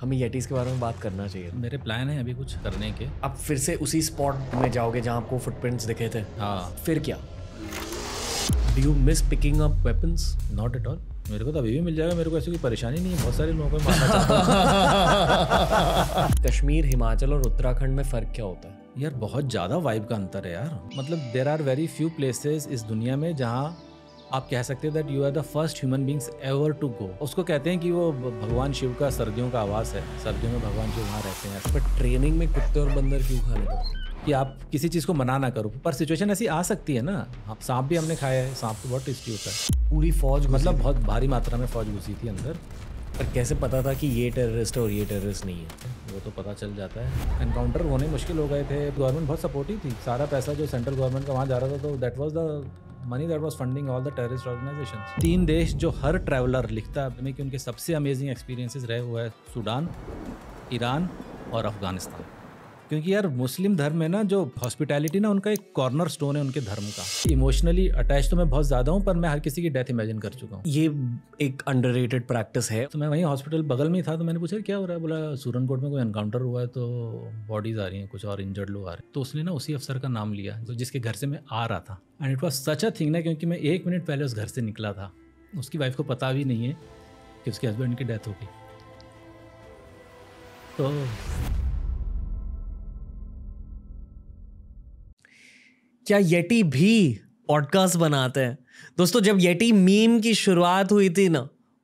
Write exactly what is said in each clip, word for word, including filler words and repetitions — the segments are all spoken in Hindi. हमें येटीज के बारे में बात करना चाहिए। मेरे प्लान है अभी कुछ करने के। आप फिर से उसी स्पॉट में जाओगे जहाँ आपको फुटप्रिंट्स दिखे थे? हाँ। फिर क्या? Do you miss picking up weapons? Not at all. मेरे को तो अभी भी मिल जाएगा, मेरे को ऐसी कोई परेशानी नहीं है। बहुत सारे लोगों को मारना चाहता हूँ। कश्मीर, हिमाचल और उत्तराखंड में फ़र्क क्या होता है? यार बहुत ज़्यादा वाइब का अंतर है यार। मतलब there are very few places इस दुनिया में जहाँ आप कह सकते हैं that you are the first human beings ever to go. उसको कहते हैं कि वो भगवान शिव का सर्दियों का आवास है, सर्दियों में भगवान शिव वहाँ रहते हैं। पर ट्रेनिंग में कुत्ते और बंदर क्यों खाने पड़ते हैं? कि आप किसी चीज़ को मना ना करो, पर सिचुएशन ऐसी आ सकती है ना। आप सांप भी हमने खाया है, सांप तो बहुत टेस्टी होता है। पूरी फौज, मतलब बहुत भारी मात्रा में फौज घुसी थी अंदर। पर कैसे पता था कि ये टेररिस्ट है और ये टेररिस्ट नहीं है? वो तो पता चल जाता है। एनकाउंटर होने मुश्किल हो गए थे। गवर्नमेंट बहुत सपोर्टिव थी। सारा पैसा जो सेंट्रल गवर्नमेंट का वहाँ जा रहा था, तो that was the money that was funding all the terrorist organisations. तीन देश जो हर ट्रैवलर लिखता है कि उनके सबसे अमेजिंग एक्सपीरियंसेस रहे हुए हैं, सूडान, ईरान और अफगानिस्तान। क्योंकि यार मुस्लिम धर्म में ना जो हॉस्पिटैलिटी ना उनका एक कॉर्नर स्टोन है उनके धर्म का। इमोशनली अटैच तो मैं बहुत ज़्यादा हूँ, पर मैं हर किसी की डेथ इमेजिन कर चुका हूँ। ये एक अंडररेटेड प्रैक्टिस है। तो मैं वहीं हॉस्पिटल बगल में था, तो मैंने पूछा क्या हो रहा है? बोला सूरनकोट में कोई एनकाउंटर हुआ है, तो बॉडीज आ रही हैं, कुछ और इंजर्ड लोग आ रहे हैं। तो उसने ना उसी अफसर का नाम लिया तो जिसके घर से मैं आ रहा था। And it was such a thing ना, क्योंकि मैं एक मिनट पहले उस घर से निकला था। उसकी वाइफ को पता भी नहीं है कि उसके हस्बैंड की डेथ हो गई। तो क्या येटी भी पॉडकास्ट बनाते हैं? दोस्तों, जब येटी मीम की शुरुआत हुई थी ना,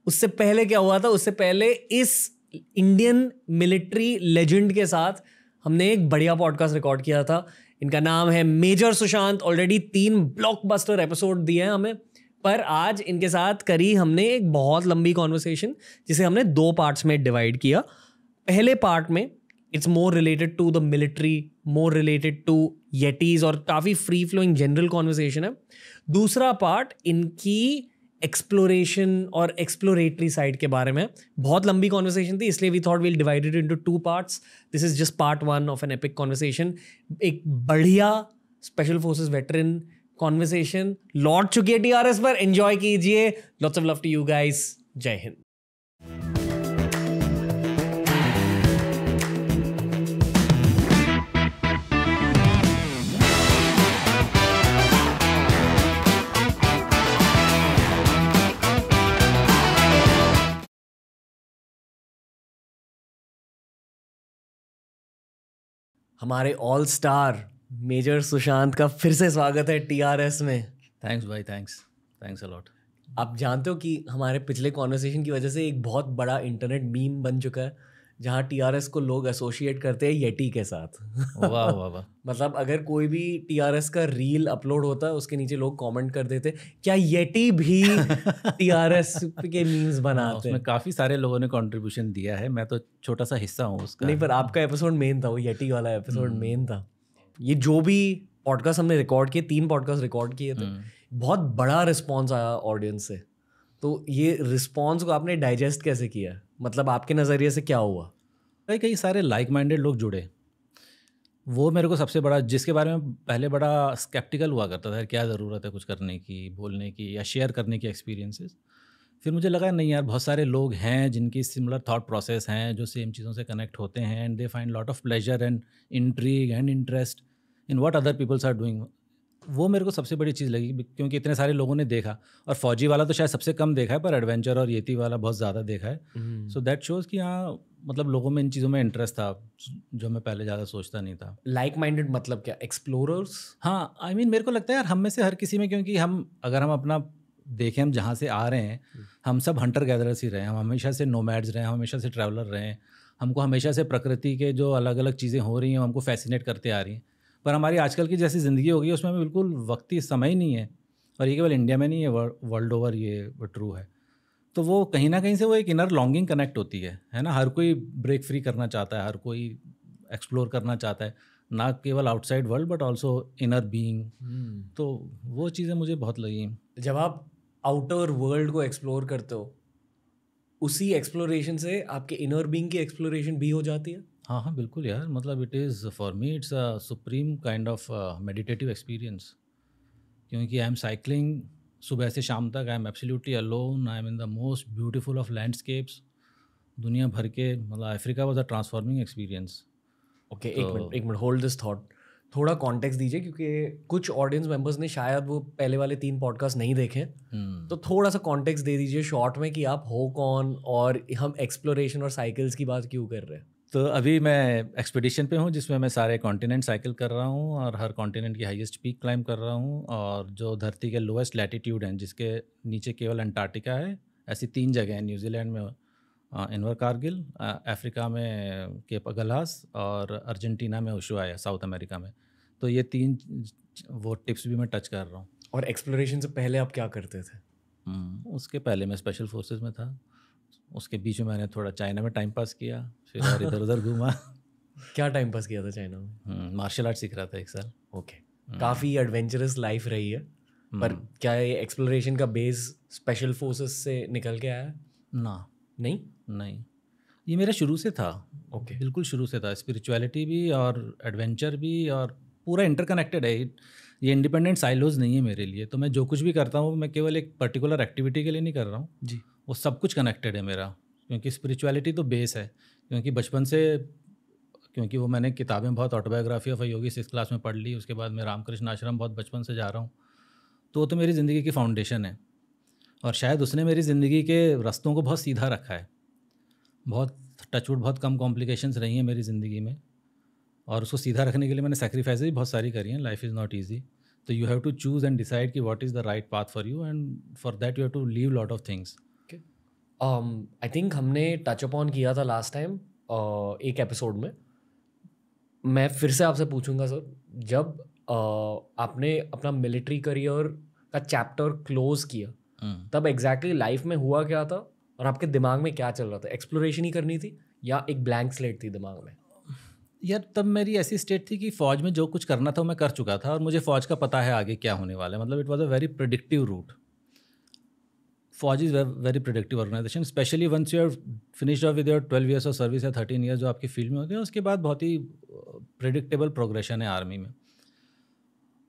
उससे पहले क्या हुआ था? उससे पहले इस इंडियन मिलिट्री लेजेंड के साथ हमने एक बढ़िया पॉडकास्ट रिकॉर्ड किया था। इनका नाम है मेजर सुशांत। ऑलरेडी तीन ब्लॉकबस्टर एपिसोड दिए हैं हमें, पर आज इनके साथ करी हमने एक बहुत लंबी कॉन्वर्सेशन, जिसे हमने दो पार्ट्स में डिवाइड किया। पहले पार्ट में it's more related to the military, more related to yetis, और काफ़ी फ्री फ्लोइंग जनरल कॉन्वर्सेशन है। दूसरा पार्ट इनकी एक्सप्लोरेशन और एक्सप्लोरेटरी साइड के बारे में। बहुत लंबी कॉन्वर्सेशन थी, इसलिए we thought we'll divided into two parts. This is just part one of an epic conversation. एक बढ़िया स्पेशल फोर्सेस वेटरन कॉन्वर्सेशन। लौट चुकी है टीआरएस पर, एंजॉय कीजिए। Lots of love to you guys. जय हिंद। हमारे ऑल स्टार मेजर सुशांत का फिर से स्वागत है टीआरएस में। थैंक्स भाई, थैंक्स थैंक्स अ लॉट। आप जानते हो कि हमारे पिछले कॉन्वर्सेशन की वजह से एक बहुत बड़ा इंटरनेट मीम बन चुका है, जहां टीआरएस को लोग एसोसिएट करते हैं येटी के साथ। वाह वाह वाह। मतलब अगर कोई भी टीआरएस का रील अपलोड होता है, उसके नीचे लोग कमेंट कर देते क्या येटी भी टीआरएस के मीम्स बनाते हैं। काफ़ी सारे लोगों ने कंट्रीब्यूशन दिया है, मैं तो छोटा सा हिस्सा हूँ उसका। नहीं, पर आपका एपिसोड मेन था, वो येटी वाला एपिसोड मेन था। ये जो भी पॉडकास्ट हमने रिकॉर्ड किए, तीन पॉडकास्ट रिकॉर्ड किए थे, बहुत बड़ा रिस्पॉन्स आया ऑडियंस से। तो ये रिस्पॉन्स को आपने डाइजेस्ट कैसे किया? मतलब आपके नज़रिए से क्या हुआ? कई कई सारे लाइक माइंडेड लोग जुड़े। वो मेरे को सबसे बड़ा, जिसके बारे में पहले बड़ा स्केप्टिकल हुआ करता था, क्या ज़रूरत है कुछ करने की, बोलने की या शेयर करने की एक्सपीरियंसेस। फिर मुझे लगा नहीं यार, बहुत सारे लोग हैं जिनकी सिमिलर थॉट प्रोसेस हैं, जो सेम चीज़ों से कनेक्ट होते हैं। And they find lot of pleasure and intrigue and interest in what other peoples are doing. वो मेरे को सबसे बड़ी चीज़ लगी, क्योंकि इतने सारे लोगों ने देखा। और फौजी वाला तो शायद सबसे कम देखा है, पर एडवेंचर और येती वाला बहुत ज़्यादा देखा है। सो दैट शोज़ कि हाँ, मतलब लोगों में इन चीज़ों में इंटरेस्ट था, जो मैं पहले ज़्यादा सोचता नहीं था। लाइक माइंडेड मतलब क्या, एक्सप्लोरर्स? हाँ, आई I मीन mean, मेरे को लगता है यार हम में से हर किसी में, क्योंकि हम अगर हम अपना देखें, हम जहाँ से आ रहे हैं, हम सब हंटर गैदरर्स ही रहे हैं। हम हमेशा से नोमैड्स रहे हैं, हम हमेशा से ट्रैवलर रहे हैं। हमको हमेशा से प्रकृति के जो अलग अलग चीज़ें हो रही हैं, हमको फैसिनेट करते आ रही हैं। पर हमारी आजकल की जैसी ज़िंदगी हो गई है, उसमें हमें बिल्कुल वक्ती समय ही नहीं है। और ये केवल इंडिया में नहीं है, वर्ल्ड ओवर ये ट्रू है। तो वो कहीं ना कहीं से वो एक इनर लॉन्गिंग कनेक्ट होती है, है ना। हर कोई ब्रेक फ्री करना चाहता है, हर कोई एक्सप्लोर करना चाहता है, ना केवल outside world but also inner being. तो वो चीज़ें मुझे बहुत लगी। जब आप आउटर वर्ल्ड को एक्सप्लोर करते हो, उसी एक्सप्लोरेशन से आपके इनर बीइंग की एक्सप्लोरेशन भी हो जाती है। हाँ हाँ बिल्कुल यार। मतलब it is for me it's a supreme kind of meditative experience. क्योंकि आई एम साइकिलिंग सुबह से शाम तक, I am absolutely alone, I am in the most beautiful of landscapes. दुनिया भर के, मतलब Africa was a transforming experience. Okay, एक मिनट एक मिनट होल्ड दिस थॉट. थोड़ा कॉन्टेक्स्ट दीजिए क्योंकि कुछ ऑडियंस मेंबर्स ने शायद वो पहले वाले तीन पॉडकास्ट नहीं देखे. hmm. तो थोड़ा सा कॉन्टेक्स्ट दे दीजिए शॉर्ट में कि आप हो कौन और हम एक्सप्लोरेशन और साइकिल्स की बात क्यों कर रहे हैं. तो अभी मैं एक्सपीडिशन पे हूँ जिसमें मैं सारे कॉन्टिनेंट साइकिल कर रहा हूँ और हर कॉन्टिनेंट की हाईएस्ट पीक क्लाइम कर रहा हूँ. और जो धरती के लोएस्ट लैटिट्यूड हैं जिसके नीचे केवल अंटार्कटिका है, ऐसी तीन जगह हैं. न्यूजीलैंड में इनवर कारगिल, अफ्रीका में केप अगलहास और अर्जेंटीना में उशुआया साउथ अमेरिका में. तो ये तीन वो टिप्स भी मैं टच कर रहा हूँ. और एक्सप्लोरेशन से पहले आप क्या करते थे? उसके पहले मैं स्पेशल फोर्सेज में था. उसके बीच में मैंने थोड़ा चाइना में टाइम पास किया, फिर और इधर उधर घूमा. क्या टाइम पास किया था चाइना में? मार्शल आर्ट सीख रहा था एक साल. ओके, काफ़ी एडवेंचरस लाइफ रही है. पर क्या ये एक्सप्लोरेशन का बेस स्पेशल फोर्सेस से निकल के आया? ना, नहीं नहीं, ये मेरा शुरू से था. ओके, बिल्कुल शुरू से था. स्पिरिचुअलिटी भी और एडवेंचर भी और पूरा इंटरकनेक्टेड है. ये इंडिपेंडेंट साइलोज नहीं है मेरे लिए. तो मैं जो कुछ भी करता हूँ मैं केवल एक पर्टिकुलर एक्टिविटी के लिए नहीं कर रहा हूँ जी. वो सब कुछ कनेक्टेड है मेरा, क्योंकि स्पिरिचुअलिटी तो बेस है. क्योंकि बचपन से, क्योंकि वो मैंने किताबें बहुत, autobiography of a yogi six class में पढ़ ली. उसके बाद मैं रामकृष्ण आश्रम बहुत बचपन से जा रहा हूँ. तो वो तो मेरी ज़िंदगी की फाउंडेशन है और शायद उसने मेरी ज़िंदगी के रास्तों को बहुत सीधा रखा है. बहुत टचवुड, बहुत कम कॉम्प्लिकेशंस रही हैं मेरी ज़िंदगी में. और उसको सीधा रखने के लिए मैंने सैक्रिफाइस भी बहुत सारी करी हैं. लाइफ इज़ नॉट ईजी, तो you have to choose and decide कि what is the right path for you, and for that you have to leave lot of things. I think हमने टच अपॉन किया था लास्ट टाइम एक एपिसोड में. मैं फिर से आपसे पूछूंगा सर, जब uh, आपने अपना मिलिट्री करियर का चैप्टर क्लोज किया hmm. तब एग्जैक्टली exactly लाइफ में हुआ क्या था और आपके दिमाग में क्या चल रहा था? एक्सप्लोरेशन ही करनी थी या एक ब्लैंक स्लेट थी दिमाग में? यार, तब मेरी ऐसी स्टेट थी कि फ़ौज में जो कुछ करना था मैं कर चुका था और मुझे फ़ौज का पता है आगे क्या होने वाला है. मतलब it was a very predictive route. फौज is very productive organisation, specially once you have finished off with your twelve years of service या थर्टीन ईयर्स जो आपकी फील्ड में होते हैं, उसके बाद बहुत ही प्रेडिक्टेबल प्रोग्रेशन है आर्मी में.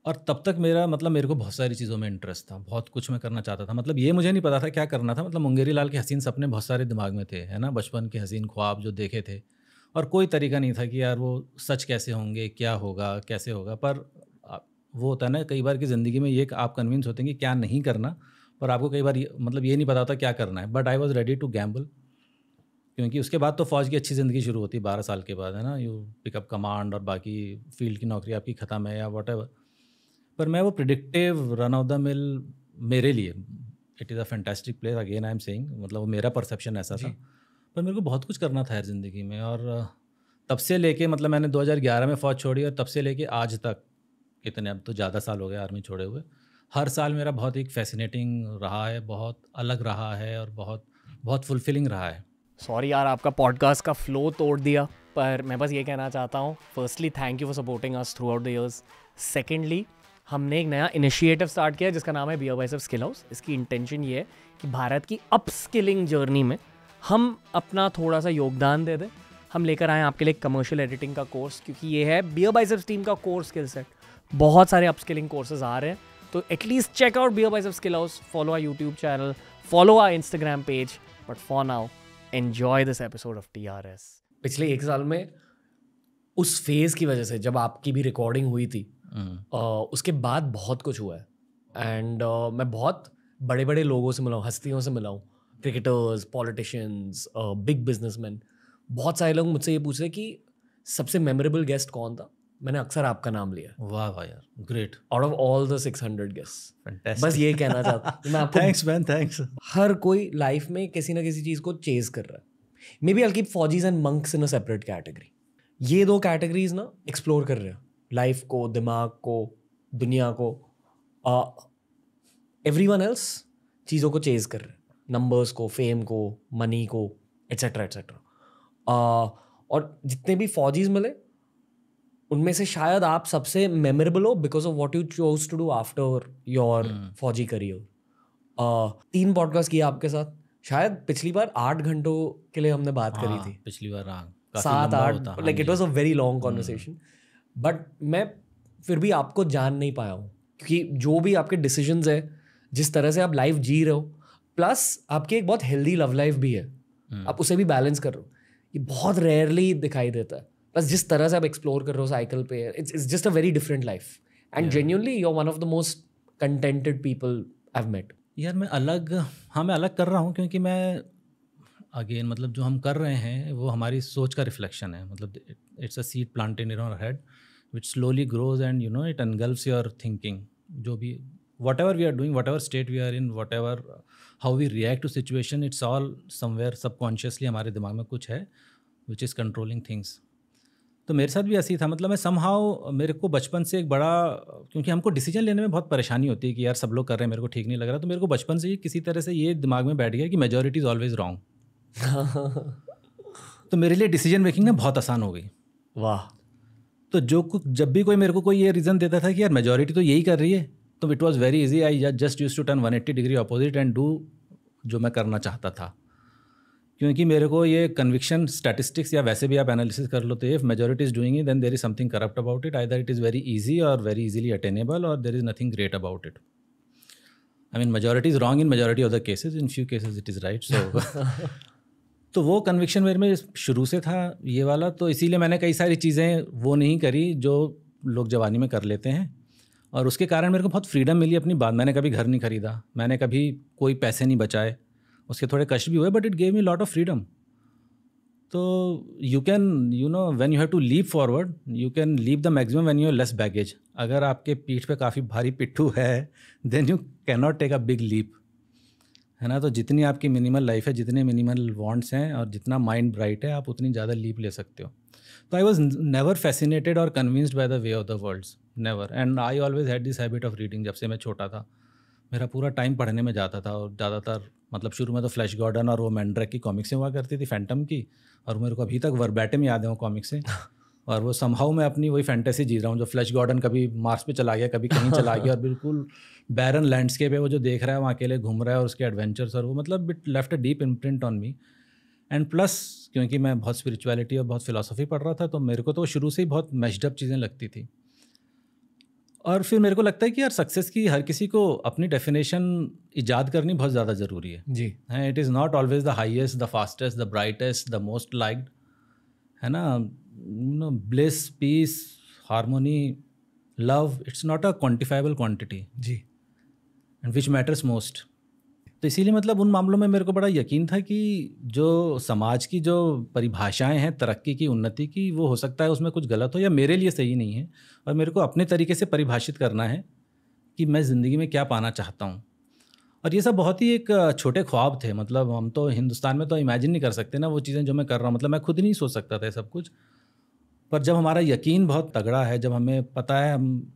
और तब तक मेरा, मतलब मेरे को बहुत सारी चीज़ों में इंटरेस्ट था, बहुत कुछ मैं करना चाहता था. मतलब ये मुझे नहीं पता था क्या करना था. मतलब मुंगेरी लाल के हसीन सपने बहुत सारे दिमाग में थे, है ना, बचपन के हसीन ख्वाब जो देखे थे. और कोई तरीका नहीं था कि यार वो सच कैसे होंगे, क्या होगा, कैसे होगा. पर वो होता है ना कई बार की ज़िंदगी में, ये आप कन्विंस होते हैं कि क्या नहीं करना, पर आपको कई बार ये, मतलब ये नहीं पता होता क्या करना है. But I was ready to gamble, क्योंकि उसके बाद तो फ़ौज की अच्छी ज़िंदगी शुरू होती है बारह साल के बाद, है ना. यू पिकअप कमांड और बाकी फील्ड की नौकरी आपकी ख़त्म है या वॉट एवर. पर मैं वो प्रिडिक्टिव रन ऑफ द मिल, मेरे लिए it is a fantastic place, again I am saying, मतलब वो मेरा परसेप्शन ऐसा था. पर मेरे को बहुत कुछ करना था यार ज़िंदगी में. और तब से लेके, मतलब मैंने दो हज़ार ग्यारह में फ़ौज छोड़ी और तब से लेके आज तक, कितने अब तो ज़्यादा साल हो गए आर्मी छोड़े हुए, हर साल मेरा बहुत एक फैसिनेटिंग रहा है, बहुत अलग रहा है और बहुत बहुत फुलफिलिंग रहा है. सॉरी यार, आपका पॉडकास्ट का फ्लो तोड़ दिया. पर मैं बस ये कहना चाहता हूँ, firstly thank you for supporting us throughout the years. Secondly, हमने एक नया इनिशिएटिव स्टार्ट किया जिसका नाम है बियर बाइसेप्स स्किल हाउस. इसकी इंटेंशन ये है कि भारत की अपस्किलिंग जर्नी में हम अपना थोड़ा सा योगदान दे दें. हम लेकर आए आपके लिए कमर्शियल एडिटिंग का कोर्स, क्योंकि ये है बियर बाइसेप्स टीम का कोर स्किल सेट. बहुत सारे अपस्किलिंग कोर्सेज आ रहे हैं, तो at least check out beer biceps skill house, follow our YouTube channel, follow our Instagram page. But for now enjoy this episode of T R S. पिछले एक साल में उस फेज की वजह से जब आपकी भी रिकॉर्डिंग हुई थी mm. आ, उसके बाद बहुत कुछ हुआ है. एंड uh, मैं बहुत बड़े बड़े लोगों से मिला हूँ, हस्तियों से मिला हूँ, क्रिकेटर्स, पॉलिटिशियंस, बिग बिजनेसमैन. बहुत सारे लोग मुझसे ये पूछ रहे कि सबसे मेमोरेबल गेस्ट कौन था. मैंने अक्सर आपका नाम लिया. वाह वाह यार, great. Out of all the six hundred guest, fantastic. बस ये कहना चाहता हूँ मैं आपको. Thanks man, thanks. हर कोई लाइफ में किसी ना किसी चीज़ को चेज कर रहा है. May be I keep फौजीज and monks in a separate category. ये दो कैटेगरीज ना एक्सप्लोर कर रहे हैं, लाइफ को, दिमाग को, दुनिया को. एवरीवन uh, एल्स चीज़ों को चेज कर रहे हैं, नंबर्स को, फेम को, मनी को, एट्सेट्रा एट्सेट्रा. uh, और जितने भी फौजीज मिले उनमें से शायद आप सबसे मेमोरेबल हो because of what you choose to do after your फौजी करियर. तीन पॉडकास्ट किया आपके साथ. शायद पिछली बार आठ घंटों के लिए हमने बात करी थी पिछली बार, सात आठ. Like it was a very long conversation. But मैं फिर भी आपको जान नहीं पाया हूँ, क्योंकि जो भी आपके डिसीजंस है, जिस तरह से आप लाइफ जी रहे हो, प्लस आपकी एक बहुत हेल्दी लव लाइफ भी है. hmm. आप उसे भी बैलेंस कर रहे हो, ये बहुत रेयरली दिखाई देता है। बस जिस तरह से आप एक्सप्लोर कर रहे हो साइकिल पे, it's it's just a very different life and genuinely you are one of the most contented people I have met. यार मैं अलग, हाँ मैं अलग कर रहा हूँ क्योंकि मैं अगेन मतलब जो हम कर रहे हैं वो हमारी सोच का रिफ्लेक्शन है, मतलब it's a seed planted in our head which slowly grows and you know it engulfs your thinking. जो भी whatever we are doing, whatever state we are in, whatever how we react to situation, it's all somewhere subconsciously हमारे दिमाग में कुछ है which is controlling things. तो मेरे साथ भी ऐसे ही था, मतलब मैं somehow मेरे को बचपन से एक बड़ा, क्योंकि हमको decision लेने में बहुत परेशानी होती है कि यार सब लोग कर रहे हैं मेरे को ठीक नहीं लग रहा, तो मेरे को बचपन से ही किसी तरह से ये दिमाग में बैठ गया कि majority is always wrong. तो मेरे लिए decision making ना बहुत आसान हो गई। वाह। तो जो कुछ जब भी कोई मेरे को कोई ये रीज़न देता था कि यार मेजॉरिटी तो यही कर रही है, तो it was very easy, I just use to turn one eighty degree opposite and do जो मैं करना चाहता था, क्योंकि मेरे को ये कन्विक्शन स्टैटिस्टिक्स या वैसे भी आप एनालिसिस कर लो तो if majority is doing it then there is something corrupt about it, either it is very easy और वेरी इजीली अटेनेबल और there is nothing great about it. I mean majority is wrong in majority of the cases, in few cases it is right. So तो वो कन्विक्शन मेरे में शुरू से था ये वाला, तो इसीलिए मैंने कई सारी चीज़ें वो नहीं करी जो लोग जवानी में कर लेते हैं, और उसके कारण मेरे को बहुत फ्रीडम मिली अपनी बात। मैंने कभी घर नहीं खरीदा, मैंने कभी कोई पैसे नहीं बचाए, उसके थोड़े कष्ट भी हुए but it gave me lot of freedom. तो you can you know when you have to live forward you can live the maximum when you have less baggage. अगर आपके पीठ पर काफ़ी भारी पिट्ठू है then you can not take a big leap, है ना। तो जितनी आपकी मिनिमल लाइफ है, जितने मिनिमल वांट्स हैं और जितना माइंड ब्राइट है, आप उतनी ज़्यादा लीप ले सकते हो। तो आई वाज नेवर फैसिनेटेड और convinced by the way of the worlds, never. And I always had this habit of reading. जब से मैं छोटा था मेरा पूरा टाइम पढ़ने में जाता था, और ज़्यादातर मतलब शुरू में तो फ्लैश गॉर्डन और वो मैंड्रेक की कॉमिक्सें हुआ करती थी, फैंटम की, और मेरे को अभी तक वर्बैटिम याद है वो कॉमिक्सें। और वो समहाउ मैं अपनी वही फैंटेसी जी रहा हूँ, जो फ्लैश गॉर्डन कभी मार्स पे चला गया, कभी कहीं चला गया, और बिल्कुल बैरन लैंडस्केप है वो जो देख रहा है, वहाँ अकेले घूम रहा है, और उसके एडवेंचर्स, और वो मतलब it left a deep imprint on me. And plus क्योंकि मैं बहुत स्पिरिचुअलिटी और बहुत फिलॉसफी पढ़ रहा था, तो मेरे को तो शुरू से ही बहुत मैश्डअप चीज़ें लगती थी। और फिर मेरे को लगता है कि यार सक्सेस की हर किसी को अपनी डेफिनेशन ईजाद करनी बहुत ज़्यादा ज़रूरी है जी। It is not always the highest, the fastest, the brightest, the most liked, है ना। No bliss, peace, harmony, love, it's not a quantifiable quantity जी, एंड विच मैटर्स मोस्ट। तो इसीलिए मतलब उन मामलों में मेरे को बड़ा यकीन था कि जो समाज की जो परिभाषाएं हैं तरक्की की, उन्नति की, वो हो सकता है उसमें कुछ गलत हो या मेरे लिए सही नहीं है, और मेरे को अपने तरीके से परिभाषित करना है कि मैं ज़िंदगी में क्या पाना चाहता हूँ। और ये सब बहुत ही एक छोटे ख्वाब थे, मतलब हम तो हिंदुस्तान में तो इमेजिन नहीं कर सकते ना वो चीज़ें जो मैं कर रहा हूँ, मतलब मैं खुद नहीं सोच सकता था सब कुछ। पर जब हमारा यकीन बहुत तगड़ा है, जब हमें पता है, हम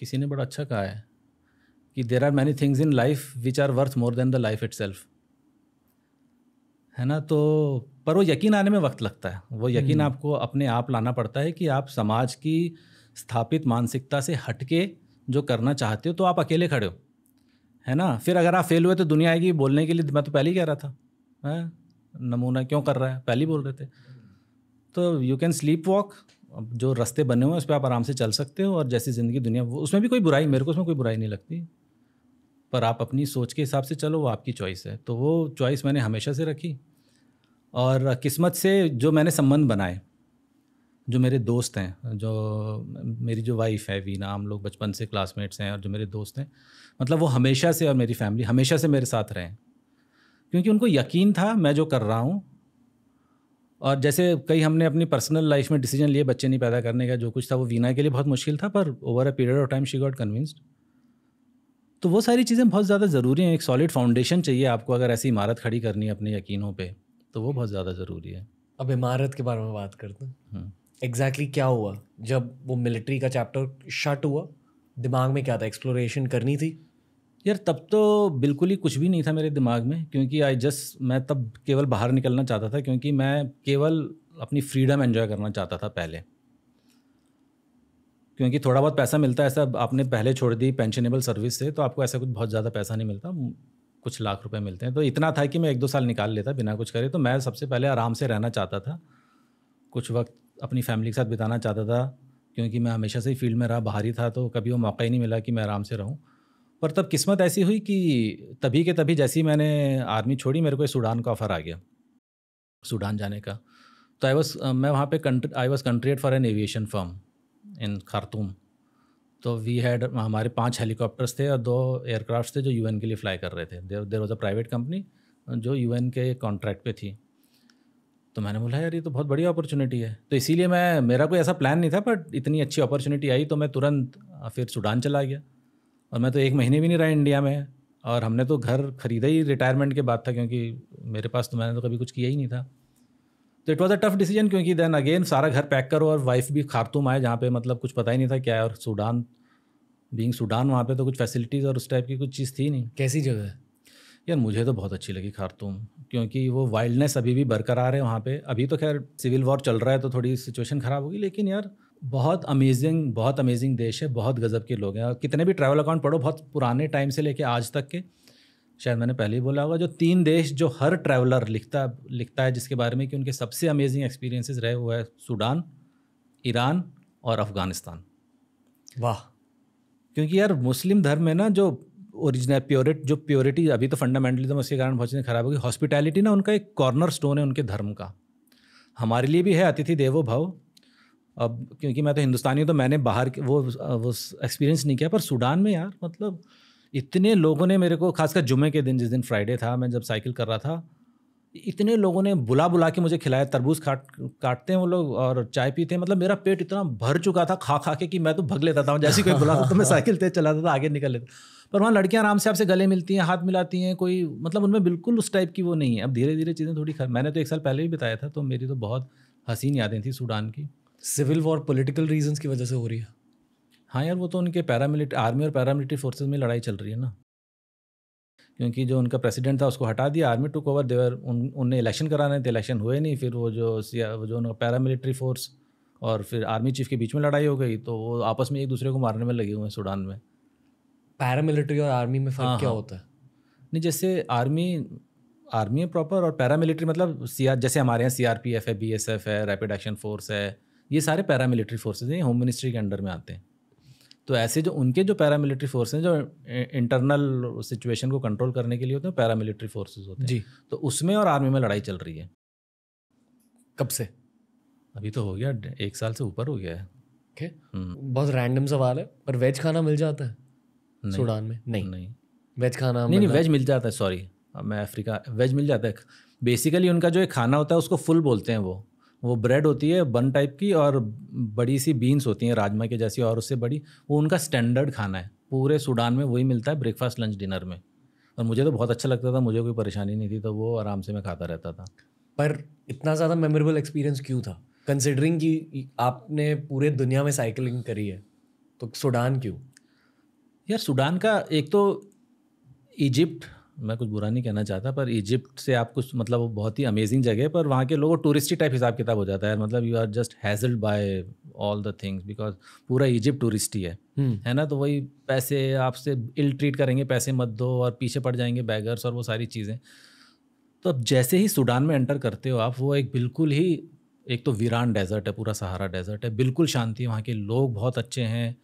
किसी ने बड़ा अच्छा कहा है कि there are many things in life which are worth more than the life itself, है ना। तो पर वो यकीन आने में वक्त लगता है, वो यकीन आपको अपने आप लाना पड़ता है कि आप समाज की स्थापित मानसिकता से हटके जो करना चाहते हो, तो आप अकेले खड़े हो, है ना। फिर अगर आप फेल हुए तो दुनिया आएगी बोलने के लिए, मैं तो पहले ही कह रहा था, है नमूना क्यों कर रहा है, पहले ही बोल रहे थे। तो यू कैन स्लीप वॉक, जो रास्ते बने हुए हैं उस पर आप आराम से चल सकते हो, और जैसी ज़िंदगी दुनिया, उसमें भी कोई बुराई, मेरे को उसमें कोई बुराई नहीं लगती, पर आप अपनी सोच के हिसाब से चलो, वो आपकी चॉइस है। तो वो चॉइस मैंने हमेशा से रखी, और किस्मत से जो मैंने संबंध बनाए, जो मेरे दोस्त हैं, जो मेरी जो वाइफ है वीना, हम लोग बचपन से क्लासमेट्स हैं, और जो मेरे दोस्त हैं मतलब वो हमेशा से, और मेरी फैमिली हमेशा से मेरे साथ रहे, क्योंकि उनको यकीन था मैं जो कर रहा हूँ। और जैसे कई हमने अपनी पर्सनल लाइफ में डिसीजन लिए बच्चे नहीं पैदा करने का, जो कुछ था वो वीना के लिए बहुत मुश्किल था, पर over a period of time she got convinced. तो वो सारी चीज़ें बहुत ज़्यादा ज़रूरी हैं, एक सॉलिड फाउंडेशन चाहिए आपको अगर ऐसी इमारत खड़ी करनी है अपने यकीनों पे, तो वो बहुत ज़्यादा ज़रूरी है। अब इमारत के बारे में बात करते हैं, एग्जैक्टली क्या हुआ जब वो मिलिट्री का चैप्टर शट हुआ, दिमाग में क्या था, एक्सप्लोरेशन करनी थी? यार तब तो बिल्कुल ही कुछ भी नहीं था मेरे दिमाग में, क्योंकि आई जस्ट मैं तब केवल बाहर निकलना चाहता था, क्योंकि मैं केवल अपनी फ्रीडम एंजॉय करना चाहता था पहले, क्योंकि थोड़ा बहुत पैसा मिलता है, ऐसा आपने पहले छोड़ दी पेंशनेबल सर्विस से, तो आपको ऐसा कुछ बहुत ज़्यादा पैसा नहीं मिलता, कुछ लाख रुपए मिलते हैं, तो इतना था कि मैं एक दो साल निकाल लेता बिना कुछ करे। तो मैं सबसे पहले आराम से रहना चाहता था, कुछ वक्त अपनी फैमिली के साथ बिताना चाहता था, क्योंकि मैं हमेशा से ही फील्ड में रहा, बाहर ही था, तो कभी वो मौका ही नहीं मिला कि मैं आराम से रहूँ। पर तब किस्मत ऐसी हुई कि तभी के तभी जैसे ही मैंने आर्मी छोड़ी, मेरे को सुडान का ऑफ़र आ गया। सूडान जाने का। तो आई वाज मैं वहाँ पे I was contract for an aviation firm in Khartoum. तो वी हैड हमारे पांच हेलीकॉप्टर्स थे और दो एयरक्राफ्ट्स थे जो यूएन के लिए फ्लाई कर रहे थे। There there was a private company जो यूएन के कॉन्ट्रैक्ट पे थी। तो मैंने बोला यार ये तो बहुत बड़ी अपॉर्चुनिटी है। तो इसीलिए मैं मेरा कोई ऐसा प्लान नहीं था, बट इतनी अच्छी अपॉर्चुनिटी आई तो मैं तुरंत फिर सूडान चला गया। और मैं तो एक महीने भी नहीं रहा इंडिया में, और हमने तो घर खरीदा ही रिटायरमेंट के बाद था, क्योंकि मेरे पास तो मैंने तो कभी कुछ किया ही नहीं था। तो it was a tough decision, क्योंकि देन अगेन सारा घर पैक करो और वाइफ भी खार्तूम आए जहाँ पे मतलब कुछ पता ही नहीं था क्या है, और सूडान बीइंग सूडान वहाँ पे तो कुछ फैसिलिटीज़ और उस टाइप की कुछ चीज़ थी नहीं। कैसी जगह है यार? मुझे तो बहुत अच्छी लगी खार्तूम, क्योंकि वो वाइल्डनेस अभी भी बरकरार है वहाँ पे। अभी तो खैर सिविल वॉर चल रहा है तो थोड़ी सिचुएशन ख़राब होगी, लेकिन यार बहुत अमेजिंग बहुत अमेजिंग देश है, बहुत गजब के लोग हैं। और कितने भी ट्रैवल अकाउंट पढ़ो बहुत पुराने टाइम से लेके आज तक के, शायद मैंने पहले ही बोला होगा, जो तीन देश जो हर ट्रैवलर लिखता लिखता है जिसके बारे में कि उनके सबसे अमेजिंग एक्सपीरियंसेस रहे, हुआ है सूडान, ईरान और अफ़गानिस्तान। वाह! क्योंकि यार मुस्लिम धर्म में ना जो ओरिजिनल प्योरिट जो प्योरिटी अभी तो फंडामेंटलिज्म उसके कारण बहुत चीज़ें खराब होगी, हॉस्पिटैलिटी ना उनका एक कॉर्नर स्टोन है उनके धर्म का। हमारे लिए भी है अतिथि देवो भव। अब क्योंकि मैं तो हिंदुस्तानी हूँ तो मैंने बाहर वो वो एक्सपीरियंस नहीं किया, पर सूडान में यार मतलब इतने लोगों ने मेरे को, खासकर जुम्मे के दिन जिस दिन फ्राइडे था, मैं जब साइकिल कर रहा था, इतने लोगों ने बुला बुला के मुझे खिलाया। तरबूज काट काटते हैं वो लोग और चाय पीते हैं। मतलब मेरा पेट इतना भर चुका था खा खा के कि मैं तो भग लेता था। जैसे कोई बुलाता तो मैं साइकिल तेज चलाता था, आगे निकल लेता। पर वहाँ लड़कियाँ आराम से आपसे गले मिलती हैं, हाथ मिलाती हैं, कोई मतलब उनमें बिल्कुल उस टाइप की वो नहीं है। अब धीरे धीरे चीज़ें थोड़ी खर मैंने तो एक साल पहले ही बताया था, तो मेरी तो बहुत हसीन यादें थी सूडान की। सिविल वॉर पॉलिटिकल रीजंस की वजह से हो रही है? हाँ यार, वो तो उनके पैरामिलिट्री आर्मी और पैरामिलिट्री फोर्सेज में लड़ाई चल रही है ना, क्योंकि जो उनका प्रेसिडेंट था उसको हटा दिया, आर्मी टुक ओवर। देवर उन उनने इलेक्शन कराने थे, इलेक्शन हुए नहीं। फिर वो जो जो उनका पैरामिलिट्री फोर्स और फिर आर्मी चीफ के बीच में लड़ाई हो गई, तो वो आपस में एक दूसरे को मारने में लगे हुए हैं सूडान में। पैरामिलिट्री और आर्मी में फ़र्क क्या होता है? नहीं, जैसे आर्मी आर्मी प्रॉपर और पैरामिलिट्री मतलब सीआर जैसे हमारे यहाँ सीआरपीएफ है, बीएसएफ है, रैपिड एक्शन फोर्स है, ये सारे पैरामिलिट्री फोर्सेज हैं, होम मिनिस्ट्री के अंडर में आते हैं। तो ऐसे जो उनके जो पैरामिलिट्री फोर्सेज हैं जो इंटरनल सिचुएशन को कंट्रोल करने के लिए होते हैं, पैरामिलिट्री फोर्सेज होते हैं जी। तो उसमें और आर्मी में लड़ाई चल रही है। कब से? अभी तो हो गया एक साल से ऊपर हो गया है। ओके, बहुत रैंडम सवाल है, पर वेज खाना मिल जाता है सूडान में? नहीं नहीं वेज खाना नहीं वेज मिल जाता है सॉरी मैं अफ्रीका वेज मिल जाता है। बेसिकली उनका जो एक खाना होता है उसको फुल बोलते हैं। वो वो ब्रेड होती है बन टाइप की और बड़ी सी बीन्स होती हैं राजमा के जैसी और उससे बड़ी। वो उनका स्टैंडर्ड खाना है पूरे सूडान में, वही मिलता है ब्रेकफास्ट लंच डिनर में। और मुझे तो बहुत अच्छा लगता था, मुझे कोई परेशानी नहीं थी, तो वो आराम से मैं खाता रहता था। पर इतना ज़्यादा मेमोरेबल एक्सपीरियंस क्यों था, कंसिडरिंग कि आपने पूरे दुनिया में साइकिलिंग करी है, तो सूडान क्यों? यार सूडान का एक तो इजिप्ट, मैं कुछ बुरा नहीं कहना चाहता, पर इजिप्ट से आप कुछ मतलब वो बहुत ही अमेजिंग जगह है, पर वहाँ के लोगों टूरिस्टी टाइप हिसाब किताब हो जाता है। मतलब you are just hassled by all the things because पूरा इजिप्ट टूरिस्टी है है ना। तो वही पैसे आपसे इल ट्रीट करेंगे, पैसे मत दो और पीछे पड़ जाएंगे बैगर्स और वो सारी चीज़ें। तो अब जैसे ही सूडान में एंटर करते हो आप, वो एक बिल्कुल ही एक तो वीरान डेजर्ट है, पूरा सहारा डेजर्ट है, बिल्कुल शांति। वहाँ के लोग बहुत अच्छे हैं,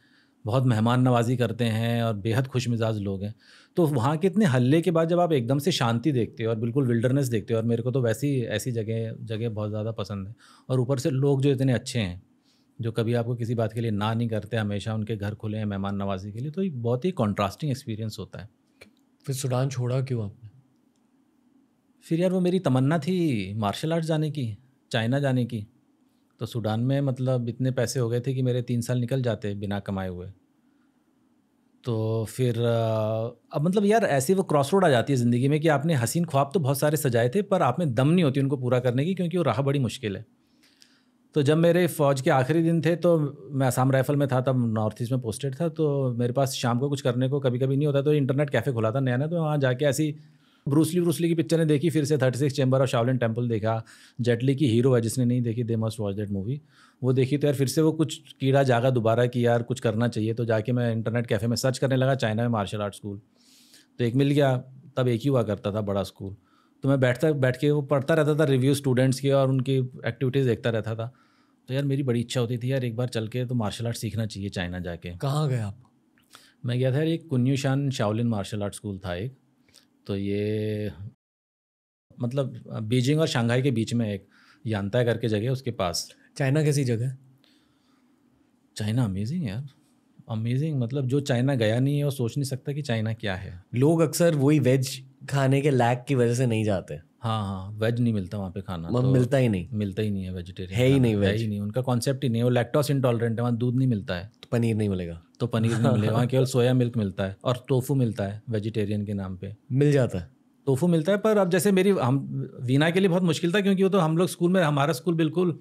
बहुत मेहमान नवाजी करते हैं और बेहद खुश मिजाज लोग हैं। तो वहाँ के इतने हल्ले के बाद जब आप एकदम से शांति देखते हो और बिल्कुल विल्डरनेस देखते हो, और मेरे को तो वैसी ऐसी जगह जगह बहुत ज़्यादा पसंद है। और ऊपर से लोग जो इतने अच्छे हैं, जो कभी आपको किसी बात के लिए ना नहीं करते, हमेशा उनके घर खुले हैं मेहमान नवाजी के लिए। तो ये बहुत ही कॉन्ट्रास्टिंग एक्सपीरियंस होता है। फिर सूडान छोड़ा क्यों आपने? फिर यार वो मेरी तमन्ना थी मार्शल आर्ट जाने की, चाइना जाने की। तो सूडान में मतलब इतने पैसे हो गए थे कि मेरे तीन साल निकल जाते बिना कमाए हुए। तो फिर अब मतलब यार ऐसे वो क्रॉस रोड आ जाती है ज़िंदगी में कि आपने हसीन ख्वाब तो बहुत सारे सजाए थे, पर आप में दम नहीं होती उनको पूरा करने की, क्योंकि वो राह बड़ी मुश्किल है। तो जब मेरे फ़ौज के आखिरी दिन थे, तो मैं असम राइफल में था, तब नॉर्थ ईस्ट में पोस्टेड था। तो मेरे पास शाम को कुछ करने को कभी कभी नहीं होता, तो इंटरनेट कैफ़े खुला था नया ना, तो वहाँ जाके ऐसी ब्रूसली ब्रूसली की पिक्चरें देखी, फिर से थर्टी सिक्स चैम्बर और शाओलिन टेम्पल देखा। जेटली की हीरो है, जिसने नहीं देखी they must watch that movie, वो देखी। तो यार फिर से वो कुछ कीड़ा जागा दोबारा कि यार कुछ करना चाहिए। तो जाके मैं इंटरनेट कैफ़े में सर्च करने लगा चाइना में मार्शल आर्ट स्कूल, तो एक मिल गया। तब एक ही हुआ करता था बड़ा स्कूल, तो मैं बैठता बैठ के वो पढ़ता रहता था, रिव्यू स्टूडेंट्स के, और उनकी एक्टिविटीज़ देखता रहता था। तो यार मेरी बड़ी इच्छा होती थी यार एक बार चल के तो मार्शल आर्ट सीखना चाहिए चाइना जाके। कहाँ गए आप? मैं गया था यार एक Kunyushan Shaolin martial art school था एक, तो ये मतलब बीजिंग और शंघाई के बीच में एक यांता करके जगह, उसके पास। चाइना कैसी जगह? चाइना अमेजिंग यार, अमेजिंग। मतलब जो चाइना गया नहीं है वो सोच नहीं सकता कि चाइना क्या है। लोग अक्सर वही वेज खाने के लैक की वजह से नहीं जाते। हाँ हाँ, वेज नहीं मिलता वहाँ पे खाना, तो मिलता ही नहीं, मिलता ही नहीं है, वेजिटेरियन है ही नहीं, वेज ही नहीं, उनका कॉन्सेप्ट ही नहीं है। वो लैक्टोस इंटॉलरेंट है, वहाँ दूध नहीं मिलता है तो पनीर नहीं मिलेगा, तो पनीर नहीं मिलेगा। वहाँ केवल सोया मिल्क मिलता है और टोफू मिलता है, वेजिटेरियन के नाम पे मिल जाता है, टोफू मिलता है। पर अब जैसे मेरी, हम वीना के लिए बहुत मुश्किल था क्योंकि वो तो हम लोग स्कूल में, हमारा स्कूल बिल्कुल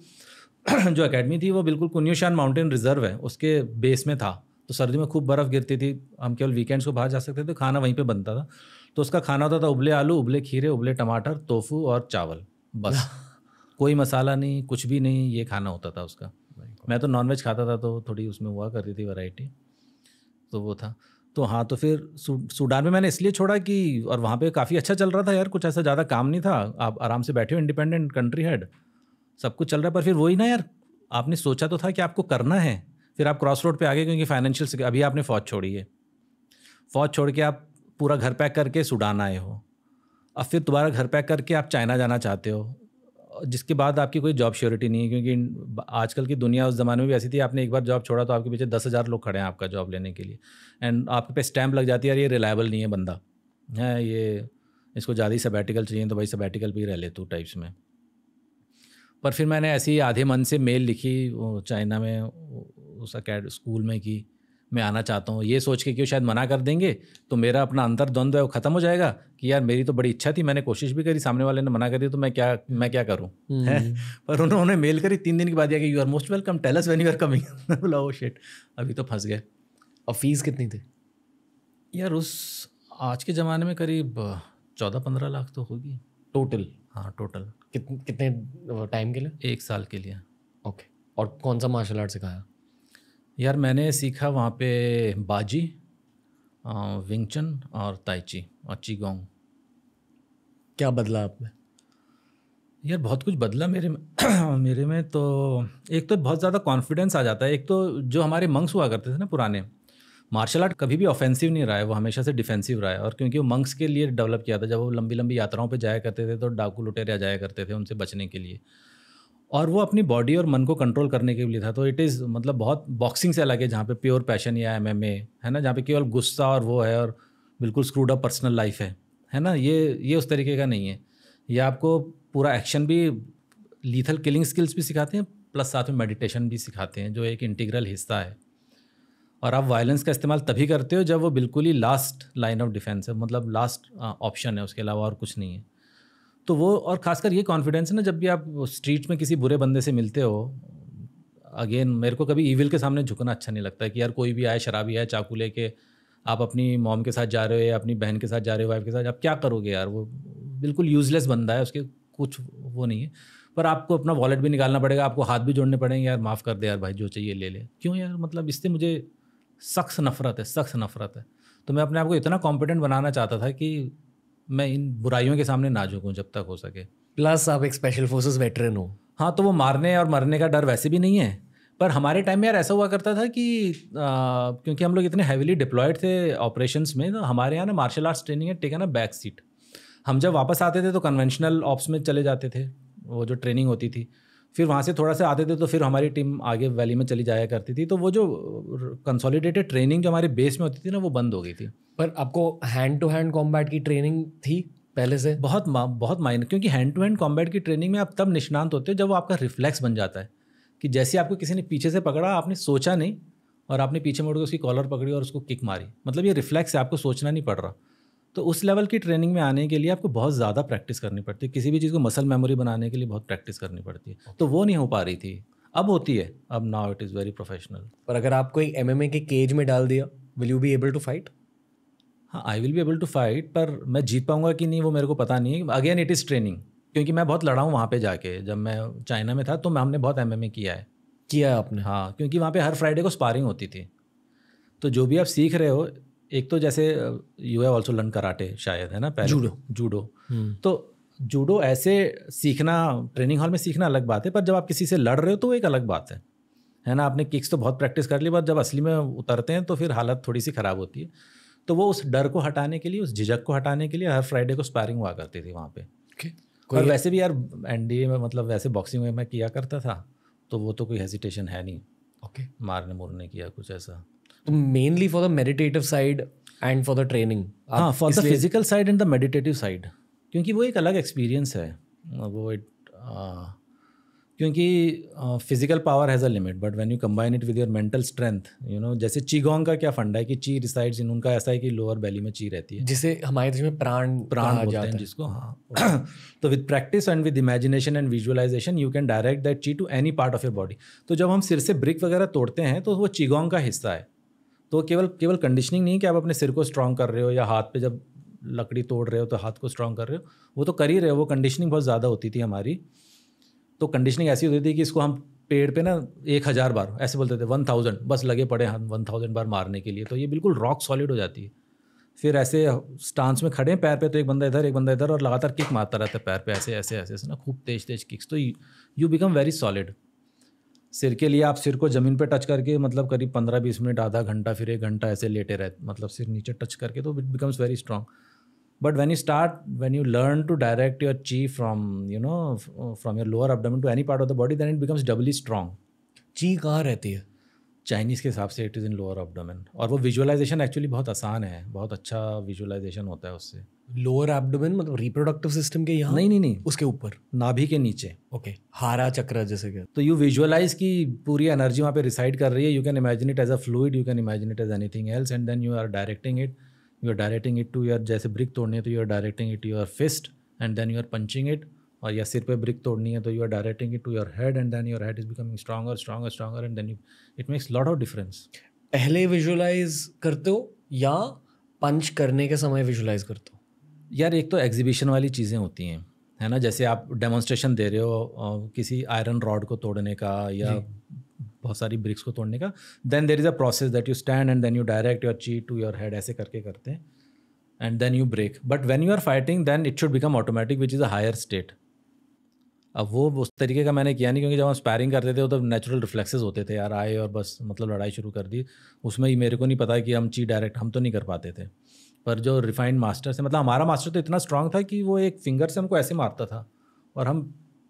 जो अकेडमी थी वो बिल्कुल कुन्योशान माउंटेन रिजर्व है उसके बेस में था, तो सर्दी में खूब बर्फ़ गिरती थी, हम केवल वीकेंड्स को बाहर जा सकते थे, तो खाना वहीं पे बनता था। तो उसका खाना होता था उबले आलू, उबले खीरे, उबले टमाटर, टोफू और चावल, बस। कोई मसाला नहीं, कुछ भी नहीं, ये खाना होता था उसका। मैं तो नॉनवेज खाता था तो थोड़ी उसमें हुआ करती थी वैरायटी, तो वो था। तो हाँ, तो फिर सूडान में मैंने इसलिए छोड़ा कि, और वहाँ पर काफ़ी अच्छा चल रहा था यार, कुछ ऐसा ज़्यादा काम नहीं था, आप आराम से बैठे हो, इंडिपेंडेंट कंट्री हेड, सब कुछ चल रहा है। पर फिर वही ना यार, आपने सोचा तो था कि आपको करना है, फिर आप क्रॉस रोड पे आ गए क्योंकि फाइनेंशियल, अभी आपने फ़ौज छोड़ी है, फ़ौज छोड़ के आप पूरा घर पैक करके सूडान आए हो, अब फिर दोबारा घर पैक करके आप चाइना जाना चाहते हो, जिसके बाद आपकी कोई जॉब श्योरिटी नहीं है क्योंकि आजकल की दुनिया उस ज़माने में भी ऐसी थी, आपने एक बार जॉब छोड़ा तो आपके पीछे दस हज़ार लोग खड़े हैं आपका जॉब लेने के लिए, एंड आपके पे स्टैम्प लग जाती है, यार ये रिलायबल नहीं है बंदा, है ये, इसको ज़्यादा ही सबैटिकल चाहिए, तो भाई सबैटिकल भी रह ले तू टाइप्स में। पर फिर मैंने ऐसे ही आधे मन से मेल लिखी चाइना में उस अकेडमी स्कूल में कि मैं आना चाहता हूँ, ये सोच के कि वो शायद मना कर देंगे तो मेरा अपना अंतर्द्वंद्व है वो ख़त्म हो जाएगा कि यार मेरी तो बड़ी इच्छा थी, मैंने कोशिश भी करी, सामने वाले ने मना कर दिया तो मैं क्या मैं क्या करूँ है। पर उन्होंने मेल करी तीन दिन के बाद, you are most welcome, tell us when you are coming. बोला ओ शिट, अभी तो फंस गए। और फीस कितनी थी यार उस, आज के ज़माने में करीब चौदह पंद्रह लाख तो होगी टोटल। हाँ टोटल। कितने कितने टाइम के लिए? एक साल के लिए। ओके। और कौन सा मार्शल आर्ट सिखाया? यार मैंने सीखा वहाँ पे बाजी, विंगचन और ताइची और चीगोंग। क्या बदला आप में? यार बहुत कुछ बदला मेरे में। मेरे में तो एक तो बहुत ज़्यादा कॉन्फिडेंस आ जाता है। एक तो जो हमारे मंक्स हुआ करते थे ना पुराने, मार्शल आर्ट कभी भी ऑफेंसिव नहीं रहा है, वो हमेशा से डिफेंसिव रहा है। और क्योंकि वो मंक्स के लिए डेवलप किया था, जब वो लंबी लंबी यात्राओं पे जाया करते थे तो डाकू लुटेरे जाया करते थे, उनसे बचने के लिए, और वो अपनी बॉडी और मन को कंट्रोल करने के लिए था। तो इट इज़ मतलब बहुत बॉक्सिंग से अलग है, जहाँ पे प्योर पैशन या एम एम ए है ना, जहाँ पे केवल गुस्सा और वो है और बिल्कुल स्क्रूड अप पर्सनल लाइफ है है ना। ये ये उस तरीके का नहीं है। ये आपको पूरा एक्शन भी, लीथल किलिंग स्किल्स भी सिखाते हैं, प्लस साथ में मेडिटेशन भी सिखाते हैं जो एक इंटीग्रल हिस्सा है। और आप वायलेंस का इस्तेमाल तभी करते हो जब वो बिल्कुल ही लास्ट लाइन ऑफ डिफेंस है, मतलब लास्ट ऑप्शन है, उसके अलावा और कुछ नहीं है। तो वो, और ख़ासकर ये कॉन्फिडेंस है ना, जब भी आप स्ट्रीट में किसी बुरे बंदे से मिलते हो, अगेन मेरे को कभी ईविल के सामने झुकना अच्छा नहीं लगता है कि यार कोई भी आए, शराबी आए, चाकू लेके, आप अपनी मॉम के साथ जा रहे हो या अपनी बहन के साथ जा रहे हो, वाइफ के साथ, आप क्या करोगे यार, वो बिल्कुल यूज़लेस बंदा है, उसके कुछ वो नहीं है। पर आपको अपना वॉलेट भी निकालना पड़ेगा, आपको हाथ भी जोड़ने पड़ेंगे, यार माफ़ कर दे यार भाई, जो चाहिए ले ले। क्यों यार, मतलब इससे मुझे सख्त नफरत है, सख्त नफरत है। तो मैं अपने आप को इतना कॉम्पिटेंट बनाना चाहता था कि मैं इन बुराइयों के सामने ना झुकूँ जब तक हो सके। प्लस आप एक स्पेशल फोर्सेस वेटरन हो। हाँ, तो वो मारने और मरने का डर वैसे भी नहीं है। पर हमारे टाइम में यार ऐसा हुआ करता था कि आ, क्योंकि हम लोग इतने हैवीली डिप्लॉयड थे ऑपरेशंस में, तो हमारे यहाँ ना मार्शल आर्ट्स ट्रेनिंग है टेकन अ बैक सीट। हम जब वापस आते थे तो कन्वेंशनल ऑप्स में चले जाते थे, वो जो ट्रेनिंग होती थी, फिर वहाँ से थोड़ा सा आते थे तो फिर हमारी टीम आगे वैली में चली जाया करती थी। तो वो जो कंसोलिडेटेड ट्रेनिंग जो हमारे बेस में होती थी ना, वो बंद हो गई थी। पर आपको हैंड टू हैंड कॉम्बैट की ट्रेनिंग थी पहले से? बहुत बहुत मायने, क्योंकि हैंड टू हैंड कॉम्बैट की ट्रेनिंग में आप तब निष्णांत होते हो जब वो आपका रिफ्लेक्स बन जाता है कि जैसे आपको किसी ने पीछे से पकड़ा, आपने सोचा नहीं और आपने पीछे मुड़ के उसकी कॉलर पकड़ी और उसको किक मारी, मतलब ये रिफ्लेक्स है, आपको सोचना नहीं पड़ रहा। तो उस लेवल की ट्रेनिंग में आने के लिए आपको बहुत ज़्यादा प्रैक्टिस करनी पड़ती है, किसी भी चीज़ को मसल मेमोरी बनाने के लिए बहुत प्रैक्टिस करनी पड़ती है। okay. तो वो नहीं हो पा रही थी, अब होती है, अब now it is very professional. पर अगर आपको एक एम एम ए के केज में डाल दिया, will you be able to fight? हाँ, I will be able to fight, पर मैं जीत पाऊँगा कि नहीं वो मेरे को पता नहीं है। अगेन इट इज़ ट्रेनिंग, क्योंकि मैं बहुत लड़ा हूँ वहाँ पर जाके, जब मैं चाइना में था तो मैं हमने बहुत एम एम ए किया है। किया है आपने? हाँ, क्योंकि वहाँ पर हर फ्राइडे को स्पारिंग होती थी, तो जो भी आप सीख रहे हो, एक तो जैसे you have also learn karate शायद, है ना, पहले जूडो जूडो तो जूडो ऐसे सीखना ट्रेनिंग हॉल में सीखना अलग बात है, पर जब आप किसी से लड़ रहे हो तो वो एक अलग बात है, है ना। आपने किक्स तो बहुत प्रैक्टिस कर ली, पर जब असली में उतरते हैं तो फिर हालत थोड़ी सी ख़राब होती है। तो वो उस डर को हटाने के लिए, उस झिझक को हटाने के लिए हर फ्राइडे को स्पारिंग हुआ करती थी वहाँ पर। okay. और वैसे भी यार एनडीए में मतलब वैसे बॉक्सिंग में मैं किया करता था तो वो तो कोई हेजिटेशन है नहीं ओके okay. मारने मुरने किया कुछ ऐसा तो mainly for the meditative side and for the training हाँ for the physical side and the meditative side क्योंकि वो एक अलग एक्सपीरियंस है वो इट क्योंकि physical power has a limit but when you combine it with your mental strength you know जैसे चीगोंग का क्या फंडा है कि ची रिसाइड्स इन उनका ऐसा है कि लोअर बैली में ची रहती है जिसे हमारे देश में प्राण प्राण बोलते हैं जिसको हाँ तो with practice and with imagination and visualisation you can direct that chi to any part of your body तो जब हम सिर से ब्रिक वगैरह तोड़ते हैं तो वो चीगोंग का हिस्सा है तो केवल केवल कंडीशनिंग नहीं कि आप अपने सिर को स्ट्रॉन्ग कर रहे हो या हाथ पे जब लकड़ी तोड़ रहे हो तो हाथ को स्ट्रॉन्ग कर रहे हो वो तो कर ही रहे हो वो कंडीशनिंग बहुत ज़्यादा होती थी हमारी तो कंडीशनिंग ऐसी होती थी कि इसको हम पेड़ पे ना एक हज़ार बार ऐसे बोलते थे वन थाउजेंड बस लगे पड़े हम वन थाउजेंड बार मारने के लिए तो ये बिल्कुल रॉक सॉलिड हो जाती है फिर ऐसे स्टांस में खड़े हैं पैर पे तो एक बंदा इधर एक बंदा इधर और लगातार किक मारता रहता है पैर पे ऐसे ऐसे ऐसे ऐसे ना खूब तेज तेज किक्स तो यू बिकम वेरी सॉलिड सिर के लिए आप सिर को ज़मीन पे टच करके मतलब करीब पंद्रह बीस मिनट आधा घंटा फिर एक घंटा ऐसे लेटे रहे मतलब सिर नीचे टच करके तो it becomes very strong but when you start when you learn to direct your chi from you know from your lower abdomen to any part of the body then it becomes doubly strong chi कहाँ रहती है चाइनीज़ के हिसाब से it is in lower abdomen और वो विजुअलाइजेशन एक्चुअली बहुत आसान है बहुत अच्छा विजुअलाइजेशन होता है उससे लोअर एब्डोमेन मतलब रिप्रोडक्टिव सिस्टम के यहाँ नहीं नहीं नहीं उसके ऊपर नाभि के नीचे ओके okay. हारा चक्र जैसे कि तो यू विजुअलाइज की पूरी एनर्जी वहाँ पे रिसाइड कर रही है you can imagine it as a fluid you can imagine it as anything else and then you are directing it you are directing it to your जैसे ब्रिक तोड़नी है तो you are directing it to your fist and then you are punching it और या सिर पे ब्रिक तोड़नी है तो you are directing it to your head and then your head is becoming stronger stronger stronger and then it makes lot of difference पहले विजुअलाइज करते हो या पंच करने के समय विजुअलाइज करते हो यार एक तो एग्जीबिशन वाली चीज़ें होती हैं है ना जैसे आप डेमोन्स्ट्रेशन दे रहे हो किसी आयरन रॉड को तोड़ने का या बहुत सारी ब्रिक्स को तोड़ने का then there is a process that you stand and then you direct your chi to your head ऐसे करके करते हैं and then you break but when you are fighting then it should become automatic which is a higher state अब वो उस तरीके का मैंने किया नहीं क्योंकि जब हम स्पैरिंग करते थे तो नेचुरल रिफ्लेक्सेस होते थे यार आए और बस मतलब लड़ाई शुरू कर दी उसमें ही मेरे को नहीं पता कि हम ची डायरेक्ट हम तो नहीं कर पाते थे पर जो रिफाइंड मास्टर से मतलब हमारा मास्टर तो इतना स्ट्रांग था कि वो एक फिंगर से हमको ऐसे मारता था और हम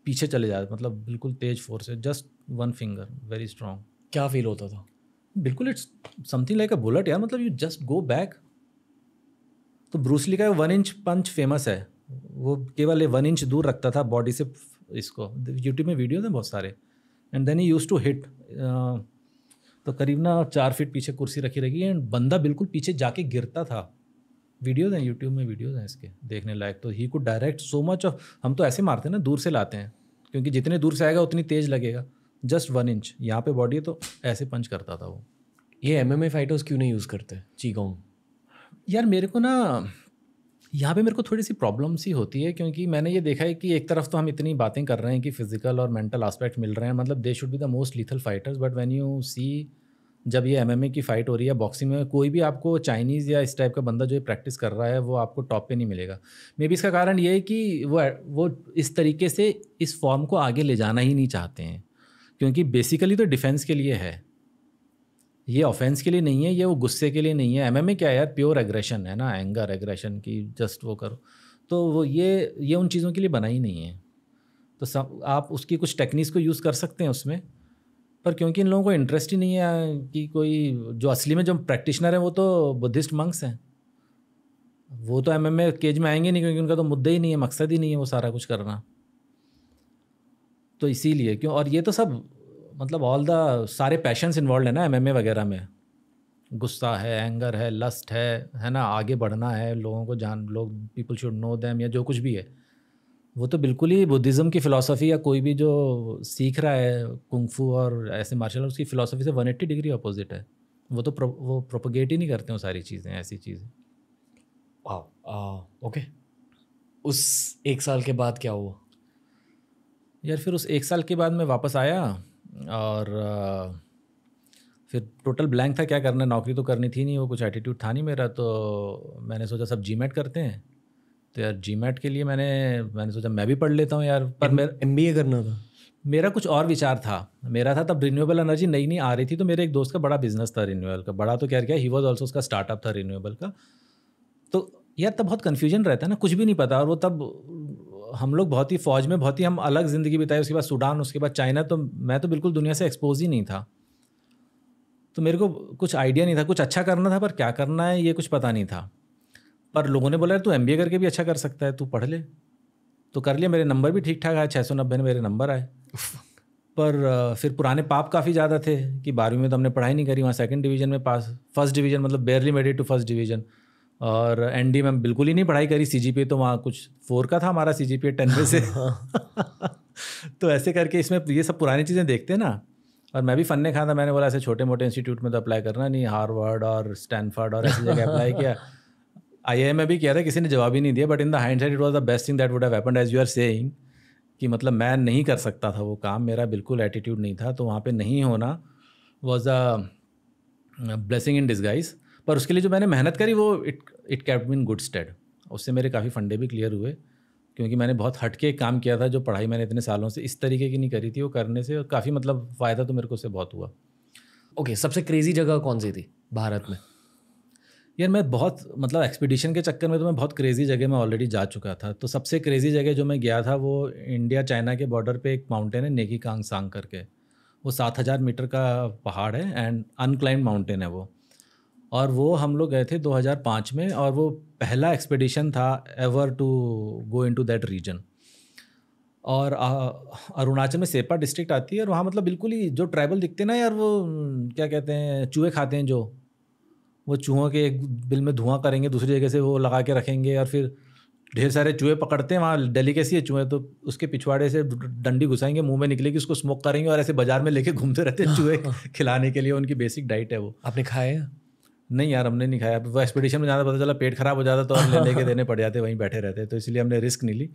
पीछे चले जाते मतलब बिल्कुल तेज फोर्स से just one finger very strong क्या फील होता था बिल्कुल it's something like a bullet यार मतलब यू जस्ट गो बैक तो ब्रूस ली का वन इंच पंच फेमस है वो केवल वन इंच दूर रखता था बॉडी से इसको यूट्यूब में वीडियोज हैं बहुत सारे and then he used to hit तो करीब ना चार फीट पीछे कुर्सी रखी रखी एंड बंदा बिल्कुल पीछे जाके गिरता था वीडियोज़ हैं यूट्यूब में वीडियोज़ हैं इसके देखने लायक तो he could direct so much of हम तो ऐसे मारते हैं ना दूर से लाते हैं क्योंकि जितने दूर से आएगा उतनी तेज़ लगेगा जस्ट वन इंच यहाँ पे बॉडी है तो ऐसे पंच करता था वो ये एमएमए फाइटर्स क्यों नहीं यूज़ करते चीगोंग यार मेरे को ना यहाँ पे मेरे को थोड़ी सी प्रॉब्लम सी होती है क्योंकि मैंने ये देखा है कि एक तरफ तो हम इतनी बातें कर रहे हैं कि फिजिकल और मेंटल आस्पेक्ट मिल रहे हैं मतलब they should be the most lethal fighters but when you see जब ये एमएमए की फ़ाइट हो रही है बॉक्सिंग में कोई भी आपको चाइनीज़ या इस टाइप का बंदा जो ये प्रैक्टिस कर रहा है वो आपको टॉप पे नहीं मिलेगा मे बी इसका कारण ये है कि वो वो इस तरीके से इस फॉर्म को आगे ले जाना ही नहीं चाहते हैं क्योंकि बेसिकली तो डिफेंस के लिए है ये ऑफेंस के लिए नहीं है ये वो गुस्से के लिए नहीं है एमएमए क्या है यार प्योर एग्रेशन है ना एंगर एग्रेशन की जस्ट वो करो तो वो ये ये उन चीज़ों के लिए बना ही नहीं है तो सब आप उसकी कुछ टेक्निक्स को यूज़ कर सकते हैं उसमें पर क्योंकि इन लोगों को इंटरेस्ट ही नहीं है कि कोई जो असली में जो प्रैक्टिशनर हैं वो तो बुद्धिस्ट मंक्स हैं वो तो एमएमए केज में आएंगे नहीं क्योंकि उनका तो मुद्दा ही नहीं है मकसद ही नहीं है वो सारा कुछ करना तो इसीलिए क्यों और ये तो सब मतलब ऑल द सारे पैशंस इन्वॉल्व है ना एमएमए वगैरह में गुस्सा है एंगर है लस्ट है है ना आगे बढ़ना है लोगों को जान लोग पीपल शुड नो देम या जो कुछ भी है वो तो बिल्कुल ही बुद्धिज़्म की फ़िलासफ़ी या कोई भी जो सीख रहा है कुंगफू और ऐसे मार्शल आर्ट्स की फ़िलासफ़ी से वन एट्टी डिग्री अपोजिट है वो तो प्रो, वो प्रोपोगेट ही नहीं करते हैं सारी चीज़ें ऐसी चीज़ें वाह ओके उस एक साल के बाद क्या हुआ यार फिर उस एक साल के बाद मैं वापस आया और आ, फिर टोटल ब्लैंक था क्या करना नौकरी तो करनी थी नहीं वो कुछ एटीट्यूड था नहीं मेरा तो मैंने सोचा सब जी मैट करते हैं तो यार जी मैट के लिए मैंने मैंने सोचा मैं भी पढ़ लेता हूँ यार पर मेरा एम बी ए करना था मेरा कुछ और विचार था मेरा था तब रिन्यूएबल एनर्जी नई नई आ रही थी तो मेरे एक दोस्त का बड़ा बिजनेस था रिन्यूएबल का बड़ा तो क्या क्या ही वाज आल्सो उसका स्टार्टअप था रिन्यूएबल का तो यार तब बहुत कन्फ्यूजन रहता है ना कुछ भी नहीं पता और वो तब हम लोग बहुत ही फौज में बहुत ही हम अलग ज़िंदगी बिताई, उसके बाद सूडान, उसके बाद चाइना। तो मैं तो बिल्कुल दुनिया से एक्सपोज ही नहीं था, तो मेरे को कुछ आइडिया नहीं था, कुछ अच्छा करना था पर क्या करना है ये कुछ पता नहीं था। पर लोगों ने बोला तू एम बी ए करके भी अच्छा कर सकता है, तू पढ़ ले, तो कर लिया। मेरे नंबर भी ठीक ठाक आए, छः सौ नब्बे में मेरे नंबर आए। पर फिर पुराने पाप काफ़ी ज़्यादा थे कि बारहवीं में तो हमने पढ़ाई नहीं करी, वहाँ सेकंड डिवीज़न में पास, फर्स्ट डिवीज़न मतलब barely made it to first division. और एन डी में बिल्कुल ही नहीं पढ़ाई करी। सी जी पी तो वहाँ कुछ फोर का था हमारा, सी जी पी टेन में से। तो ऐसे करके इसमें ये सब पुरानी चीज़ें देखते हैं ना, और मैं भी फन्ने खा था। मैंने बोला ऐसे छोटे मोटे इंस्टीट्यूट में तो अप्लाई करना नहीं, हार्वर्ड और स्टैनफोर्ड और ऐसी जगह अप्लाई किया। आई आई एम में भी किया था, किसी ने जवाब ही नहीं दिया। But in the hindsight it was the best thing that would have happened, as you are saying कि मतलब मैं नहीं कर सकता था वो काम, मेरा बिल्कुल एटीट्यूड नहीं था। तो वहाँ पे नहीं होना was a blessing in disguise. पर उसके लिए जो मैंने मेहनत करी वो it it kept me in good stead. उससे मेरे काफ़ी फंडे भी क्लियर हुए, क्योंकि मैंने बहुत हट के काम किया था। जो पढ़ाई मैंने इतने सालों से इस तरीके की नहीं करी थी, वो करने से और काफ़ी मतलब फ़ायदा तो मेरे को उससे बहुत हुआ। ओके, सबसे क्रेजी जगह कौन सी थी भारत में? यार मैं बहुत मतलब एक्सपीडिशन के चक्कर में तो मैं बहुत क्रेजी जगह में ऑलरेडी जा चुका था। तो सबसे क्रेजी जगह जो मैं गया था वो इंडिया चाइना के बॉर्डर पे एक माउंटेन है नेगी कांग सांग करके। वो सात हज़ार मीटर का पहाड़ है एंड अनक्लाइंब माउंटेन है वो। और वो हम लोग गए थे दो हज़ार पाँच में, और वो पहला एक्सपीडिशन था ever to go in to that region. और अरुणाचल में सेपा डिस्ट्रिक्ट आती है, और वहाँ मतलब बिल्कुल ही जो ट्राइबल दिखते ना यार, वो क्या कहते हैं, चूहे खाते हैं जो, वो चूहों के एक बिल में धुआं करेंगे, दूसरी जगह से वो लगा के रखेंगे, और फिर ढेर सारे चूहे पकड़ते हैं। वहाँ डेलिकेसी है चूहे, तो उसके पिछवाड़े से डंडी घुसाएंगे, मुंह में निकलेगी, उसको स्मोक करेंगे, और ऐसे बाजार में लेके घूमते रहते हैं चूहे खिलाने के लिए। उनकी बेसिक डाइट है वो। आपने खाए? नहीं यार, हमने नहीं खाया। वो एक्सपीडिशन में ज़्यादा पता चला, पेट ख़राब हो जाता तो हम लेके देने पड़ जाते, वहीं बैठे रहते, तो इसलिए हमने रिस्क नहीं ली।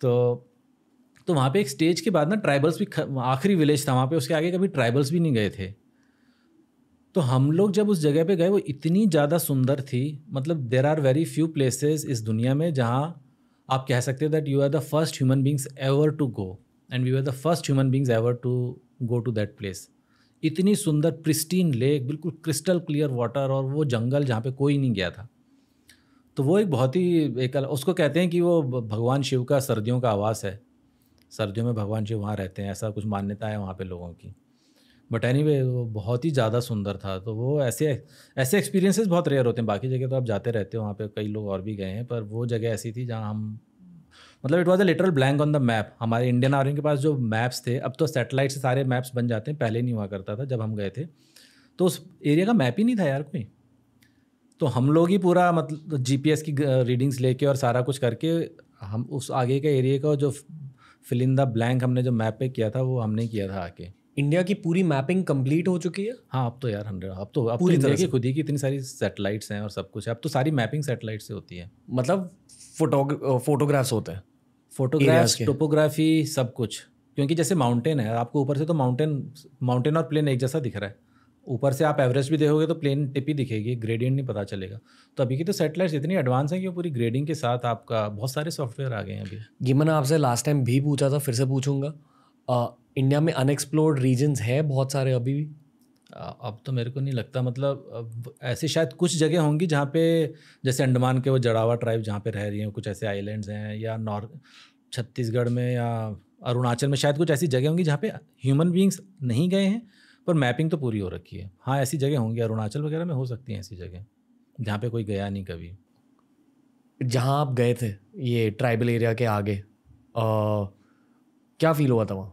तो तो वहाँ पे एक स्टेज के बाद ना ट्राइबल्स भी, आखिरी विलेज था वहाँ पे, उसके आगे कभी ट्राइबल्स भी नहीं गए थे। तो हम लोग जब उस जगह पे गए वो इतनी ज़्यादा सुंदर थी, मतलब there are very few places इस दुनिया में जहाँ आप कह सकते हो that you are the first human beings ever to go, and we are the first human beings ever to go to that place. इतनी सुंदर प्रिस्टीन लेक, बिल्कुल क्रिस्टल क्लियर वाटर, और वो जंगल जहाँ पे कोई नहीं गया था। तो वो एक बहुत ही एक, उसको कहते हैं कि वो भगवान शिव का सर्दियों का आवास है, सर्दियों में भगवान शिव वहाँ रहते हैं, ऐसा कुछ मान्यता है वहाँ पे लोगों की। बट एनीवे वो बहुत ही ज़्यादा सुंदर था। तो वो ऐसे ऐसे एक्सपीरियंसेस बहुत रेयर होते हैं। बाकी जगह तो आप जाते रहते हो, वहाँ पे कई लोग और भी गए हैं, पर वो जगह ऐसी थी जहाँ हम मतलब it was a literal blank on the map. हमारे इंडियन आर्मी के पास जो मैप्स थे, अब तो सैटेलाइट से सारे मैप्स बन जाते हैं, पहले नहीं हुआ करता था। जब हम गए थे तो उस एरिया का मैप ही नहीं था यार कोई, तो हम लोग ही पूरा मतलब जीपीएस की रीडिंग्स लेके और सारा कुछ करके हम उस आगे के एरिया का जो फिल इन द ब्लैंक हमने जो मैप पे किया था वो हमने किया था आके। इंडिया की पूरी मैपिंग कंप्लीट हो चुकी है? हाँ, अब तो यार हंड्रेड, अब तो अब पूरी तरह की खुद ही की इतनी सारी सैटेलाइट्स हैं और सब कुछ है। अब तो सारी मैपिंग सैटेलाइट से होती है। मतलब फोटो फोटोग्राफ्स होते हैं, फोटोग्राफ्स, टोपोग्राफी, सब कुछ। क्योंकि जैसे माउंटेन है, आपको ऊपर से तो माउंटेन माउंटेन और प्लेन एक जैसा दिख रहा है, ऊपर से आप एवरेस्ट भी देखोगे तो प्लेन टिप ही दिखेगी, ग्रेडियंट नहीं पता चलेगा। तो अभी की तो सैटेलाइट्स इतनी एडवांस है कि वो पूरी ग्रेडिंग के साथ आपका बहुत सारे सॉफ्टवेयर आ गए हैं अभी। ये मैंने आपसे लास्ट टाइम भी पूछा था, फिर से पूछूंगा, आ, इंडिया में अनएक्सप्लोर्ड रीजन्स है बहुत सारे अभी भी? अब तो मेरे को नहीं लगता, मतलब ऐसे शायद कुछ जगह होंगी जहाँ पे जैसे अंडमान के वो जड़ावा ट्राइब जहाँ पे रह रही हैं, कुछ ऐसे आइलैंड्स हैं, या नॉर्थ छत्तीसगढ़ में या अरुणाचल में शायद कुछ ऐसी जगह होंगी जहाँ पे ह्यूमन बीइंग्स नहीं गए हैं, पर मैपिंग तो पूरी हो रखी है। हाँ, ऐसी जगह होंगी अरुणाचल वगैरह में, हो सकती हैं ऐसी जगह जहाँ पर कोई गया नहीं कभी। जहाँ आप गए थे ये ट्राइबल एरिया के आगे, आ, क्या फील हुआ था वहाँ?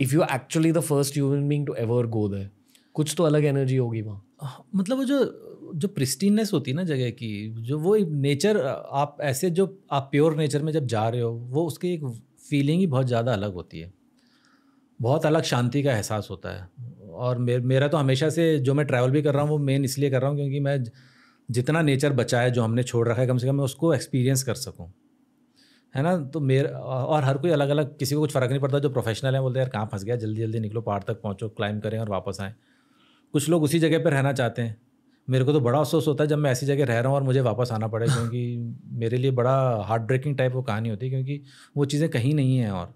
If you actually the first human being to ever go there, कुछ तो अलग एनर्जी होगी वहाँ। मतलब वो जो जो प्रिस्टीननेस होती है ना जगह की, जो वो नेचर, आप ऐसे जो आप प्योर नेचर में जब जा रहे हो, वो उसकी एक फीलिंग ही बहुत ज़्यादा अलग होती है, बहुत अलग शांति का एहसास होता है। और मे, मेरा तो हमेशा से जो मैं ट्रैवल भी कर रहा हूँ वो मेन इसलिए कर रहा हूँ क्योंकि मैं जितना नेचर बचा है, जो हमने छोड़ रखा है, कम से कम मैं उसको एक्सपीरियंस कर सकूँ, है ना। तो मेरा और हर कोई अलग अलग, किसी को कुछ फ़र्क नहीं पड़ता। जो प्रोफेशनल है बोलते हैं यार कहाँ फंस गया, जल्दी जल्दी निकलो, पहाड़ तक पहुँचो, क्लाइंब करें और वापस आएँ। कुछ लोग उसी जगह पर रहना चाहते हैं। मेरे को तो बड़ा अफसोस होता है जब मैं ऐसी जगह रह रहा हूँ और मुझे वापस आना पड़े, क्योंकि मेरे लिए बड़ा हार्ट ब्रेकिंग टाइप वो कहानी होती है, क्योंकि वो चीज़ें कहीं नहीं हैं। और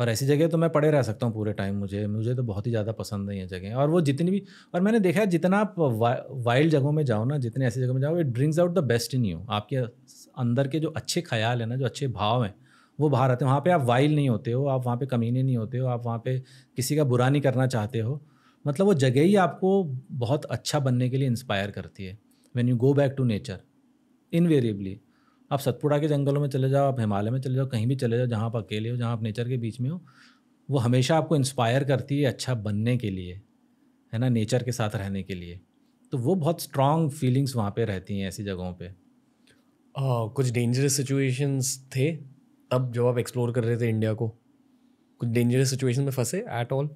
और ऐसी जगह तो मैं पड़े रह सकता हूँ पूरे टाइम, मुझे मुझे तो बहुत ही ज़्यादा पसंद है ये जगह। और वो जितनी भी, और मैंने देखा है जितना आप वा, वाइल्ड जगहों में जाओ ना, जितने ऐसी जगह में जाओ, it brings out the best in you. आपके अंदर के जो अच्छे ख्याल है ना, जो अच्छे भाव हैं, वो बाहर आते हैं। वहाँ पे आप वाइल्ड नहीं होते हो, आप वहाँ पे कमीने नहीं होते हो, आप वहाँ पे किसी का बुरा नहीं करना चाहते हो। मतलब वो जगह ही आपको बहुत अच्छा बनने के लिए इंस्पायर करती है। When you go back to nature invariably, आप सतपुड़ा के जंगलों में चले जाओ, आप हिमालय में चले जाओ, कहीं भी चले जाओ जहाँ आप अकेले हो, जहाँ आप नेचर के बीच में हो, वो हमेशा आपको इंस्पायर करती है अच्छा बनने के लिए, है ना, नेचर के साथ रहने के लिए। तो वो बहुत स्ट्रॉन्ग फीलिंग्स वहाँ पे रहती हैं ऐसी जगहों पे। uh, कुछ डेंजरस सिचुएशंस थे तब जब आप एक्सप्लोर कर रहे थे इंडिया को? कुछ डेंजरस सिचुएशन में फंसे एट ऑल?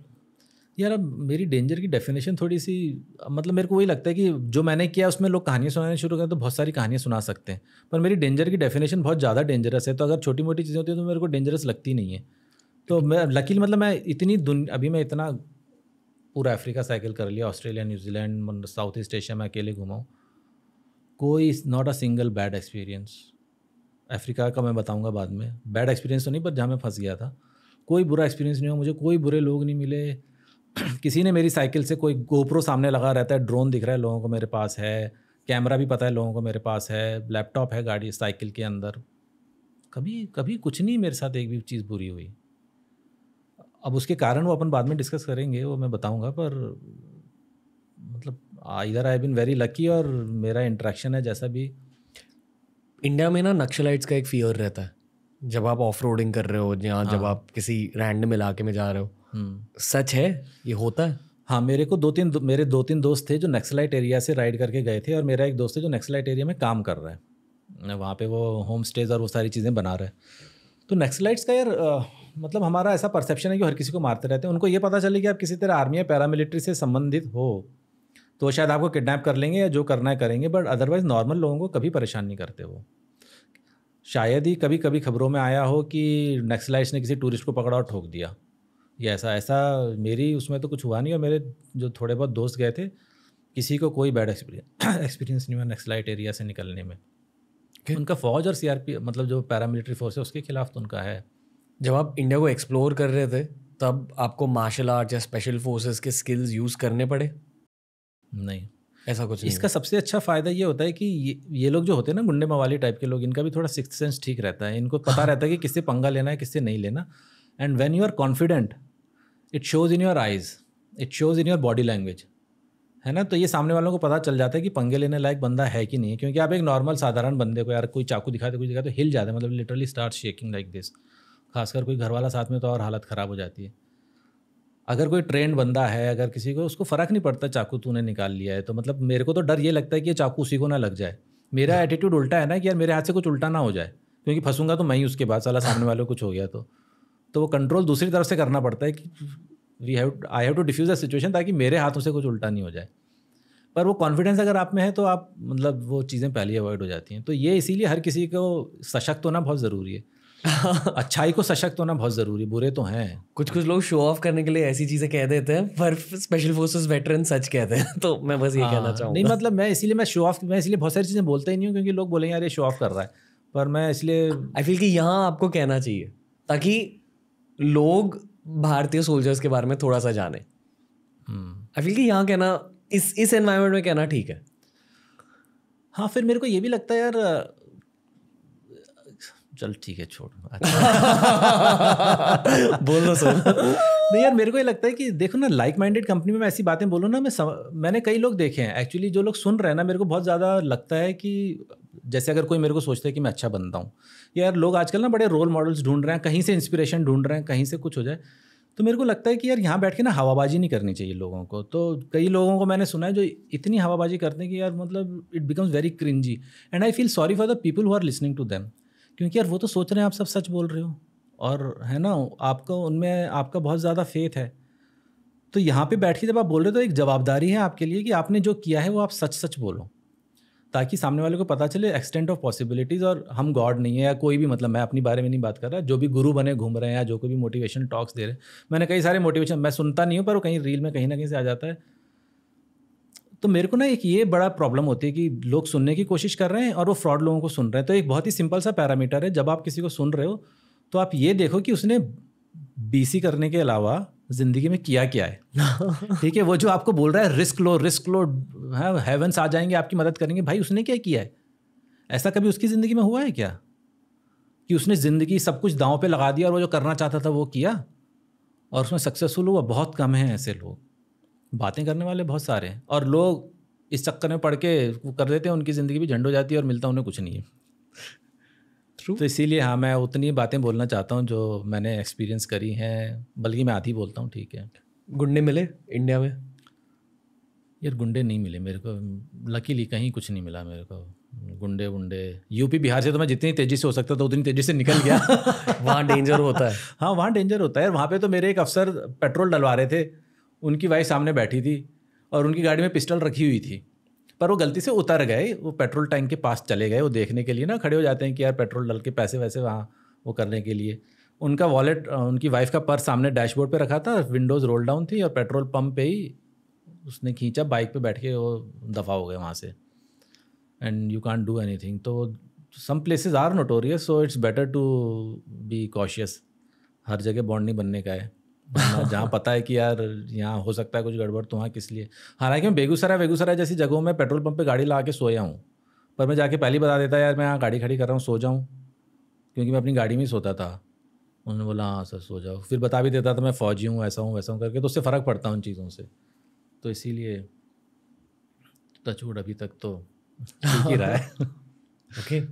यार अब मेरी डेंजर की डेफिनेशन थोड़ी सी, मतलब मेरे को वही लगता है कि जो मैंने किया उसमें लोग कहानियाँ सुनाने शुरू करें तो बहुत सारी कहानियाँ सुना सकते हैं, पर मेरी डेंजर की डेफिनेशन बहुत ज़्यादा डेंजरस है। तो अगर छोटी मोटी चीज़ें होती है तो मेरे को डेंजरस लगती नहीं है। तो मैं लकीली, मतलब मैं इतनी दुन अभी मैं इतना पूरा अफ्रीका साइकिल कर लिया, Australia, New Zealand, south east Asia में अकेले घुमाऊँ, कोई not a single bad experience. Africa का मैं बताऊँगा बाद में, बैड एक्सपीरियंस तो नहीं, पर जहाँ मैं फंस गया था कोई बुरा एक्सपीरियंस नहीं हुआ, मुझे कोई बुरे लोग नहीं मिले। किसी ने मेरी साइकिल से, कोई गोप्रो सामने लगा रहता है, ड्रोन दिख रहा है लोगों को मेरे पास है, कैमरा भी पता है लोगों को मेरे पास है, लैपटॉप है गाड़ी साइकिल के अंदर, कभी कभी कुछ नहीं मेरे साथ एक भी चीज़ बुरी हुई। अब उसके कारण वो अपन बाद में डिस्कस करेंगे, वो मैं बताऊंगा, पर मतलब इधर I have been very lucky. और मेरा इंटरेक्शन है जैसा भी, इंडिया में ना नक्सलाइट्स का एक फियर रहता है जब आप ऑफ रोडिंग कर रहे हो या हाँ। जब आप किसी रैंडम इलाके में जा रहे हो, सच है ये होता है? हाँ, मेरे को दो तीन दो, मेरे दो तीन दोस्त थे जो नक्सलाइट एरिया से राइड करके गए थे, और मेरा एक दोस्त है जो नक्सलाइट एरिया में काम कर रहा है, वहाँ पे वो होम स्टेज और वो सारी चीज़ें बना रहा है। तो नक्सलाइट्स का यार आ, मतलब हमारा ऐसा परसेप्शन है कि हर किसी को मारते रहते हैं। उनको ये पता चले कि आप किसी तरह आर्मी या पैरामिलिट्री से संबंधित हो तो शायद आपको किडनैप कर लेंगे या जो करना है करेंगे, बट अदरवाइज़ नॉर्मल लोगों को कभी परेशान नहीं करते वो। शायद ही कभी कभी खबरों में आया हो कि नक्सलाइट्स ने किसी टूरिस्ट को पकड़ा और ठोक दिया, ये ऐसा ऐसा मेरी उसमें तो कुछ हुआ नहीं। और मेरे जो थोड़े बहुत दोस्त गए थे, किसी को कोई बैड एक्सपीरियंस एक्सपीरियंस नहीं हुआ नक्सलाइट एरिया से निकलने में। okay. उनका फ़ौज और सीआरपी, मतलब जो पैरामिलिट्री फोर्स है उसके खिलाफ तो उनका है। जब आप इंडिया को एक्सप्लोर कर रहे थे तब आपको मार्शल आर्ट या स्पेशल फोर्सेस के स्किल्स यूज़ करने पड़े? नहीं, ऐसा कुछ नहीं। इसका सबसे अच्छा फ़ायदा ये होता है कि ये ये लोग जो होते हैं ना गुंडे मवाली टाइप के लोग, इनका भी थोड़ा सिक्स्थ सेंस ठीक रहता है, इनको पता रहता है कि किससे पंगा लेना है किससे नहीं लेना। And when you are confident it shows in your eyes, it shows in your body language, है ना। तो ये सामने वालों को पता चल जाता है कि पंगे लेने लायक बंदा है कि नहीं, क्योंकि आप एक नॉर्मल साधारण बंदे को यार कोई चाकू दिखाते कुछ दिखाते तो हिल जाते, मतलब literally start shaking like this. खासकर कोई घरवाला साथ में तो और हालत ख़राब हो जाती है। अगर कोई ट्रेंड बंदा है, अगर किसी को, उसको फ़र्क नहीं पड़ता चाकू तूने निकाल लिया है तो। मतलब मेरे को तो डर ये लगता है कि ये चाकू उसी को ना लग जाए। मेरा एटीट्यूड उल्टा है ना कि यार मेरे हाथ से कुछ उल्टा ना हो जाए, क्योंकि फंसूंगा तो मैं ही उसके बाद, साला सामने वाले को कुछ हो गया तो। तो वो कंट्रोल दूसरी तरफ से करना पड़ता है कि we have I have to defuse the situation ताकि मेरे हाथों से कुछ उल्टा नहीं हो जाए। पर वो कॉन्फिडेंस अगर आप में है तो आप, मतलब वो चीज़ें पहले ही अवॉइड हो जाती हैं। तो ये इसीलिए हर किसी को सशक्त होना बहुत ज़रूरी है। अच्छाई को सशक्त होना बहुत ज़रूरी है, बुरे तो हैं। कुछ कुछ लोग शो ऑफ करने के लिए ऐसी चीज़ें कह देते हैं, पर स्पेशल फोर्सेस वेटरन सच कहते हैं। तो मैं बस ये कहना चाहूँगा, नहीं मतलब मैं इसीलिए मैं शो ऑफ मैं इसलिए बहुत सारी चीज़ें बोलता ही नहीं हूँ क्योंकि लोग बोलेंगे यार ये शो ऑफ कर रहा है, पर मैं इसलिए आई फील कि यहाँ आपको कहना चाहिए ताकि लोग भारतीय सोल्जर्स के बारे में थोड़ा सा जाने। आई फील कि यहाँ कहना, इस इस एनवायरनमेंट में कहना ठीक है। हाँ, फिर मेरे को ये भी लगता है यार, चल ठीक है छोड़ बोल दो सर। नहीं यार, मेरे को ये लगता है कि देखो ना, लाइक माइंडेड कंपनी में मैं ऐसी बातें बोलूँ ना, मैं सम... मैंने कई लोग देखे हैं एक्चुअली। जो लोग सुन रहे हैं ना, मेरे को बहुत ज़्यादा लगता है कि जैसे अगर कोई मेरे को सोचता है कि मैं अच्छा बनता हूँ, यार लोग आजकल ना बड़े रोल मॉडल्स ढूंढ रहे हैं, कहीं से इंस्पिरेशन ढूंढ रहे हैं, कहीं से कुछ हो जाए। तो मेरे को लगता है कि यार यहाँ बैठ के ना हवाबाजी नहीं करनी चाहिए लोगों को। तो कई लोगों को मैंने सुना है जो इतनी हवाबाजी करते हैं कि यार मतलब it becomes very cringy, and I feel sorry for the people who are listening to them, क्योंकि यार वो तो सोच रहे हैं आप सब सच बोल रहे हो और है ना आपका उनमें आपका बहुत ज़्यादा फेथ है। तो यहाँ पे बैठ के जब आप बोल रहे हो तो एक जवाबदारी है आपके लिए कि आपने जो किया है वो आप सच सच बोलो, ताकि सामने वाले को पता चले एक्सटेंट ऑफ पॉसिबिलिटीज़। और हम गॉड नहीं है या कोई भी, मतलब मैं अपने बारे में नहीं बात कर रहा, जो भी गुरु बने घूम रहे हैं या जो कोई भी मोटिवेशन टॉक्स दे रहे हैं। मैंने कई सारे मोटिवेशन, मैं सुनता नहीं हूँ पर वो कहीं रील में कहीं ना कहीं से आ जाता है। तो मेरे को ना एक ये बड़ा प्रॉब्लम होती है कि लोग सुनने की कोशिश कर रहे हैं और वो फ्रॉड लोगों को सुन रहे हैं। तो एक बहुत ही सिंपल सा पैरामीटर है, जब आप किसी को सुन रहे हो तो आप ये देखो कि उसने बीसी करने के अलावा जिंदगी में किया क्या है? ठीक है, वो जो आपको बोल रहा है रिस्क लो रिस्क लो, हाँ हेवंस आ जाएंगे आपकी मदद करेंगे, भाई उसने क्या किया है? ऐसा कभी उसकी ज़िंदगी में हुआ है क्या कि उसने ज़िंदगी सब कुछ दांव पे लगा दिया और वो जो करना चाहता था वो किया और उसमें सक्सेसफुल हुआ? बहुत कम हैं ऐसे लोग। बातें करने वाले बहुत सारे हैं और लोग इस चक्कर में पढ़ के वो कर देते हैं, उनकी ज़िंदगी भी झंड हो जाती है और मिलता उन्हें कुछ नहीं है। True. तो इसीलिए हाँ मैं उतनी बातें बोलना चाहता हूँ जो मैंने एक्सपीरियंस करी हैं, बल्कि मैं आधी बोलता हूँ। ठीक है, गुंडे मिले इंडिया में? यार गुंडे नहीं मिले मेरे को, लकीली कहीं कुछ नहीं मिला मेरे को। गुंडे गुंडे यूपी बिहार से तो मैं जितनी तेज़ी से हो सकता था उतनी तेज़ी से निकल गया। वहाँ डेंजर होता है। हाँ वहाँ डेंजर होता है। वहाँ पे तो मेरे एक अफसर पेट्रोल डलवा रहे थे, उनकी वाइफ सामने बैठी थी और उनकी गाड़ी में पिस्टल रखी हुई थी, पर वो गलती से उतर गए, वो पेट्रोल टैंक के पास चले गए। वो देखने के लिए ना खड़े हो जाते हैं कि यार पेट्रोल डल के पैसे वैसे वहाँ वो करने के लिए। उनका वॉलेट, उनकी वाइफ का पर्स सामने डैशबोर्ड पे रखा था, विंडोज़ रोल डाउन थी और पेट्रोल पंप पे ही उसने खींचा, बाइक पे बैठ के वो दफ़ा हो गए वहाँ से। And you can't do anything. तो some places are notorious, so it's better to be cautious. हर जगह बॉन्ड नहीं बनने का है। जहाँ पता है कि यार यहाँ हो सकता है कुछ गड़बड़, तो वहाँ किस लिए? हालांकि मैं बेगूसराय बेगूसराय जैसी जगहों में पेट्रोल पंप पे गाड़ी ला के सोया हूँ, पर मैं जाके पहले ही बता देता यार मैं यहाँ गाड़ी खड़ी कर रहा हूँ, सो जाऊँ, क्योंकि मैं अपनी गाड़ी में ही सोता था। उन्होंने बोला हाँ सर सो जाओ, फिर बता भी देता था मैं फ़ौजी हूँ, ऐसा हूँ वैसा हूँ करके, तो उससे फ़र्क पड़ता उन चीज़ों से। तो इसीलिए टचवुड अभी तक तो ठीक ही रहा है। ओके,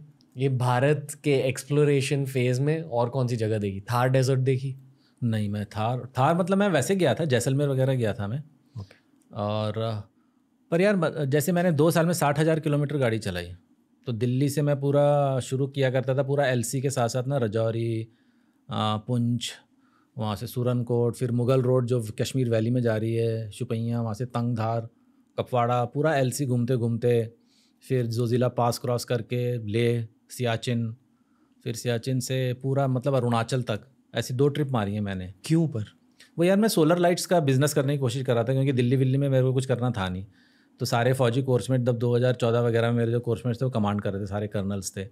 ये भारत के एक्सप्लोरेशन फेज़ में और कौन सी जगह देखी? थार डेजर्ट देखी? नहीं, मैं थार थार मतलब मैं वैसे गया था, जैसलमेर वगैरह गया था मैं। okay. और पर यार जैसे मैंने दो साल में साठ हज़ार किलोमीटर गाड़ी चलाई, तो दिल्ली से मैं पूरा शुरू किया करता था, पूरा एलसी के साथ साथ ना रजौरी, पुंछ, वहाँ से सूरनकोट, फिर मुग़ल रोड जो कश्मीर वैली में जा रही है, शुपैया, वहाँ से तंग धार, कपवाड़ा, पूरा एलसी घूमते घूमते फिर जोजिला पास क्रॉस करके लेह, सियाचिन, फिर सियाचिन से पूरा मतलब अरुणाचल तक, ऐसी दो ट्रिप मारी है मैंने। क्यों? पर वो यार मैं सोलर लाइट्स का बिज़नेस करने की कोशिश कर रहा था, क्योंकि दिल्ली विल्ली में मेरे को कुछ करना था नहीं, तो सारे फौजी कोर्समेट तब दो हज़ार चौदह वगैरह में मेरे जो कोर्समेट्स थे वो कमांड कर रहे थे, सारे कर्नल्स थे,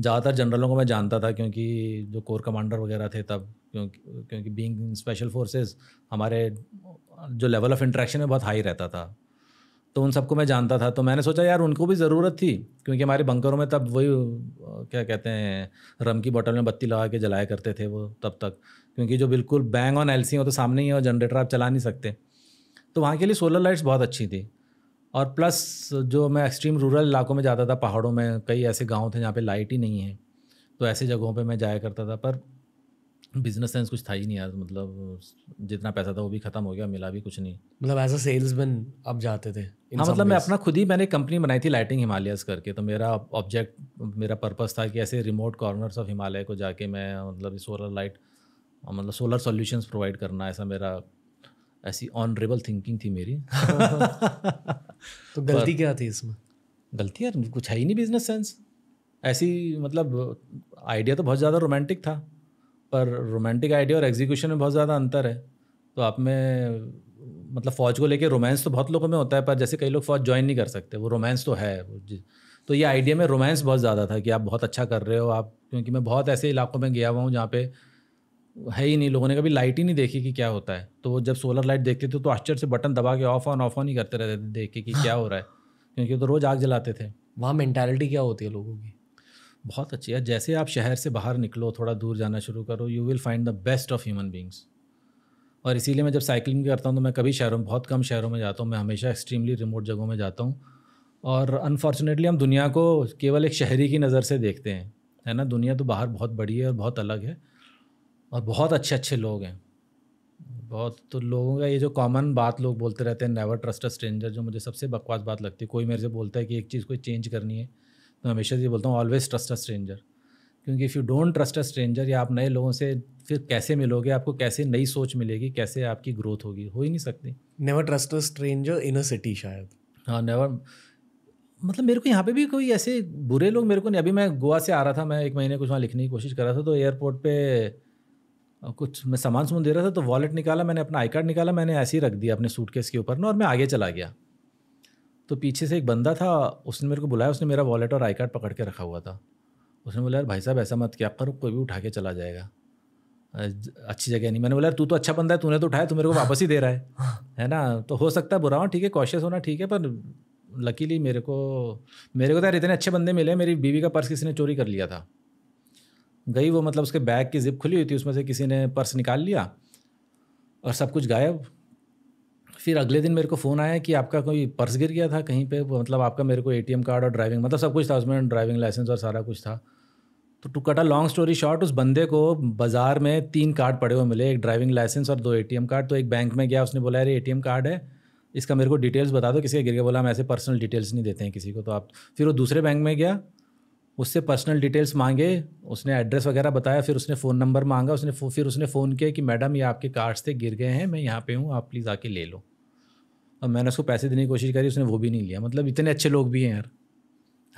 ज़्यादातर जनरलों को मैं जानता था क्योंकि जो कोर कमांडर वगैरह थे तब, क्योंकि क्योंकि बीइंग इन स्पेशल फोर्सेस हमारे जो लेवल ऑफ इंटरेक्शन है बहुत हाई रहता था, तो उन सबको मैं जानता था। तो मैंने सोचा यार उनको भी ज़रूरत थी, क्योंकि हमारे बंकरों में तब वही क्या कहते हैं रम की बोतल में बत्ती लगा के जलाया करते थे वो तब तक, क्योंकि जो बिल्कुल बैंग ऑन एलसी हो तो सामने ही है और जनरेटर आप चला नहीं सकते, तो वहाँ के लिए सोलर लाइट्स बहुत अच्छी थी। और प्लस जो मैं एक्सट्रीम रूरल इलाकों में जाता था, पहाड़ों में कई ऐसे गाँव थे जहाँ पर लाइट ही नहीं है, तो ऐसे जगहों पर मैं जाया करता था। पर बिजनेस सेंस कुछ था ही नहीं यार, मतलब जितना पैसा था वो भी खत्म हो गया, मिला भी कुछ नहीं। मतलब एज अ सेल्समैन अब जाते थे? हाँ मतलब मैं अपना खुद ही, मैंने कंपनी बनाई थी लाइटिंग हिमालयस करके, तो मेरा ऑब्जेक्ट, मेरा पर्पस था कि ऐसे रिमोट कॉर्नर्स ऑफ हिमालय को जाके मैं मतलब सोलर लाइट, मतलब सोलर सॉल्यूशंस प्रोवाइड करना, ऐसा मेरा, ऐसी ऑनरेबल थिंकिंग थी मेरी। तो गलती क्या थी इसमें? गलती यार कुछ है ही नहीं, बिजनेस सेंस ऐसी, मतलब आइडिया तो बहुत ज़्यादा रोमांटिक था, पर रोमांटिक आइडिया और एग्जीक्यूशन में बहुत ज़्यादा अंतर है। तो आप में मतलब फ़ौज को लेके रोमांस तो बहुत लोगों में होता है, पर जैसे कई लोग फ़ौज ज्वाइन नहीं कर सकते, वो रोमांस तो है, तो ये आइडिया में रोमांस बहुत ज़्यादा था कि आप बहुत अच्छा कर रहे हो आप, क्योंकि मैं बहुत ऐसे इलाकों में गया हुआ हूँ जहाँ पे है ही नहीं, लोगों ने कभी लाइट ही नहीं देखी कि क्या होता है, तो वो जब सोलर लाइट देखते थे तो आश्चर्य से बटन दबा के ऑफ ऑन ऑफ ऑन ही करते रहते थे देख के कि क्या हो रहा है, क्योंकि वो तो रोज़ आग जलाते थे। वहाँ मेंटालिटी क्या होती है लोगों की? बहुत अच्छी है। जैसे आप शहर से बाहर निकलो, थोड़ा दूर जाना शुरू करो, you will find the best of human beings. और इसीलिए मैं जब साइकिलिंग करता हूँ तो मैं कभी शहरों में, बहुत कम शहरों में जाता हूँ, मैं हमेशा एक्सट्रीमली रिमोट जगहों में जाता हूँ। और अनफॉर्चुनेटली हम दुनिया को केवल एक शहरी की नज़र से देखते हैं, है ना। दुनिया तो बाहर बहुत बड़ी है और बहुत अलग है और बहुत अच्छे अच्छे लोग हैं बहुत। तो लोगों का ये जो कॉमन बात लोग बोलते रहते हैं, नेवर ट्रस्ट अ स्ट्रेंजर, जो मुझे सबसे बकवास बात लगती है। कोई मेरे से बोलता है कि एक चीज़ कोई चेंज करनी है तो हमेशा ये बोलता हूँ ऑलवेज ट्रस्ट अ स्ट्रेंजर, क्योंकि if you don't trust a stranger, या आप नए लोगों से फिर कैसे मिलोगे, आपको कैसे नई सोच मिलेगी, कैसे आपकी ग्रोथ होगी, हो ही नहीं सकती। Never trust a stranger in a city शायद। हाँ नेवर, मतलब मेरे को यहाँ पे भी कोई ऐसे बुरे लोग मेरे को नहीं। अभी मैं गोवा से आ रहा था, मैं एक महीने कुछ वहाँ लिखने की कोशिश कर रहा था, तो एयरपोर्ट पर कुछ मैं सामान सुन दे रहा था, तो वॉलेट निकाला मैंने, अपना आई कार्ड निकाला मैंने, ऐसे ही रख दिया अपने सूटकेस के ऊपर ना, और मैं आगे चला गया। तो पीछे से एक बंदा था, उसने मेरे को बुलाया, उसने मेरा वॉलेट और आई कार्ड पकड़ के रखा हुआ था। उसने बोला यार भाई साहब ऐसा मत क्या करो, कोई भी उठा के चला जाएगा। अच्छी जगह नहीं। मैंने बोला तू तो अच्छा बंदा है, तूने तो उठाया, तू मेरे को वापस ही दे रहा है, है ना। तो हो सकता है बुरा हो, ठीक है, कॉशियस होना ठीक है, पर लकीली मेरे को मेरे को तो यार इतने अच्छे बंदे मिले। मेरी बीवी का पर्स किसी ने चोरी कर लिया था, गई वो मतलब उसके बैग की जिप खुली हुई थी, उसमें से किसी ने पर्स निकाल लिया और सब कुछ गायब। फिर अगले दिन मेरे को फ़ोन आया कि आपका कोई पर्स गिर गया था कहीं पे, मतलब आपका मेरे को एटीएम कार्ड और ड्राइविंग मतलब सब कुछ था उसमें, ड्राइविंग लाइसेंस और सारा कुछ था। तो to cut a long story short, उस बंदे को बाज़ार में तीन कार्ड पड़े हुए मिले, एक ड्राइविंग लाइसेंस और दो एटीएम कार्ड। तो एक बैंक में गया, उसने बोला अरे एटीएम कार्ड है, इसका मेरे को डिटेल्स बता दो, किसी के गिर गया। बोला हम ऐसे पर्सनल डिटेल्स नहीं देते हैं किसी को। तो आप फिर वो दूसरे बैंक में गया, उससे पर्सनल डिटेल्स मांगे, उसने एड्रेस वगैरह बताया, फिर उसने फ़ोन नंबर मांगा, उसने फिर उसने फ़ोन किया कि मैडम ये आपके कार्ड्स से गिर गए हैं, मैं यहाँ पे हूँ, आप प्लीज़ आके ले लो। और मैंने उसको पैसे देने की कोशिश करी, उसने वो भी नहीं लिया। मतलब इतने अच्छे लोग भी हैं यार।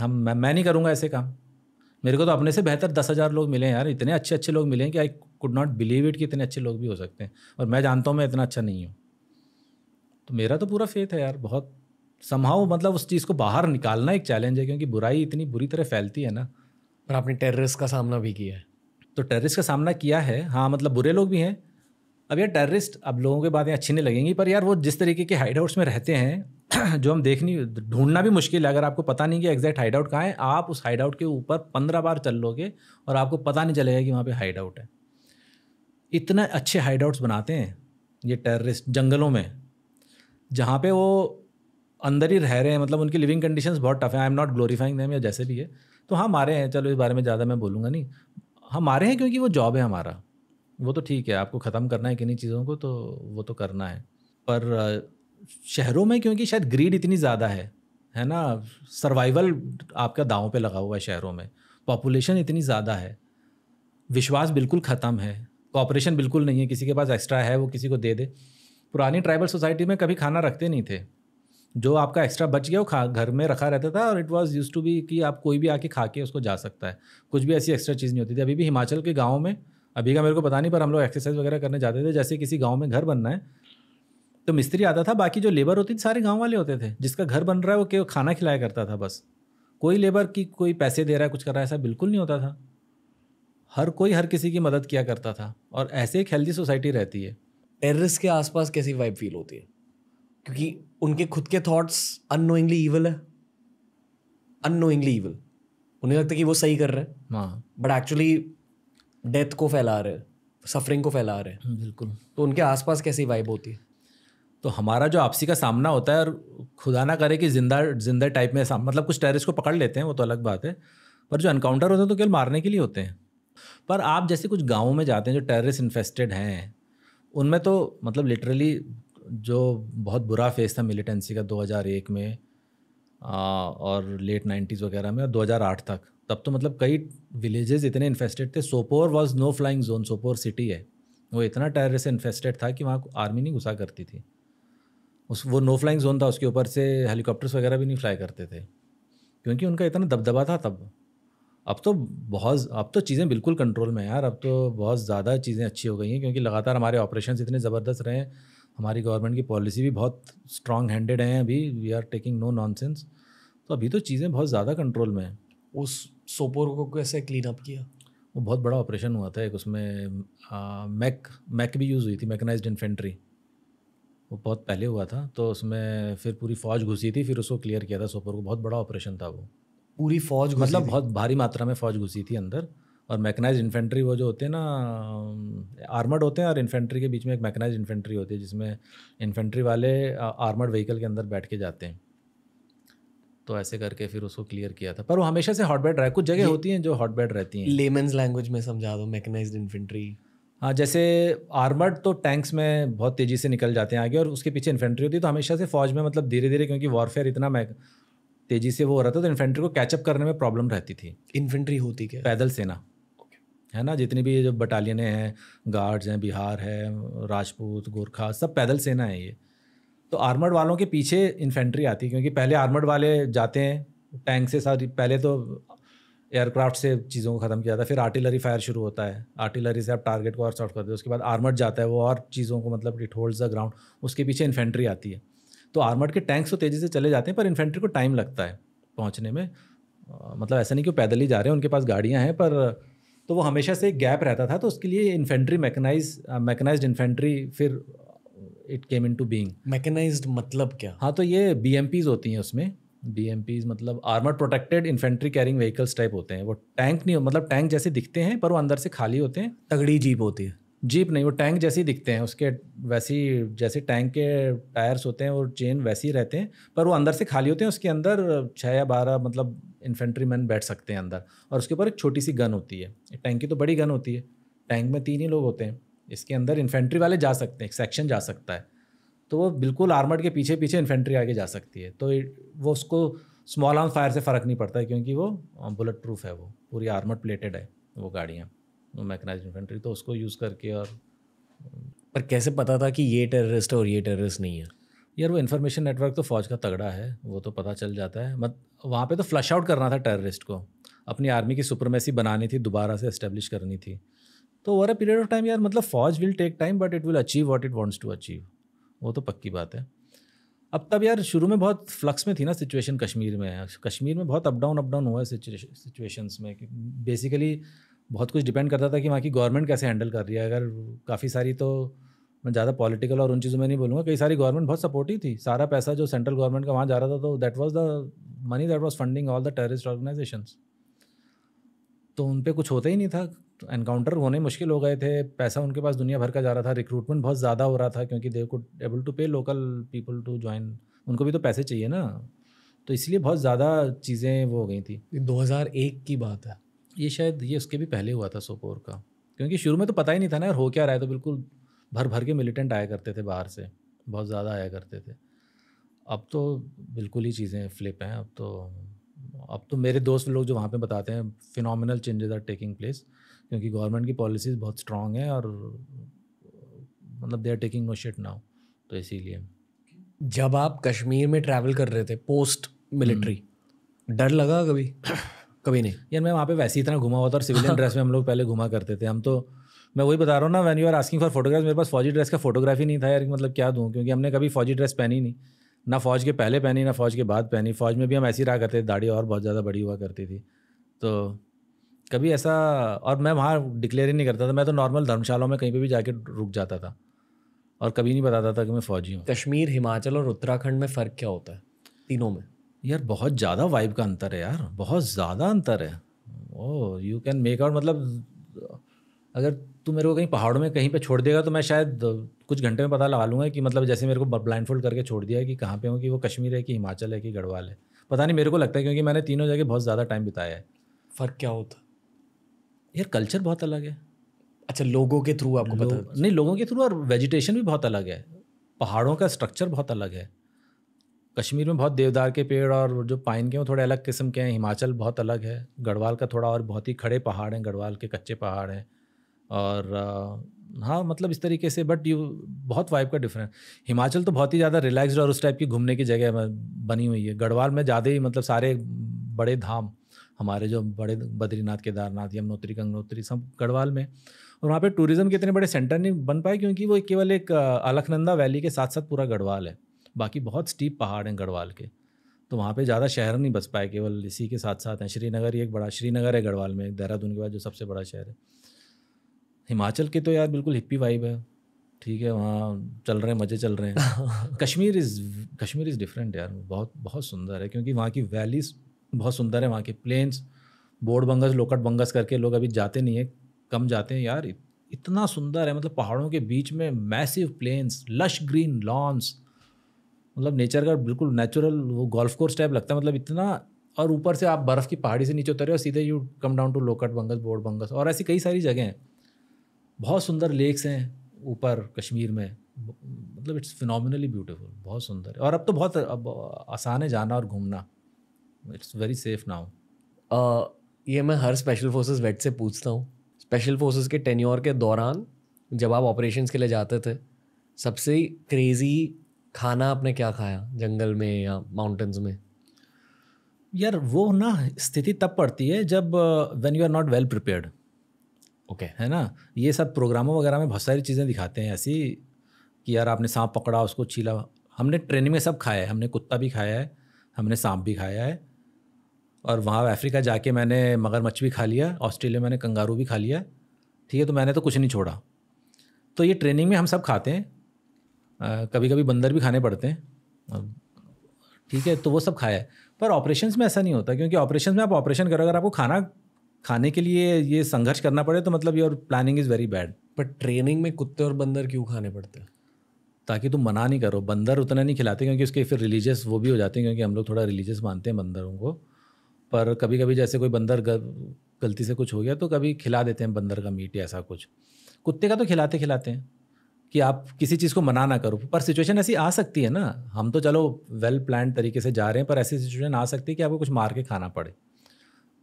हम मैं, मैं नहीं करूँगा ऐसे काम। मेरे को तो अपने से बेहतर दस हज़ार लोग मिले यार, इतने अच्छे अच्छे लोग मिले कि I could not believe it कि इतने अच्छे लोग भी हो सकते हैं। और मैं जानता हूँ मैं इतना अच्छा नहीं हूँ, तो मेरा तो पूरा फेथ है यार। बहुत समहाउ मतलब उस चीज़ को बाहर निकालना एक चैलेंज है, क्योंकि बुराई इतनी बुरी तरह फैलती है ना। पर आपने टेररिस्ट का सामना भी किया है, तो टेररिस्ट का सामना किया है हाँ, मतलब बुरे लोग भी हैं। अब यार टेररिस्ट, अब लोगों के बातें अच्छी नहीं लगेंगी, पर यार वो जिस तरीके के हाइड आउट्स में रहते हैं जो हम देख नहीं, ढूंढना भी मुश्किल है। अगर आपको पता नहीं कि एग्जैक्ट हाइड आउट कहाँ है, आप उस हाइड आउट के ऊपर पंद्रह बार चल लोगे और आपको पता नहीं चलेगा कि वहाँ पर हाइड आउट है। इतने अच्छे हाइड आउट्स बनाते हैं ये टेररिस्ट जंगलों में, जहाँ पे वो अंदर ही रह रहे हैं। मतलब उनकी लिविंग कंडीशंस बहुत टफ हैं। I am not glorifying them या जैसे भी है, तो हाँ मारे हैं, चलो इस बारे में ज़्यादा मैं बोलूँगा नहीं। हम मारे हैं क्योंकि वो जॉब है हमारा, वो तो ठीक है, आपको ख़त्म करना है किन्हीं चीज़ों को तो वो तो करना है। पर शहरों में क्योंकि शायद ग्रीड इतनी ज़्यादा है है ना, सर्वाइवल आपका दांव पे लगा हुआ है शहरों में, पॉपुलेशन इतनी ज़्यादा है, विश्वास बिल्कुल ख़त्म है, कॉपरेशन बिल्कुल नहीं है, किसी के पास एक्स्ट्रा है वो किसी को दे दे। पुरानी ट्राइबल सोसाइटी में कभी खाना रखते नहीं थे, जो आपका एक्स्ट्रा बच गया वो खा घर में रखा रहता था। और it was used to be कि आप कोई भी आके खा के उसको जा सकता है, कुछ भी ऐसी एक्स्ट्रा चीज़ नहीं होती थी। अभी भी हिमाचल के गाँव में, अभी का मेरे को पता नहीं, पर हम लोग एक्सरसाइज वगैरह करने जाते थे, जैसे किसी गाँव में घर बनना है तो मिस्त्री आता था, बाकी जो लेबर होती थी सारे गाँव वाले होते थे, जिसका घर बन रहा है वो केवल खाना खिलाया करता था बस। कोई लेबर की कोई पैसे दे रहा है कुछ कर रहा है ऐसा बिल्कुल नहीं होता था, हर कोई हर किसी की मदद किया करता था, और ऐसे एक हेल्दी सोसाइटी रहती है। टेररिस्ट के आसपास कैसी वाइब फील होती है, क्योंकि उनके खुद के थॉट्स अननोइंगली इविल है, अननोइंगली इविल, उन्हें लगता है कि वो सही कर रहे हैं हाँ, बट एक्चुअली डेथ को फैला रहे हैं, सफरिंग को फैला रहे हैं। बिल्कुल। तो उनके आसपास कैसी वाइब होती है? तो हमारा जो आपसी का सामना होता है, और खुदा ना करे कि जिंदा जिंदा टाइप में, मतलब कुछ टेररिस्ट को पकड़ लेते हैं वो तो अलग बात है, पर जो एनकाउंटर होते हैं तो केवल मारने के लिए होते हैं। पर आप जैसे कुछ गाँवों में जाते हैं जो टेररिस्ट इन्फेस्टेड हैं, उनमें तो मतलब लिटरली जो बहुत बुरा फेस था मिलिटेंसी का दो हज़ार एक में आ, और लेट नाइन्टीज़ वगैरह में और दो हज़ार आठ तक, तब तो मतलब कई विलेजेस इतने इन्फेस्टेड थे। Sopore was no flying zone, Sopore city है वो इतना टेरर से इन्फेस्टेड था कि वहाँ आर्मी नहीं घुसा करती थी, उस वो नो फ्लाइंग जोन था, उसके ऊपर से हेलीकॉप्टर्स वगैरह भी नहीं फ्लाई करते थे क्योंकि उनका इतना दबदबा था तब। अब तो बहुत अब तो चीज़ें बिल्कुल कंट्रोल में यार, अब तो बहुत ज़्यादा चीज़ें अच्छी हो गई हैं, क्योंकि लगातार हमारे ऑपरेशंस इतने ज़बरदस्त रहे हैं, हमारी गवर्नमेंट की पॉलिसी भी बहुत स्ट्रॉन्ग हैंडेड है, अभी we are taking no nonsense, तो अभी तो चीज़ें बहुत ज़्यादा कंट्रोल में हैं। उस सोपोर को कैसे क्लीन अप किया? वो बहुत बड़ा ऑपरेशन हुआ था एक, उसमें आ, मैक मैक भी यूज़ हुई थी, मैकनाइज्ड इन्फेंट्री, वो बहुत पहले हुआ था, तो उसमें फिर पूरी फौज घुसी थी, फिर उसको क्लियर किया था सोपोर को। बहुत बड़ा ऑपरेशन था वो, पूरी फौज मतलब बहुत भारी मात्रा में फौज घुसी थी अंदर। और मैकनाइज्ड इन्फेंट्री वो जो होते हैं ना, आर्मर्ड होते हैं, और इन्फेंट्री के बीच में एक मैकनाइज्ड इन्फेंट्री होती है जिसमें इन्फेंट्री वाले आर्मर्ड व्हीकल के अंदर बैठ के जाते हैं। तो ऐसे करके फिर उसको क्लियर किया था, पर वो हमेशा से हॉट बेड रहा। कुछ जगह होती हैं जो हॉट बेड रहती हैं। लेमन्स लैंग्वेज में समझा दो, मैकनाइज्ड इन्फेंट्री। हाँ, जैसे आर्मर्ड तो टैंक्स में बहुत तेज़ी से निकल जाते हैं आगे, और उसके पीछे इन्फेंट्री होती है, तो हमेशा से फौज में मतलब धीरे धीरे, क्योंकि वॉरफेयर इतना तेज़ी से वो हो रहा था, तो इन्फेंट्री को कैचअप करने में प्रॉब्लम रहती थी। इन्फेंट्री होती क्या? पैदल सेना है ना, जितनी भी ये जो बटालियनें हैं, गार्ड्स हैं, बिहार है, राजपूत, गोरखा, सब पैदल सेना है ये। तो आर्मर्ड वालों के पीछे इन्फेंट्री आती है, क्योंकि पहले आर्मर्ड वाले जाते हैं टैंक से, सारी पहले तो एयरक्राफ्ट से चीज़ों को ख़त्म किया जाता है, फिर आर्टिलरी फायर शुरू होता है, आर्टिलरी से आप टारगेट को और शॉट करते हो, उसके बाद आर्मर्ड जाता है वो और चीज़ों को, मतलब इट होल्ड्स द ग्राउंड, उसके पीछे इन्फेंट्री आती है। तो आर्मर्ड के टैंक्स तो तेज़ी से चले जाते हैं, पर इन्फेंट्री को टाइम लगता है पहुँचने में। मतलब ऐसा नहीं कि वो पैदल ही जा रहे हैं, उनके पास गाड़ियाँ हैं, पर तो वो हमेशा से एक गैप रहता था, तो उसके लिए इन्फेंट्री मैकेनाइज मैकेनाइज्ड इन्फेंट्री फिर it came in to being. Mechanised मतलब क्या? हाँ, तो ये बी एम पीज होती हैं, उसमें बी एम पीज मतलब armoured protected infantry carrying vehicles type होते हैं। वो टैंक नहीं, मतलब टैंक जैसे दिखते हैं पर वो अंदर से खाली होते हैं। तगड़ी जीप होती है, जीप नहीं, वो टैंक जैसे ही दिखते हैं, उसके वैसी जैसे टैंक के टायर्स होते हैं और चेन वैसे ही रहते हैं, पर वो अंदर से खाली होते हैं। उसके अंदर छः या बारह मतलब इन्फेंट्री मैन बैठ सकते हैं अंदर, और उसके ऊपर एक छोटी सी गन होती है। टैंक की तो बड़ी गन होती है, टैंक में तीन ही लोग होते हैं, इसके अंदर इन्फेंट्री वाले जा सकते हैं, एक सेक्शन जा सकता है। तो वो बिल्कुल आर्मर्ड के पीछे पीछे इन्फेंट्री आगे जा सकती है, तो वो उसको स्मॉल आर्म फायर से फ़र्क नहीं पड़ता है क्योंकि वो बुलेट प्रूफ है, वो पूरी आर्मर्ड प्लेटेड है वो गाड़ियाँ, वो मैकेनाइज्ड इन्फेंट्री। तो उसको यूज़ करके। और पर कैसे पता था कि ये टेररिस्ट है और ये टेररिस्ट नहीं है? यार वो इन्फॉर्मेशन नेटवर्क तो फ़ौज का तगड़ा है, वो तो पता चल जाता है। मत वहाँ पे तो फ्लश आउट करना था टेररिस्ट को, अपनी आर्मी की सुप्रमेसी बनानी थी, दोबारा से इस्टेब्लिश करनी थी। तो over a period of time यार, मतलब फ़ौज will take time but it will achieve what it wants to achieve, वो तो पक्की बात है। अब तब यार शुरू में बहुत फ्लक्स में थी ना सिचुएशन कश्मीर में। कश्मीर में बहुत अप डाउन अप डाउन हुआ है सिचुएशंस में। बेसिकली बहुत कुछ डिपेंड करता था कि वहाँ की गवर्नमेंट कैसे हैंडल कर रही है। अगर काफ़ी सारी, तो मैं ज़्यादा पॉलिटिकल और उन चीज़ों में नहीं बोलूँगा, कई सारी गवर्नमेंट बहुत सपोर्टिव थी, सारा पैसा जो सेंट्रल गवर्नमेंट का वहाँ जा रहा था, तो that was the money that was funding all the terrorist organisations. तो उन पे कुछ होता ही नहीं था, एनकाउंटर होने मुश्किल हो गए थे, पैसा उनके पास दुनिया भर का जा रहा था, रिक्रूटमेंट बहुत ज़्यादा हो रहा था क्योंकि they could able to pay local people to join, उनको भी तो पैसे चाहिए ना, तो इसलिए बहुत ज़्यादा चीज़ें वो हो गई थी। दो हज़ार एक की बात है ये, शायद ये उसके भी पहले हुआ था सोपोर का, क्योंकि शुरू में तो पता ही नहीं था ना यार हो क्या रहा है, तो बिल्कुल भर भर के मिलिटेंट आया करते थे, बाहर से बहुत ज़्यादा आया करते थे। अब तो बिल्कुल ही चीज़ें फ्लिप हैं। अब तो अब तो मेरे दोस्त लोग जो वहाँ पे बताते हैं, phenomenal changes are taking place, क्योंकि गवर्नमेंट की पॉलिसीज़ बहुत स्ट्रांग हैं और मतलब they are taking no shit now. तो इसीलिए जब आप कश्मीर में ट्रैवल कर रहे थे पोस्ट मिलिट्री, डर लगा कभी? कभी नहीं यार, मैं वहाँ पे वैसे ही इतना घुमा हुआ था, और सिविलियन ड्रेस में हम लोग पहले घुमा करते थे हम। तो मैं वही बता रहा हूँ ना, when you are asking for photograph, मेरे पास फौजी ड्रेस का फोटोग्राफी नहीं था यार, मतलब क्या दूँ, क्योंकि हमने कभी फौजी ड्रेस पहनी नहीं, ना फौज के पहले पहनी ना फौज के बाद पहनी। फौज में भी हम ऐसी रहा करते थे, दाढ़ी और बहुत ज़्यादा बड़ी हुआ करती थी, तो कभी ऐसा। और मैं वहाँ डिक्लेयर ही नहीं करता था, मैं तो नॉर्मल धर्मशालाओं में कहीं पर भी जाके रुक जाता था, और कभी नहीं बताता था कि मैं फौजी हूँ। कश्मीर, हिमाचल और उत्तराखंड में फ़र्क क्या होता है तीनों में? यार बहुत ज़्यादा वाइब का अंतर है यार, बहुत ज़्यादा अंतर है। Oh you can make out, मतलब अगर तू मेरे को कहीं पहाड़ों में कहीं पे छोड़ देगा तो मैं शायद कुछ घंटे में पता लगा लूँगा कि मतलब जैसे मेरे को ब्लाइंडफोल्ड करके छोड़ दिया है कि कहाँ पे हूँ, कि वो कश्मीर है कि हिमाचल है कि गढ़वाल है, पता नहीं मेरे को लगता है, क्योंकि मैंने तीनों जगह बहुत ज़्यादा टाइम बिताया है। फ़र्क क्या होता? यार कल्चर बहुत अलग है। अच्छा, लोगों के थ्रू आपको पता? नहीं, लोगों के थ्रू, और वेजिटेशन भी बहुत अलग है, पहाड़ों का स्ट्रक्चर बहुत अलग है। कश्मीर में बहुत देवदार के पेड़ और जो पाइन के हैं वो थोड़े अलग किस्म के हैं, हिमाचल बहुत अलग है, गढ़वाल का थोड़ा और बहुत ही खड़े पहाड़ हैं, गढ़वाल के कच्चे पहाड़ हैं। और हाँ मतलब इस तरीके से, बट यू बहुत वाइब का डिफरेंस। हिमाचल तो बहुत ही ज़्यादा रिलैक्स्ड और उस टाइप की घूमने की जगह बनी हुई है। गढ़वाल में ज़्यादा ही मतलब सारे बड़े धाम हमारे जो बड़े बद्रीनाथ, केदारनाथ, यमुनोत्री, गंगनोत्री सब गढ़वाल में। और वहाँ पर टूरिज़म के इतने बड़े सेंटर नहीं बन पाए क्योंकि वो केवल एक अलकनंदा वैली के साथ साथ पूरा गढ़वाल है, बाकी बहुत स्टीप पहाड़ हैं गढ़वाल के, तो वहाँ पे ज़्यादा शहर नहीं बस पाए, केवल इसी के साथ साथ हैं। श्रीनगर ही एक बड़ा श्रीनगर है गढ़वाल में, देहरादून के बाद जो सबसे बड़ा शहर है। हिमाचल के तो यार बिल्कुल हिप्पी वाइब है, ठीक है, वहाँ चल रहे हैं, मज़े चल रहे हैं। Kashmir is Kashmir is different यार, बहुत बहुत सुंदर है, क्योंकि वहाँ की वैलीज़ बहुत सुंदर है, वहाँ के प्लेन्स, बोरड बंगस, लोकट बंगस करके लोग अभी जाते नहीं हैं, कम जाते हैं यार, इतना सुंदर है। मतलब पहाड़ों के बीच में massive plains, lush green lawns, मतलब नेचर का बिल्कुल नेचुरल वो गोल्फ कोर्स टाइप लगता है, मतलब इतना। और ऊपर से आप बर्फ़ की पहाड़ी से नीचे उतरे और सीधे you come down to लोकट बंगस, board बंगस, और ऐसी कई सारी जगह हैं, बहुत सुंदर लेक्स हैं ऊपर कश्मीर में, मतलब इट्स फिनोमिनली ब्यूटीफुल, बहुत सुंदर है। और अब तो बहुत अब आसान है जाना और घूमना, इट्स वेरी सेफ नाउ। ये मैं हर स्पेशल फोर्सेस वेट से पूछता हूँ, स्पेशल फोर्सेस के टेन्योर के दौरान जब आप ऑपरेशंस के लिए जाते थे, सबसे क्रेजी खाना आपने क्या खाया जंगल में या माउंटेन्स में? यार वो ना स्थिति तब पड़ती है जब when you are not well prepared, okay, है ना। ये सब प्रोग्रामों वगैरह में बहुत सारी चीज़ें दिखाते हैं ऐसी कि यार आपने सांप पकड़ा, उसको छीला। हमने ट्रेनिंग में सब खाया है, हमने कुत्ता भी खाया है, हमने सांप भी खाया है, और वहाँ अफ्रीका जाके मैंने मगरमच्छ भी खा लिया, ऑस्ट्रेलिया मैंने कंगारू भी खा लिया, ठीक है। तो मैंने तो कुछ नहीं छोड़ा। तो ये ट्रेनिंग में हम सब खाते हैं, कभी कभी बंदर भी खाने पड़ते हैं, ठीक है। तो वो सब खाया है, पर ऑपरेशंस में ऐसा नहीं होता, क्योंकि ऑपरेशंस में आप ऑपरेशन करो, अगर आपको खाना खाने के लिए ये संघर्ष करना पड़े तो मतलब your planning is very bad. But training में कुत्ते और बंदर क्यों खाने पड़ते हैं? ताकि तुम मना नहीं करो। बंदर उतना नहीं खिलाते क्योंकि उसके फिर रिलीजियस वो भी हो जाते हैं, क्योंकि हम लोग थोड़ा रिलीजियस मानते हैं बंदरों को। पर कभी कभी जैसे कोई बंदर गलती से कुछ हो गया तो कभी खिला देते हैं बंदर का मीट या ऐसा कुछ। कुत्ते का तो खिलाते खिलाते हैं कि आप किसी चीज़ को मना ना करो, पर सिचुएशन ऐसी आ सकती है ना। हम तो चलो वेल प्लान्ड तरीके से जा रहे हैं, पर ऐसी सिचुएशन आ सकती है कि आपको कुछ मार के खाना पड़े।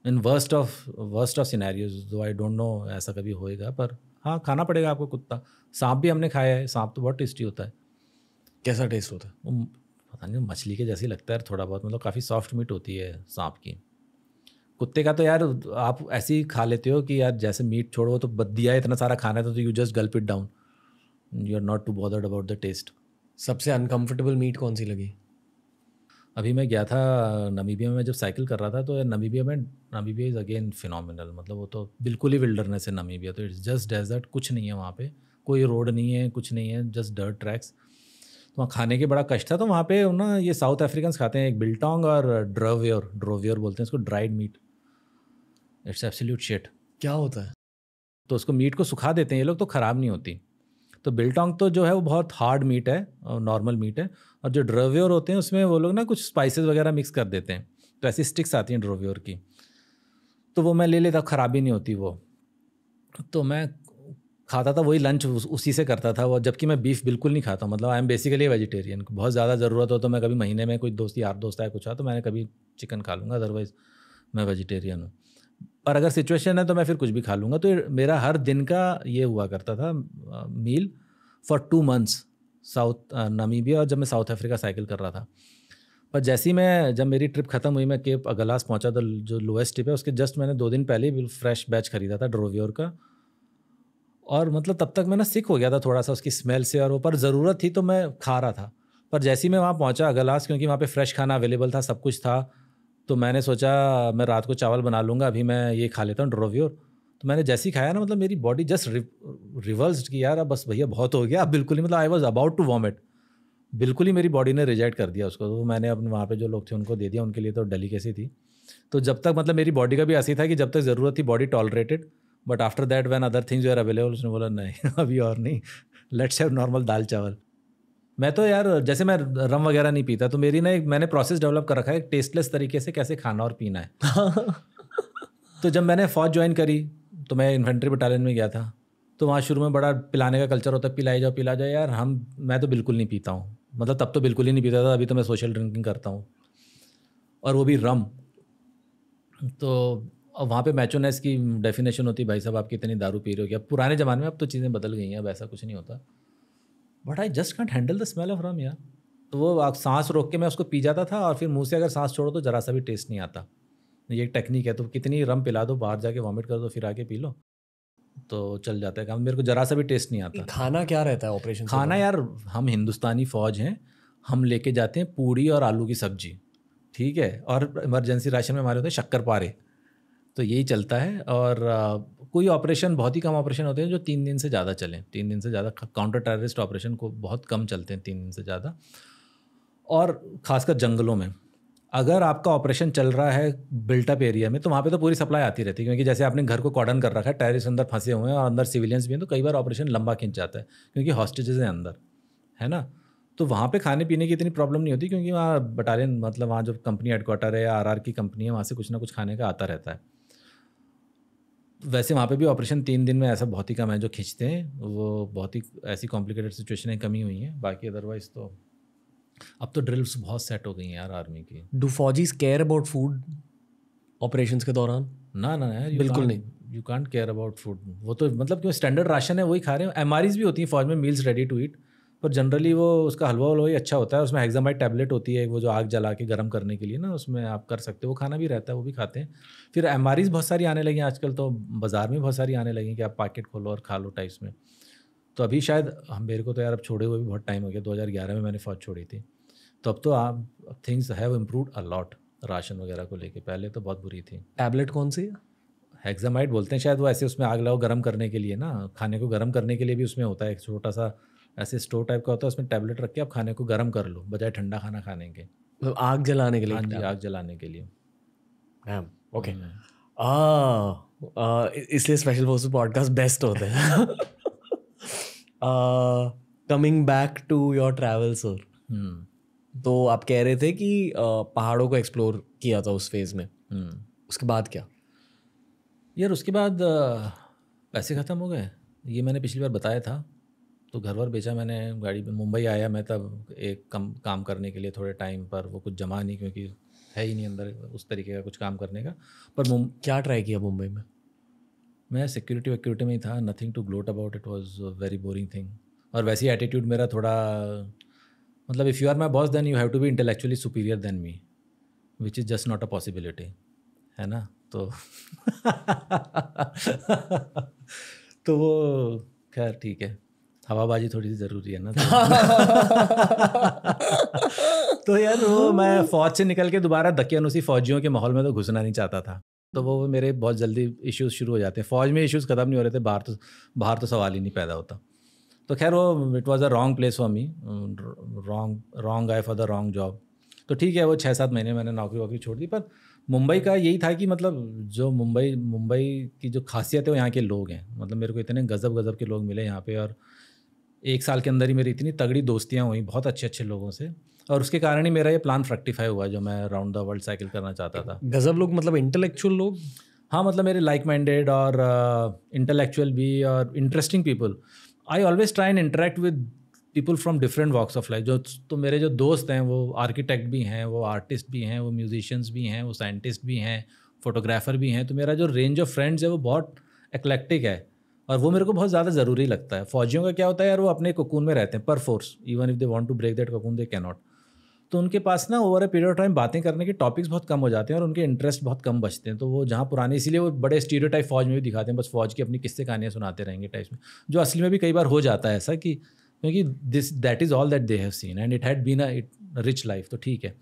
In worst of worst of scenarios, though I don't know ऐसा कभी होएगा, पर हाँ खाना पड़ेगा आपको कुत्ता। सांप भी हमने खाया है, सांप तो बहुत टेस्टी होता है। कैसा टेस्ट होता है? पता नहीं, मछली के जैसे लगता है थोड़ा बहुत, मतलब काफ़ी सॉफ्ट मीट होती है सांप की। कुत्ते का तो यार आप ऐसे ही खा लेते हो कि यार जैसे मीट छोड़ो तो बद्दिया इतना सारा खाना था तो you just gulp it down, you are not too bothered about the taste. सबसे अनकम्फर्टेबल मीट कौन सी लगी? अभी मैं गया था नमीबिया में, जब साइकिल कर रहा था तो नमीबिया में, नमीबिया इज़ अगेन फिनोमिनल, मतलब वो तो बिल्कुल ही विल्डरनेस है नमीबिया तो। इट्स जस्ट डेजर्ट, कुछ नहीं है वहाँ पे, कोई रोड नहीं है, कुछ नहीं है, जस्ट डर्ट ट्रैक्स। तो वहाँ खाने के बड़ा कष्ट था। तो वहाँ पे ना ये साउथ अफ्रीकन खाते हैं एक बिल्टोंग और ड्रोवियर, ड्रोवियर बोलते हैं उसको, dried meat. It's absolute shit. क्या होता है? तो उसको मीट को सुखा देते हैं ये लोग, तो ख़राब नहीं होती। तो बिल्टोंग तो जो है वो बहुत हार्ड मीट है, नॉर्मल मीट है। और जो ड्रोवियर होते हैं उसमें वो लोग ना कुछ स्पाइसेस वगैरह मिक्स कर देते हैं, तो ऐसी स्टिक्स आती हैं ड्रोवियर की, तो वो मैं ले लेता, ख़राब ही नहीं होती वो, तो मैं खाता था। वही लंच उसी से करता था वो, जबकि मैं बीफ बिल्कुल नहीं खाता, मतलब आई एम बेसिकली वेजिटेरियन। बहुत ज़्यादा ज़रूरत हो तो मैं कभी महीने में कोई दोस्त यार दोस्त आए कुछ आ तो मैंने कभी चिकन खा लूँगा, अदरवाइज़ मैं वेजिटेरियन हूँ। और अगर सिचुएशन है तो मैं फिर कुछ भी खा लूँगा। तो मेरा हर दिन का ये हुआ करता था meal for two months south Namibia, और जब मैं साउथ अफ्रीका साइकिल कर रहा था। पर जैसे ही मैं, जब मेरी ट्रिप ख़त्म हुई, मैं केप अगलास पहुँचा, तो जो लोएस्ट ट्रिप है उसके जस्ट मैंने दो दिन पहले ही फ्रेश बैच ख़रीदा था ड्रोवियर का, और मतलब तब तक मैं ना सिक हो गया था थोड़ा सा उसकी स्मेल से और वो, पर ज़रूरत थी तो मैं खा रहा था। पर जैसे ही मैं वहाँ पहुँचा अगलास, क्योंकि वहाँ पर फ्रेश खाना अवेलेबल था, सब कुछ था, तो मैंने सोचा मैं रात को चावल बना लूँगा, अभी मैं ये खा लेता हूँ ड्रोवियर। तो मैंने जैसे ही खाया ना, मतलब मेरी बॉडी जस्ट रिवर्स्ड कि यार अब बस भैया बहुत हो गया, अब बिल्कुल ही, मतलब I was about to vomit, बिल्कुल ही मेरी बॉडी ने रिजेक्ट कर दिया उसको। तो मैंने अपने वहाँ पे जो लोग थे उनको दे दिया, उनके लिए तो डेलिकेसी थी। तो जब तक, मतलब मेरी बॉडी का भी ऐसी था कि जब तक ज़रूरत थी body tolerated, but after that when other things are available उसने बोला नहीं अभी और नहीं, लेट्स हैव नॉर्मल दाल चावल। मैं तो यार, जैसे मैं रम वगैरह नहीं पीता, तो मेरी ना एक, मैंने प्रोसेस डेवलप कर रखा है एक टेस्टलेस तरीके से कैसे खाना और पीना है तो जब मैंने फ़ौज ज्वाइन करी तो मैं इन्फेंट्री बटालियन में गया था, तो वहाँ शुरू में बड़ा पिलाने का कल्चर होता है, पिलाए जाओ पिला जाओ। यार हम, मैं तो बिल्कुल नहीं पीता हूँ, मतलब तब तो बिल्कुल ही नहीं पीता था, अभी तो मैं सोशल ड्रिंकिंग करता हूँ, और वो भी रम। तो वहाँ पे मैचोनेस की डेफिनेशन होती है, भाई साहब आप कितनी दारू पी रहे हो। क्या पुराने ज़माने में, अब तो चीज़ें बदल गई हैं, अब ऐसा कुछ नहीं होता। But I just can't handle the smell of rum यार। तो वो आप सांस रोक के मैं उसको पी जाता था, और फिर मुंह से अगर सांस छोड़ो तो ज़रा सा भी टेस्ट नहीं आता। ये एक टेक्निक है, तो कितनी रम पिला दो, बाहर जाके वॉमिट कर दो, फिर आके पी लो, तो चल जाता है काम। मेरे को ज़रा सा भी टेस्ट नहीं आता। खाना क्या रहता है ऑपरेशन? खाना यार, हम हिंदुस्तानी फ़ौज हैं, हम लेके जाते हैं पूड़ी और आलू की सब्जी, ठीक है, और इमरजेंसी राशन में हमारे होते हैं शक्करपारे, तो यही चलता है। और आ, कोई ऑपरेशन, बहुत ही कम ऑपरेशन होते हैं जो तीन दिन से ज़्यादा चलें, तीन दिन से ज़्यादा। काउंटर टेररिस्ट ऑपरेशन को बहुत कम चलते हैं तीन दिन से ज़्यादा, और ख़ासकर जंगलों में। अगर आपका ऑपरेशन चल रहा है बिल्टअप एरिया में तो वहाँ पे तो पूरी सप्लाई आती रहती है, क्योंकि जैसे आपने घर को कॉर्डन कर रखा है, टेररिस्ट अंदर फंसे हुए हैं और अंदर सिविलियंस भी हैं, तो कई बार ऑपरेशन लंबा खिंच जाता है क्योंकि हॉस्टेजेस हैं अंदर, है ना। तो वहाँ पे खाने पीने की इतनी प्रॉब्लम नहीं होती, क्योंकि वहाँ बटालियन, मतलब वहाँ जो कंपनी हेडक्वार्टर है या आर आर की कंपनी है, वहाँ से कुछ ना कुछ खाने का आता रहता है। वैसे वहाँ पे भी ऑपरेशन तीन दिन में ऐसा बहुत ही कम है जो खींचते हैं, वो बहुत ही ऐसी कॉम्प्लिकेटेड सिचुएशनें कमी हुई हैं, बाकी अदरवाइज तो अब तो ड्रिल्स बहुत सेट हो गई हैं यार आर्मी की। डू फौजीज केयर अबाउट फूड ऑपरेशंस के दौरान? ना ना यार, बिल्कुल नहीं, you can't care about food. वो तो मतलब क्यों, स्टैंडर्ड राशन है वही खा रहे हैं। एम आर ईज भी होती हैं फौज में, मील्स रेडी टू ईट, पर जनरली वो उसका हलवा हलवा ही अच्छा होता है, उसमें हेक्सामाइड टैबलेट होती है, वो जो आग जला के गर्म करने के लिए ना, उसमें आप कर सकते हो, वो खाना भी रहता है, वो भी खाते हैं। फिर एम आर ईज़ बहुत सारी आने लगी हैं आजकल, तो बाज़ार में बहुत सारी आने लगी कि आप पैकेट खोलो और खा लो टाइप्स में। तो अभी शायद हम, मेरे को तो यार अब छोड़े हुए भी बहुत टाइम हो गया, दो हज़ार ग्यारह में मैंने फ़ौज छोड़ी थी, तो अब तो आप things have improved a lot. Ration वगैरह को लेके, पहले तो बहुत बुरी थी। टैबलेट कौन सी है? हेक्सामाइड बोलते हैं शायद, वो ऐसे उसमें आग लगाओ गर्म करने के लिए ना, खाने को गर्म करने के लिए भी उसमें होता है, एक छोटा सा ऐसे स्टोव टाइप का होता है, उसमें टैबलेट रख के आप खाने को गर्म कर लो बजाय ठंडा खाना खाने के, मतलब आग जलाने के लिए। हाँ जी, आग जलाने के लिए। ओके, इसलिए स्पेशल फोर्सेस पॉडकास्ट बेस्ट होते हैं। Coming back to your travel sir, तो आप कह रहे थे कि uh, पहाड़ों को एक्सप्लोर किया था उस फेज़ में। hmm. उसके बाद क्या यार? उसके बाद uh, पैसे ख़त्म हो गए, ये मैंने पिछली बार बताया था। तो घर वर बेचा मैंने, गाड़ी पे मुंबई आया मैं तब एक कम काम करने के लिए थोड़े टाइम पर, वो कुछ जमा नहीं क्योंकि है ही नहीं अंदर उस तरीके का कुछ काम करने का। पर मुं... क्या ट्राई किया मुंबई में? मैं सिक्योरिटी विक्योरिटी में ही था, nothing to gloat about, it was very boring thing. और वैसे ही एटीट्यूड मेरा थोड़ा, मतलब if you are my boss then you have to be intellectually superior than me, which is just not a possibility, है ना। तो तो वो खैर ठीक है, हवाबाजी थोड़ी सी ज़रूरी है ना। तो, तो यार वो मैं फ़ौज से निकल के दोबारा दकियानूसी फ़ौजियों के माहौल में तो घुसना नहीं चाहता था। तो वो मेरे बहुत जल्दी इश्यूज़ शुरू हो जाते हैं, फ़ौज में इश्यूज़ ख़त्म नहीं हो रहे थे, बाहर तो बाहर तो सवाल ही नहीं पैदा होता। तो खैर वो it was a wrong place for me, wrong wrong guy for the wrong job. तो ठीक है, वो छः सात महीने मैंने नौकरी वोकरी छोड़ दी। पर मुंबई का यही था कि मतलब जो मुंबई मुंबई की जो खासियत है वो यहाँ के लोग हैं। मतलब मेरे को इतने गजब गजब के लोग मिले यहाँ पे, और एक साल के अंदर ही मेरी इतनी तगड़ी दोस्तियाँ हुई बहुत अच्छे अच्छे लोगों से, और उसके कारण ही मेरा ये प्लान फ्रैक्टिफाई हुआ जो मैं राउंड द वर्ल्ड साइकिल करना चाहता था। गजब लोग मतलब इंटेलेक्चुअल लोग? हाँ, मतलब मेरे लाइक माइंडेड और इंटेलेक्चुअल भी और interesting people. I always try and interact with people from different walks of life. जो तो मेरे जो दोस्त हैं वो आर्किटेक्ट भी हैं, वो आर्टिस्ट भी हैं, वो म्यूजिशियंस भी हैं, वो साइंटिस्ट भी हैं, फोटोग्राफर भी हैं। तो मेरा जो रेंज ऑफ फ्रेंड्स है वो बहुत एक्लेक्टिक है, और वो मेरे को बहुत ज़्यादा ज़रूरी लगता है। फौजियों का क्या होता है यार, वो अपने कोकून में रहते हैं पर force, even if they want to break that cocoon they can not. तो उनके पास ना over a period of time बातें करने के टॉपिक्स बहुत कम हो जाते हैं और उनके इंटरेस्ट बहुत कम बचते हैं। तो वो जहाँ पुराने, इसीलिए वो बड़े स्टीरियोटाइप फौज में भी दिखाते हैं, बस फौज की अपनी किस्से कहानियाँ सुनाते रहेंगे टाइप्स में, जो असली में भी कई बार हो जाता है ऐसा, कि क्योंकि this that is all that they have seen and it had been a rich life. तो ठीक है,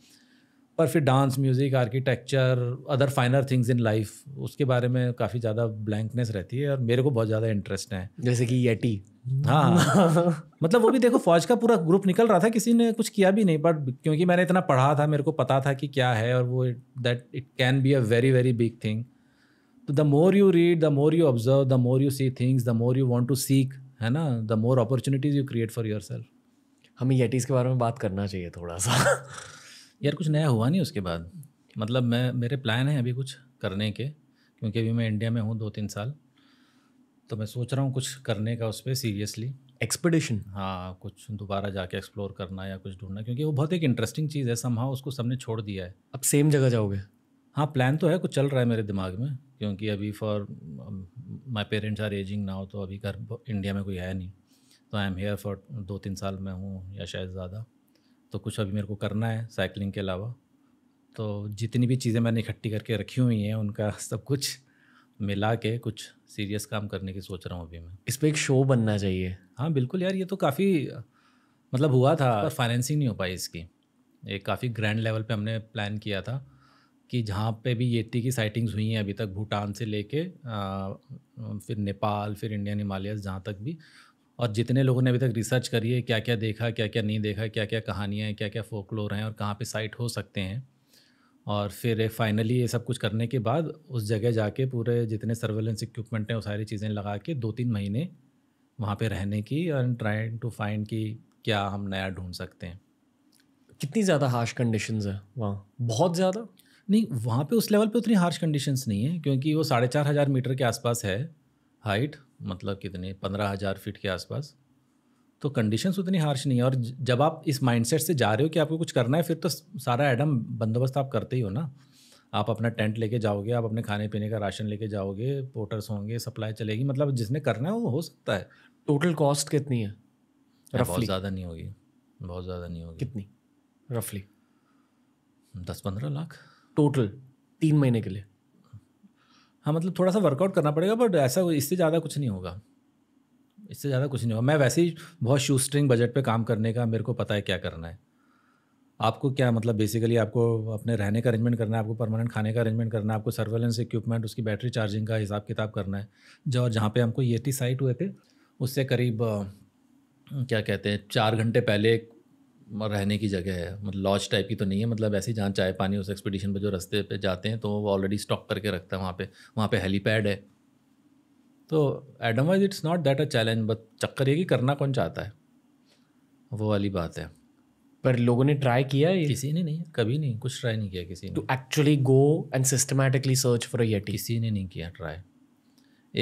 पर फिर dance, music, architecture, other finer things in life, उसके बारे में काफ़ी ज़्यादा ब्लैंकनेस रहती है, और मेरे को बहुत ज़्यादा इंटरेस्ट है। जैसे कि येटी। हाँ मतलब वो भी देखो, फौज का पूरा ग्रुप निकल रहा था, किसी ने कुछ किया भी नहीं, बट क्योंकि मैंने इतना पढ़ा था मेरे को पता था कि क्या है, और वो that it can be a very very big thing. तो the more you read, the more you observe, the more you see things, the more you want to seek, है ना, the more opportunities you create for yourself. हमें येटीज़ के बारे में बात करना चाहिए थोड़ा सा। यार कुछ नया हुआ नहीं उसके बाद, मतलब मैं मेरे प्लान हैं अभी कुछ करने के, क्योंकि अभी मैं इंडिया में हूँ दो तीन साल, तो मैं सोच रहा हूँ कुछ करने का उस पर सीरियसली, एक्सपीडिशन। हाँ, कुछ दोबारा जाके एक्सप्लोर करना या कुछ ढूंढना, क्योंकि वो बहुत एक इंटरेस्टिंग चीज़ है, समहाउ उसको सबने छोड़ दिया है। अब सेम जगह जाओगे? हाँ, प्लान तो है, कुछ चल रहा है मेरे दिमाग में, क्योंकि अभी for my parents are ageing now, तो अभी घर इंडिया में कोई है नहीं, तो आई एम हेयर फॉर दो तीन साल मैं हूँ या शायद ज़्यादा। तो कुछ अभी मेरे को करना है साइकिलिंग के अलावा, तो जितनी भी चीज़ें मैंने इकट्ठी करके रखी हुई हैं उनका सब कुछ मिला के कुछ सीरियस काम करने की सोच रहा हूँ अभी मैं। इस पर एक शो बनना चाहिए। हाँ बिल्कुल यार, ये तो काफ़ी मतलब हुआ था, पर फाइनेंसिंग नहीं हो पाई इसकी। एक काफ़ी ग्रैंड लेवल पे हमने प्लान किया था कि जहाँ पे भी येती की साइटिंग्स हुई हैं अभी तक, भूटान से लेके फिर नेपाल, फिर इंडियन हिमालयस, जहाँ तक भी, और जितने लोगों ने अभी तक रिसर्च करी है, क्या क्या देखा, क्या क्या नहीं देखा, क्या क्या कहानियाँ हैं, क्या क्या फोकलोर हैं, और कहाँ पर साइट हो सकते हैं। और फिर फाइनली ये सब कुछ करने के बाद उस जगह जाके पूरे जितने सर्वेलेंस इक्विपमेंट हैं वो सारी चीज़ें लगा के दो तीन महीने वहाँ पे रहने की, और ट्राइंग टू फाइंड कि क्या हम नया ढूंढ सकते हैं। कितनी ज़्यादा हार्श कंडीशंस है वहाँ? बहुत ज़्यादा नहीं, वहाँ पे उस लेवल पे उतनी हार्श कंडीशंस नहीं है, क्योंकि वो साढ़े चार हज़ार मीटर के आसपास है हाइट, मतलब कितने पंद्रह हज़ार फीट के आसपास। तो कंडीशंस उतनी हार्श नहीं है, और जब आप इस माइंडसेट से जा रहे हो कि आपको कुछ करना है, फिर तो सारा एडम बंदोबस्त आप करते ही हो ना। आप अपना टेंट लेके जाओगे, आप अपने खाने पीने का राशन लेके जाओगे, पोर्टर्स होंगे, सप्लाई चलेगी, मतलब जिसने करना है वो हो सकता है। टोटल कॉस्ट कितनी है रफली? बहुत ज़्यादा नहीं होगी, बहुत ज़्यादा नहीं होगी। कितनी रफली? दस पंद्रह लाख टोटल तीन महीने के लिए। हाँ मतलब थोड़ा सा वर्कआउट करना पड़ेगा, बट ऐसा इससे ज़्यादा कुछ नहीं होगा, इससे ज़्यादा कुछ नहीं होगा। मैं वैसे ही बहुत शूस्ट्रिंग बजट पे काम करने का, मेरे को पता है क्या करना है, आपको क्या मतलब बेसिकली आपको अपने रहने का अरेंजमेंट करना है, आपको परमानेंट खाने का अरेंजमेंट करना है, आपको सर्वेलेंस इक्विपमेंट, उसकी बैटरी चार्जिंग का हिसाब किताब करना है। जो जहाँ पे हमको येटी साइट हुए थे उससे करीब क्या कहते हैं चार घंटे पहले रहने की जगह है, मतलब लॉज टाइप की तो नहीं है, मतलब ऐसी जहाँ चाय पानी उस एक्सपीडिशन पर जो रास्ते पे जाते हैं तो वो ऑलरेडी स्टॉक करके रखता है वहाँ पे। वहाँ पे हेलीपैड है। तो admin wise it's not that a challenge, but चक्कर ये कि करना कौन चाहता है, वो वाली बात है। पर लोगों ने ट्राई किया है? किसी ने नहीं, कभी नहीं, कुछ ट्राई नहीं किया किसी ने, to actually go and systematically search for a yeti. किसी ने नहीं किया ट्राई।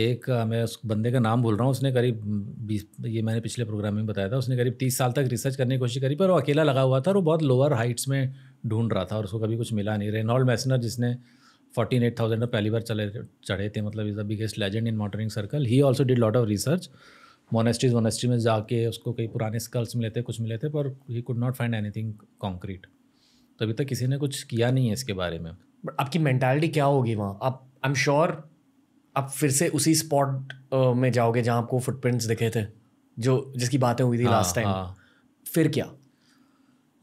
एक मैं उस बंदे का नाम बोल रहा हूँ, उसने करीब बीस, ये मैंने पिछले प्रोग्राम में बताया था, उसने करीब तीस साल तक रिसर्च करने की कोशिश करी, पर वो अकेला लगा हुआ था और वो बहुत लोअर हाइट्स में ढूंढ रहा था और उसको कभी कुछ मिला नहीं। रेनॉल्ड मैसनर जिसने फोर्टीन एट थाउजेंड पहली बार चले चढ़े थे, मतलब is the biggest legend in mountaineering circle, he also did lot of research. Monasteries monastery में जाके उसको कई पुराने स्कल्स मिले थे, कुछ मिले थे, पर he could not find anything concrete. तो अभी तक किसी ने कुछ किया नहीं है इसके बारे में। बट आपकी मैंटालिटी क्या होगी वहाँ? आप आई एम श्योर आप फिर से उसी स्पॉट में जाओगे जहाँ आपको फुटप्रिंट्स दिखे थे, जो जिसकी बातें हुई थी लास्ट टाइम। फिर क्या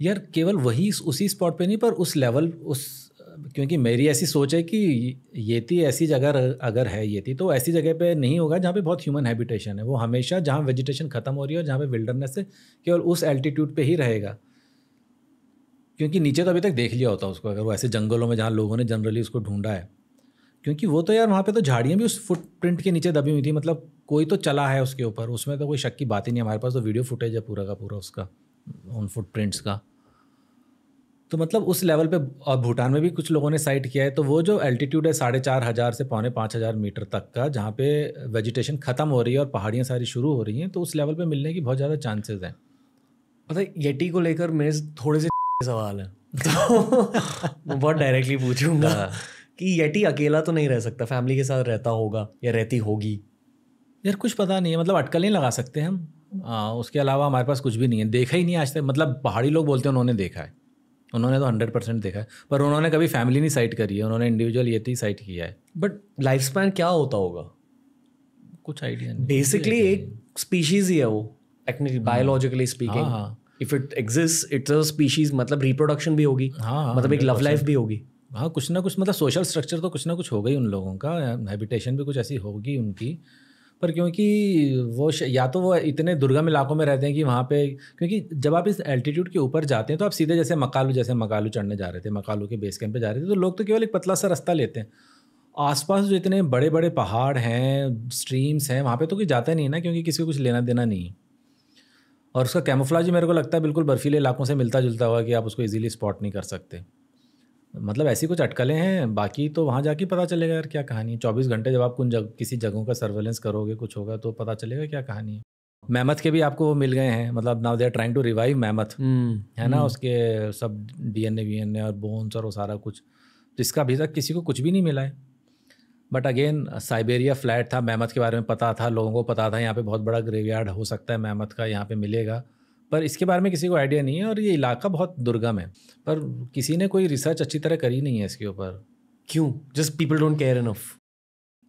यार, केवल वही उसी स्पॉट पे नहीं, पर उस लेवल उस, क्योंकि मेरी ऐसी सोच है कि येती ऐसी जगह अगर है येती तो ऐसी जगह पे नहीं होगा जहाँ पे बहुत ह्यूमन हैबिटेशन है। वो हमेशा जहाँ वेजिटेशन ख़त्म हो रही है और जहाँ पे विल्डरनेस है, केवल उस एल्टीट्यूड पे ही रहेगा, क्योंकि नीचे तो अभी तक देख लिया होता उसको अगर वो ऐसे जंगलों में जहाँ लोगों ने जनरली उसको ढूंढा है। क्योंकि वो तो यार वहाँ पे तो झाड़ियाँ भी उस फुटप्रिंट के नीचे दबी हुई थी, मतलब कोई तो चला है उसके ऊपर, उसमें तो कोई शक की बात ही नहीं। हमारे पास तो वीडियो फुटेज है पूरा का पूरा उसका, उन फुटप्रिंट्स का। तो मतलब उस लेवल पे, और भूटान में भी कुछ लोगों ने साइट किया है, तो वो जो एल्टीट्यूड है साढ़े चार हज़ार से पौने पाँच हज़ार मीटर तक का, जहाँ पे वेजिटेशन ख़त्म हो रही है और पहाड़ियाँ सारी शुरू हो रही हैं, तो उस लेवल पे मिलने की बहुत ज़्यादा चांसेस हैं। पता है येटी को लेकर मेरे थोड़े से सवाल हैं तो मैं बहुत डायरेक्टली पूछूँगा कि येटी अकेला तो नहीं रह सकता, फैमिली के साथ रहता होगा या रहती होगी? यार कुछ पता नहीं है, मतलब अटकल नहीं लगा सकते हम। आ, उसके अलावा हमारे पास कुछ भी नहीं है, देखा ही नहीं आज तक। मतलब पहाड़ी लोग बोलते हैं उन्होंने देखा है, उन्होंने तो हंड्रेड परसेंट देखा है, पर उन्होंने कभी फैमिली नहीं साइट करी है, उन्होंने इंडिविजुअल येती साइट किया है। बट लाइफ स्पैन क्या होता होगा कुछ आइडिया नहीं। बेसिकली एक स्पीशीज़ ही है वो, technically biologically speaking, if it exist it's a species. मतलब रिप्रोडक्शन भी होगी, हाँ, मतलब एक लव लाइफ भी होगी, हाँ कुछ ना कुछ, मतलब सोशल स्ट्रक्चर तो कुछ ना कुछ होगा ही उन लोगों का, हैबिटेशन भी कुछ ऐसी होगी उनकी। पर क्योंकि वो या तो वो इतने दुर्गम इलाकों में रहते हैं कि वहाँ पे, क्योंकि जब आप इस एल्टीट्यूड के ऊपर जाते हैं तो आप सीधे जैसे मकालू जैसे मकालू चढ़ने जा रहे थे, मकालू के बेस कैंप पे जा रहे थे, तो लोग तो केवल एक पतला सा रास्ता लेते हैं। आसपास जो इतने बड़े बड़े पहाड़ हैं, स्ट्रीम्स हैं, वहाँ पर तो कोई जाता नहीं है ना, क्योंकि किसी को कुछ लेना देना नहीं है। और उसका कैमोफ्लाज मेरे को लगता है बिल्कुल बर्फीले इलाकों से मिलता जुलता हुआ कि आप उसको ईजिली स्पॉट नहीं कर सकते। मतलब ऐसी कुछ अटकलें हैं, बाकी तो वहाँ जाके पता चलेगा यार क्या कहानी है। चौबीस घंटे जब आप कुछ जग, किसी जगहों का सर्वेलेंस करोगे, कुछ होगा तो पता चलेगा क्या कहानी है। मैमथ के भी आपको वो मिल गए हैं, मतलब now they are trying to revive mammoth, है ना, उसके सब डीएनए वीएनए और बोन्स और वो सारा कुछ, जिसका अभी तक किसी को कुछ भी नहीं मिला है। बट अगेन साइबेरिया फ्लैट था, मैमथ के बारे में पता था, लोगों को पता था यहाँ पर बहुत बड़ा ग्रेवयार्ड हो सकता है मैमथ का, यहाँ पर मिलेगा, पर इसके बारे में किसी को आइडिया नहीं है। और ये इलाका बहुत दुर्गम है, पर किसी ने कोई रिसर्च अच्छी तरह करी नहीं है इसके ऊपर। क्यों? Just people don't care enough.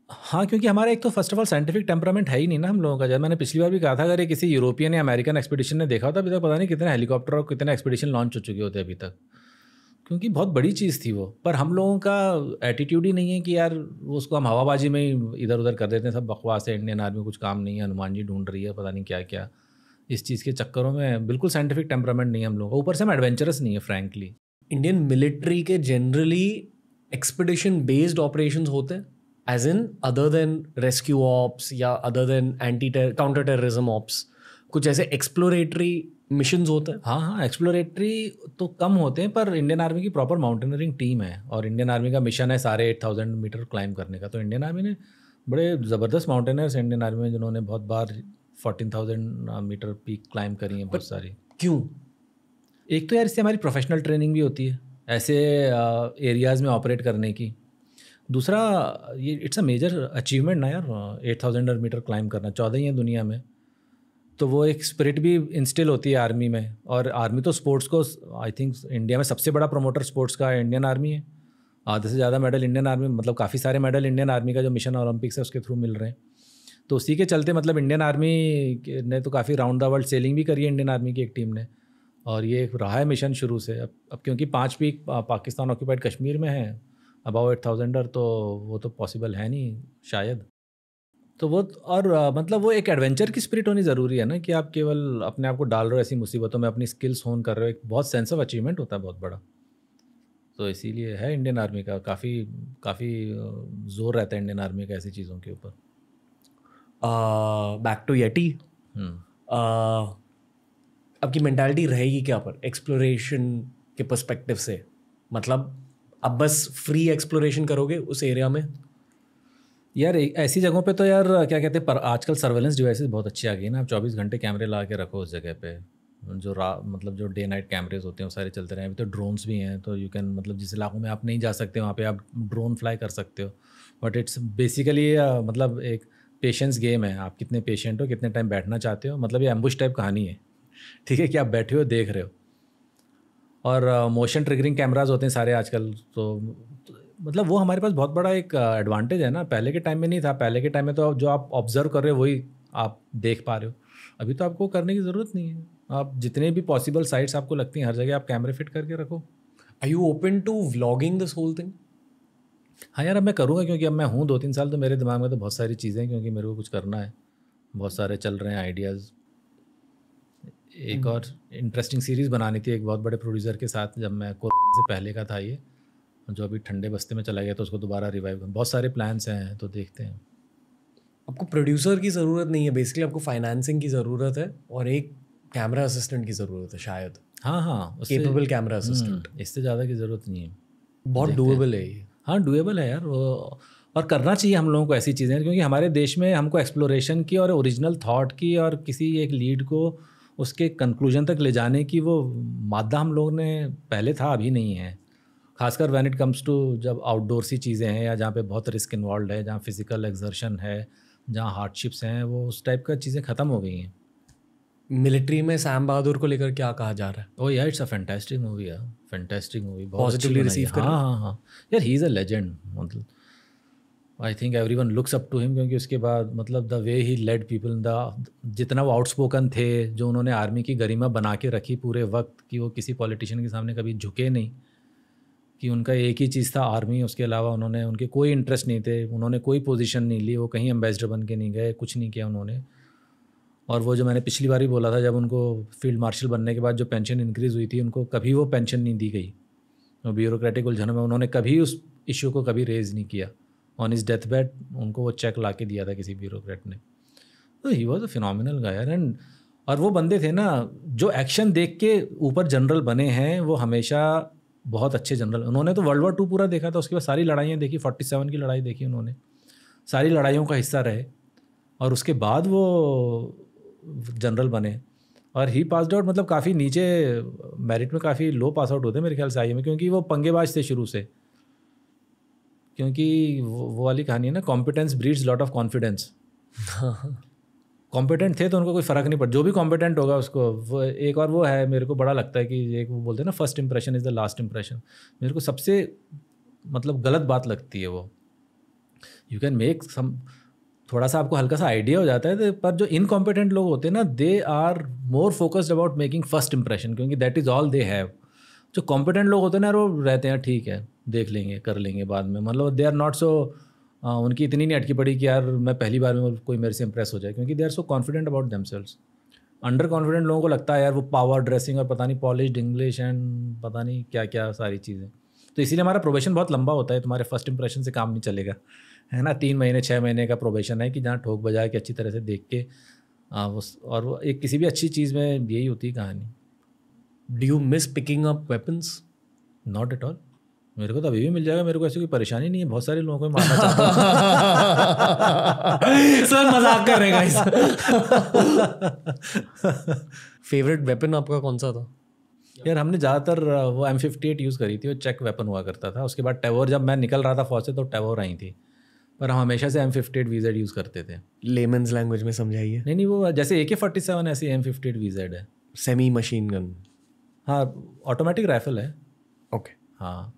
हाँ, क्योंकि हमारा एक तो first of all scientific temperament है ही नहीं ना हम लोगों का। जब मैंने पिछली बार भी कहा था, अगर ये किसी यूरोपियन या अमेरिकन एक्सपीडिशन ने देखा होता, अभी तक पता नहीं कितने हेलीकॉप्टर और कितने एक्सपीडिशन लॉन्च हो चुके होते अभी तक, क्योंकि बहुत बड़ी चीज़ थी वो। पर हम लोगों का एटीट्यूड ही नहीं है कि यार उसको हम हवाबाजी में ही इधर उधर कर देते हैं, सब बकवास है, इंडियन आर्मी कुछ काम नहीं है, हनुमान जी ढूंढ रही है पता नहीं क्या क्या, इस चीज़ के चक्करों में। बिल्कुल साइंटिफिक टेम्परामेंट नहीं है हम लोग, ऊपर से हम एडवेंचरस नहीं है फ्रैंकली। इंडियन मिलिट्री के जनरली एक्सपीडिशन बेस्ड ऑपरेशंस होते हैं, as in other than rescue ops या other than anti counter terrorism ops, कुछ ऐसे एक्सप्लोरेटरी मिशंस होते हैं। हाँ हाँ एक्सप्लोरेटरी तो कम होते हैं, पर इंडियन आर्मी की प्रॉपर माउंटेनियरिंग टीम है और इंडियन आर्मी का मिशन है सारे एट थाउजेंड मीटर क्लाइंब करने का। तो इंडियन आर्मी ने बड़े ज़बरदस्त माउंटेनर्स इंडियन आर्मी में, जिन्होंने बहुत बार fourteen thousand metre peak climb करी हैं बहुत सारी। क्यों? एक तो यार इससे हमारी प्रोफेशनल ट्रेनिंग भी होती है ऐसे एरियाज़ में ऑपरेट करने की। दूसरा ये इट्स अ मेजर अचीवमेंट ना यार, एट थाउजेंड मीटर क्लाइंब करना, चौदह ही है दुनिया में, तो वो एक स्पिरिट भी इंस्टिल होती है आर्मी में। और आर्मी तो स्पोर्ट्स को आई थिंक इंडिया में सबसे बड़ा प्रोमोटर स्पोर्ट्स का इंडियन आर्मी है। आधे से ज़्यादा मेडल इंडियन आर्मी, मतलब काफ़ी सारे मेडल इंडियन आर्मी का जो मिशन ओलंपिक्स है उसके थ्रू मिल रहे हैं। तो उसी के चलते मतलब इंडियन आर्मी ने तो काफ़ी राउंड द वर्ल्ड सेलिंग भी करी है इंडियन आर्मी की एक टीम ने, और ये रहा है मिशन शुरू से। अब अब क्योंकि पाँच पीक पाकिस्तान ऑक्यूपाइड कश्मीर में है अबाउ एट थाउजेंडर, तो वो तो पॉसिबल है नहीं शायद। तो वो और मतलब वो एक एडवेंचर की स्पिरिट होनी ज़रूरी है ना, कि आप केवल अपने आप को डाल रहे हो ऐसी मुसीबतों में, अपनी स्किल्स होन कर रहे हो, एक बहुत सेंस ऑफ अचीवमेंट होता है बहुत बड़ा। तो इसीलिए है इंडियन आर्मी का काफ़ी काफ़ी जोर रहता है इंडियन आर्मी का ऐसी चीज़ों के ऊपर। बैक टू येटी, आपकी मेंटालिटी रहेगी क्या पर एक्सप्लोरेशन के पर्सपेक्टिव से? मतलब अब बस फ्री एक्सप्लोरेशन करोगे उस एरिया में? यार ऐसी जगहों पे तो यार क्या कहते हैं, पर आजकल सर्वेलेंस डिवाइसेस बहुत अच्छी आ गई ना। आप चौबीस घंटे कैमरे ला के रखो उस जगह पे, जो रा मतलब जो डे नाइट कैमरेज होते हैं वो सारे चलते रहे। अभी तो ड्रोन्स भी हैं, तो यू कैन मतलब जिस इलाकों में आप नहीं जा सकते वहाँ पे आप ड्रोन फ्लाई कर सकते हो। बट इट्स बेसिकली मतलब एक पेशेंस गेम है, आप कितने पेशेंट हो, कितने टाइम बैठना चाहते हो। मतलब ये एम्बुश टाइप कहानी है, ठीक है, कि आप बैठे हो देख रहे हो। और मोशन ट्रिगरिंग कैमराज होते हैं सारे आजकल, तो मतलब वो हमारे पास बहुत बड़ा एक एडवांटेज है ना। पहले के टाइम में नहीं था, पहले के टाइम में तो जो आप ऑब्जर्व कर रहे हो वही आप देख पा रहे हो। अभी तो आपको करने की ज़रूरत नहीं है, आप जितने भी पॉसिबल साइट्स आपको लगती हैं हर जगह आप कैमरे फिट करके रखो। Are you open to vlogging this whole thing? हाँ यार, अब मैं करूँगा, क्योंकि अब मैं हूँ दो तीन साल, तो मेरे दिमाग में तो बहुत सारी चीज़ें हैं, क्योंकि मेरे को कुछ करना है, बहुत सारे चल रहे हैं आइडियाज़। एक और इंटरेस्टिंग सीरीज़ बनानी थी एक बहुत बड़े प्रोड्यूसर के साथ, जब मैं कोरोना से पहले का था ये, जो अभी ठंडे बस्ते में चला गया, तो उसको दोबारा रिवाइव कर, बहुत सारे प्लान्स हैं, तो देखते हैं। आपको प्रोड्यूसर की ज़रूरत नहीं है, बेसिकली आपको फाइनेंसिंग की ज़रूरत है और एक कैमरा असिस्टेंट की ज़रूरत है शायद। हाँ हाँ, केपेबल कैमरा असिस्टेंट, इससे ज़्यादा की ज़रूरत नहीं है। बहुत डूएबल है ये। हाँ डूएबल है यार, और करना चाहिए हम लोगों को ऐसी चीज़ें, क्योंकि हमारे देश में हमको एक्सप्लोरेशन की और ओरिजिनल थाट की और किसी एक लीड को उसके कंक्लूजन तक ले जाने की वो मादा हम लोगों ने पहले था, अभी नहीं है। खासकर व्हेन इट कम्स टू जब आउटडोर सी चीज़ें हैं, या जहाँ पे बहुत रिस्क इन्वॉल्व है, जहाँ फिजिकल एक्सर्शन है, जहाँ हार्डशिप्स हैं, वो उस टाइप का चीज़ें ख़त्म हो गई हैं। मिलिट्री में सैम बहादुर को लेकर क्या कहा जा रहा है? ओह यार, इट्स अ फैंटास्टिक मूवी यार, फैंटास्टिक मूवी, पॉजिटिवली रिसीव कर। हाँ हाँ हाँ यार, ही इज़ अ लेजेंड। मतलब I think everyone looks up to him, क्योंकि उसके बाद मतलब the way he led people in the, जितना वो आउटस्पोकन थे, जो उन्होंने आर्मी की गरिमा बना के रखी पूरे वक्त, कि वो किसी पॉलिटिशियन के सामने कभी झुके नहीं, कि उनका एक ही चीज़ था आर्मी, उसके अलावा उन्होंने उनके कोई इंटरेस्ट नहीं थे, उन्होंने कोई पोजीशन नहीं ली, वो कहीं एम्बेसडर बन के नहीं गए, कुछ नहीं किया उन्होंने। और वो जो मैंने पिछली बार ही बोला था, जब उनको फील्ड मार्शल बनने के बाद जो पेंशन इंक्रीज़ हुई थी, उनको कभी वो पेंशन नहीं दी गई, वो ब्यूरोक्रेटिक उलझनों में उन्होंने कभी उस इशू को कभी रेज़ नहीं किया। ऑन हिज डेथ बेड उनको वो चेक ला के दिया था किसी ब्यूरोक्रेट ने। तो he was a phenomenal guy and. और वो बंदे थे ना जो एक्शन देख के ऊपर जनरल बने हैं, वो हमेशा बहुत अच्छे जनरल। उन्होंने तो वर्ल्ड वॉर टू पूरा देखा था, उसके बाद सारी लड़ाइयाँ देखी, फोर्टी सेवन की लड़ाई देखी उन्होंने, सारी लड़ाइयों का हिस्सा रहे, और उसके बाद वो जनरल बने। और ही पासड आउट, मतलब काफ़ी नीचे मेरिट में, काफ़ी लो पास आउट होते हैं मेरे ख्याल से आई में, क्योंकि वो पंगेबाज थे शुरू से। क्योंकि वो, वो वाली कहानी है ना, competence breeds lot of confidence. Competent थे तो उनको कोई फ़र्क नहीं पड़ा, जो भी कॉम्पिटेंट होगा उसको वो एक। और वो है, मेरे को बड़ा लगता है कि एक वो बोलते हैं ना, first impression is the last impression, मेरे को सबसे मतलब गलत बात लगती है वो। यू कैन मेक सम, थोड़ा सा आपको हल्का सा आइडिया हो जाता है, पर जो इनकॉम्पिटेंट लोग होते हैं ना, they are more focused about making first impression, क्योंकि that is all they have. जो कॉम्पिटेंट लोग होते हैं ना, वो रहते हैं ठीक है देख लेंगे कर लेंगे बाद में, मतलब दे आर नॉट सो, उनकी इतनी नहीं अटकी पड़ी कि यार मैं पहली बार में कोई मेरे से इंप्रेस हो जाए, क्योंकि they are so confident about themselves. Under confident लोगों को लगता है यार वो पावर ड्रेसिंग और पता नहीं पॉलिश्ड इंग्लिश एंड पता नहीं क्या क्या सारी चीज़ें। तो इसीलिए हमारा प्रोबेशन बहुत लंबा होता है, तुम्हारे फर्स्ट इंप्रेशन से काम नहीं चलेगा, है ना। तीन महीने छः महीने का प्रोबेशन है, कि जहाँ ठोक बजा के अच्छी तरह से देख के आ, वो, और वो एक किसी भी अच्छी चीज़ में यही होती है कहानी। Do you miss picking up weapons? Not at all, मेरे को तो अभी भी मिल जाएगा, मेरे को ऐसी कोई परेशानी नहीं है। बहुत सारे लोगों को मारना चाहता हूं। सर मजाक कर रहे गाइस। फेवरेट वेपन आपका कौन सा था? यार हमने ज़्यादातर वो एम फिफ्टी एट यूज़ करी थी, वो चेक वेपन हुआ करता था। उसके बाद टेवोर, जब मैं निकल रहा था फौज से तो टेवोर आई थी, पर हम हमेशा से M fifty eight V Z use करते थे। लेमन्स लैंग्वेज में समझाइए। नहीं नहीं, वो जैसे ए के फोर्टी सेवन ऐसी एम फिफ्टी एट वीजेड है, सेमी मशीन गन। हाँ ऑटोमेटिक राइफल है। ओके हाँ,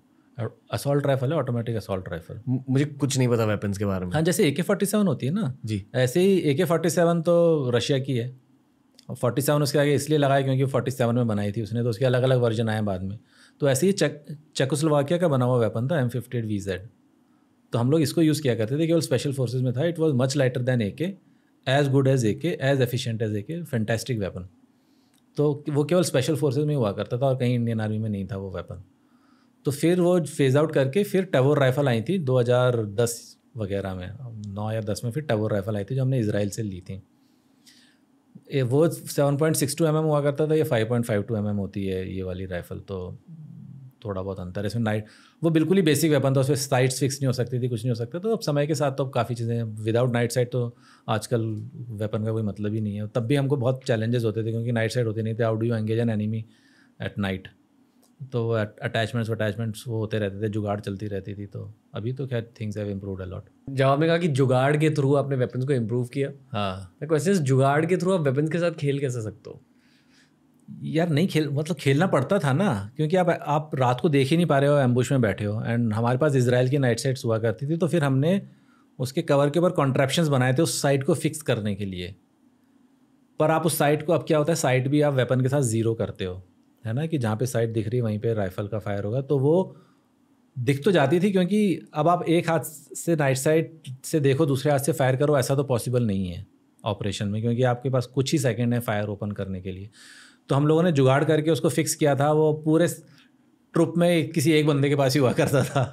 असॉल्ट राइफल है, ऑटोमेटिक असॉल्ट राइफल। मुझे कुछ नहीं पता वेपन्स के बारे में। हाँ जैसे ए के फोर्टी सेवन होती है ना जी, ऐसे ही ए के फोर्टी सेवन तो रशिया की है, और फोर्टी सेवन उसके आगे इसलिए लगाया क्योंकि फोर्टी सेवन में बनाई थी उसने, तो उसके अलग अलग वर्जन आए बाद में। तो ऐसे ही चेक चेकोस्लोवाकिया का बना हुआ वेपन था M fifty eight V Z, तो हम लोग इसको यूज़ किया करते थे केवल स्पेशल फोर्सेज में था। It was much lighter than A K, as good as a K, as efficient as a के, फैंटेस्टिक वेपन। तो वो केवल स्पेशल फोर्सेज में हुआ करता था और कहीं इंडियन आर्मी में नहीं था वो वेपन। तो फिर वो फेज़ आउट करके फिर टैगोर राइफ़ल आई थी दो हज़ार दस वगैरह में, नौ या दस में फिर टैगोर राइफ़ल आई थी जो हमने इसराइल से ली थी। ए, वो seven point six two M M हुआ करता था, ये five point five two M M होती है ये वाली राइफ़ल, तो थोड़ा बहुत अंतर है इसमें। नाइट वो बिल्कुल ही बेसिक वेपन था, उसमें साइट्स फिक्स नहीं हो सकती थी, कुछ नहीं हो सकता। तो अब समय के साथ तो अब काफ़ी चीज़ें विदाउट नाइट साइट तो आजकल वेपन का कोई मतलब ही नहीं है। तब भी हमको बहुत चैलेंजेस होते थे क्योंकि नाइट साइट होती नहीं थी। How do you engage an enemy at night? तो अटैचमेंट्स अटैचमेंट्स वो होते रहते थे, जुगाड़ चलती रहती थी। तो अभी तो खैर things have improved a lot. जब आपने कहा कि जुगाड़ के थ्रू आपने वेपन्स को इम्प्रूव किया, हाँ, क्वेश्चन जुगाड़ के थ्रू आप वेपन्स के साथ खेल कैसे सकते हो? यार नहीं खेल मतलब खेलना पड़ता था ना, क्योंकि आप आप रात को देख ही नहीं पा रहे हो, एम्बुश में बैठे हो। एंड हमारे पास इसराइल की नाइट साइट्स हुआ करती थी, तो फिर हमने उसके कवर के ऊपर कॉन्ट्रैप्शंस बनाए थे उस साइट को फिक्स करने के लिए। पर आप उस साइट को, अब क्या होता है, साइट भी आप वेपन के साथ ज़ीरो करते हो, है ना, कि जहाँ पे साइट दिख रही है वहीं पे राइफ़ल का फायर होगा। तो वो दिख तो जाती थी क्योंकि अब आप एक हाथ से नाइट साइट से देखो, दूसरे हाथ से फायर करो, ऐसा तो पॉसिबल नहीं है ऑपरेशन में, क्योंकि आपके पास कुछ ही सेकंड है फायर ओपन करने के लिए। तो हम लोगों ने जुगाड़ करके उसको फिक्स किया था। वो पूरे ट्रुप में किसी एक बंदे के पास ही हुआ करता था,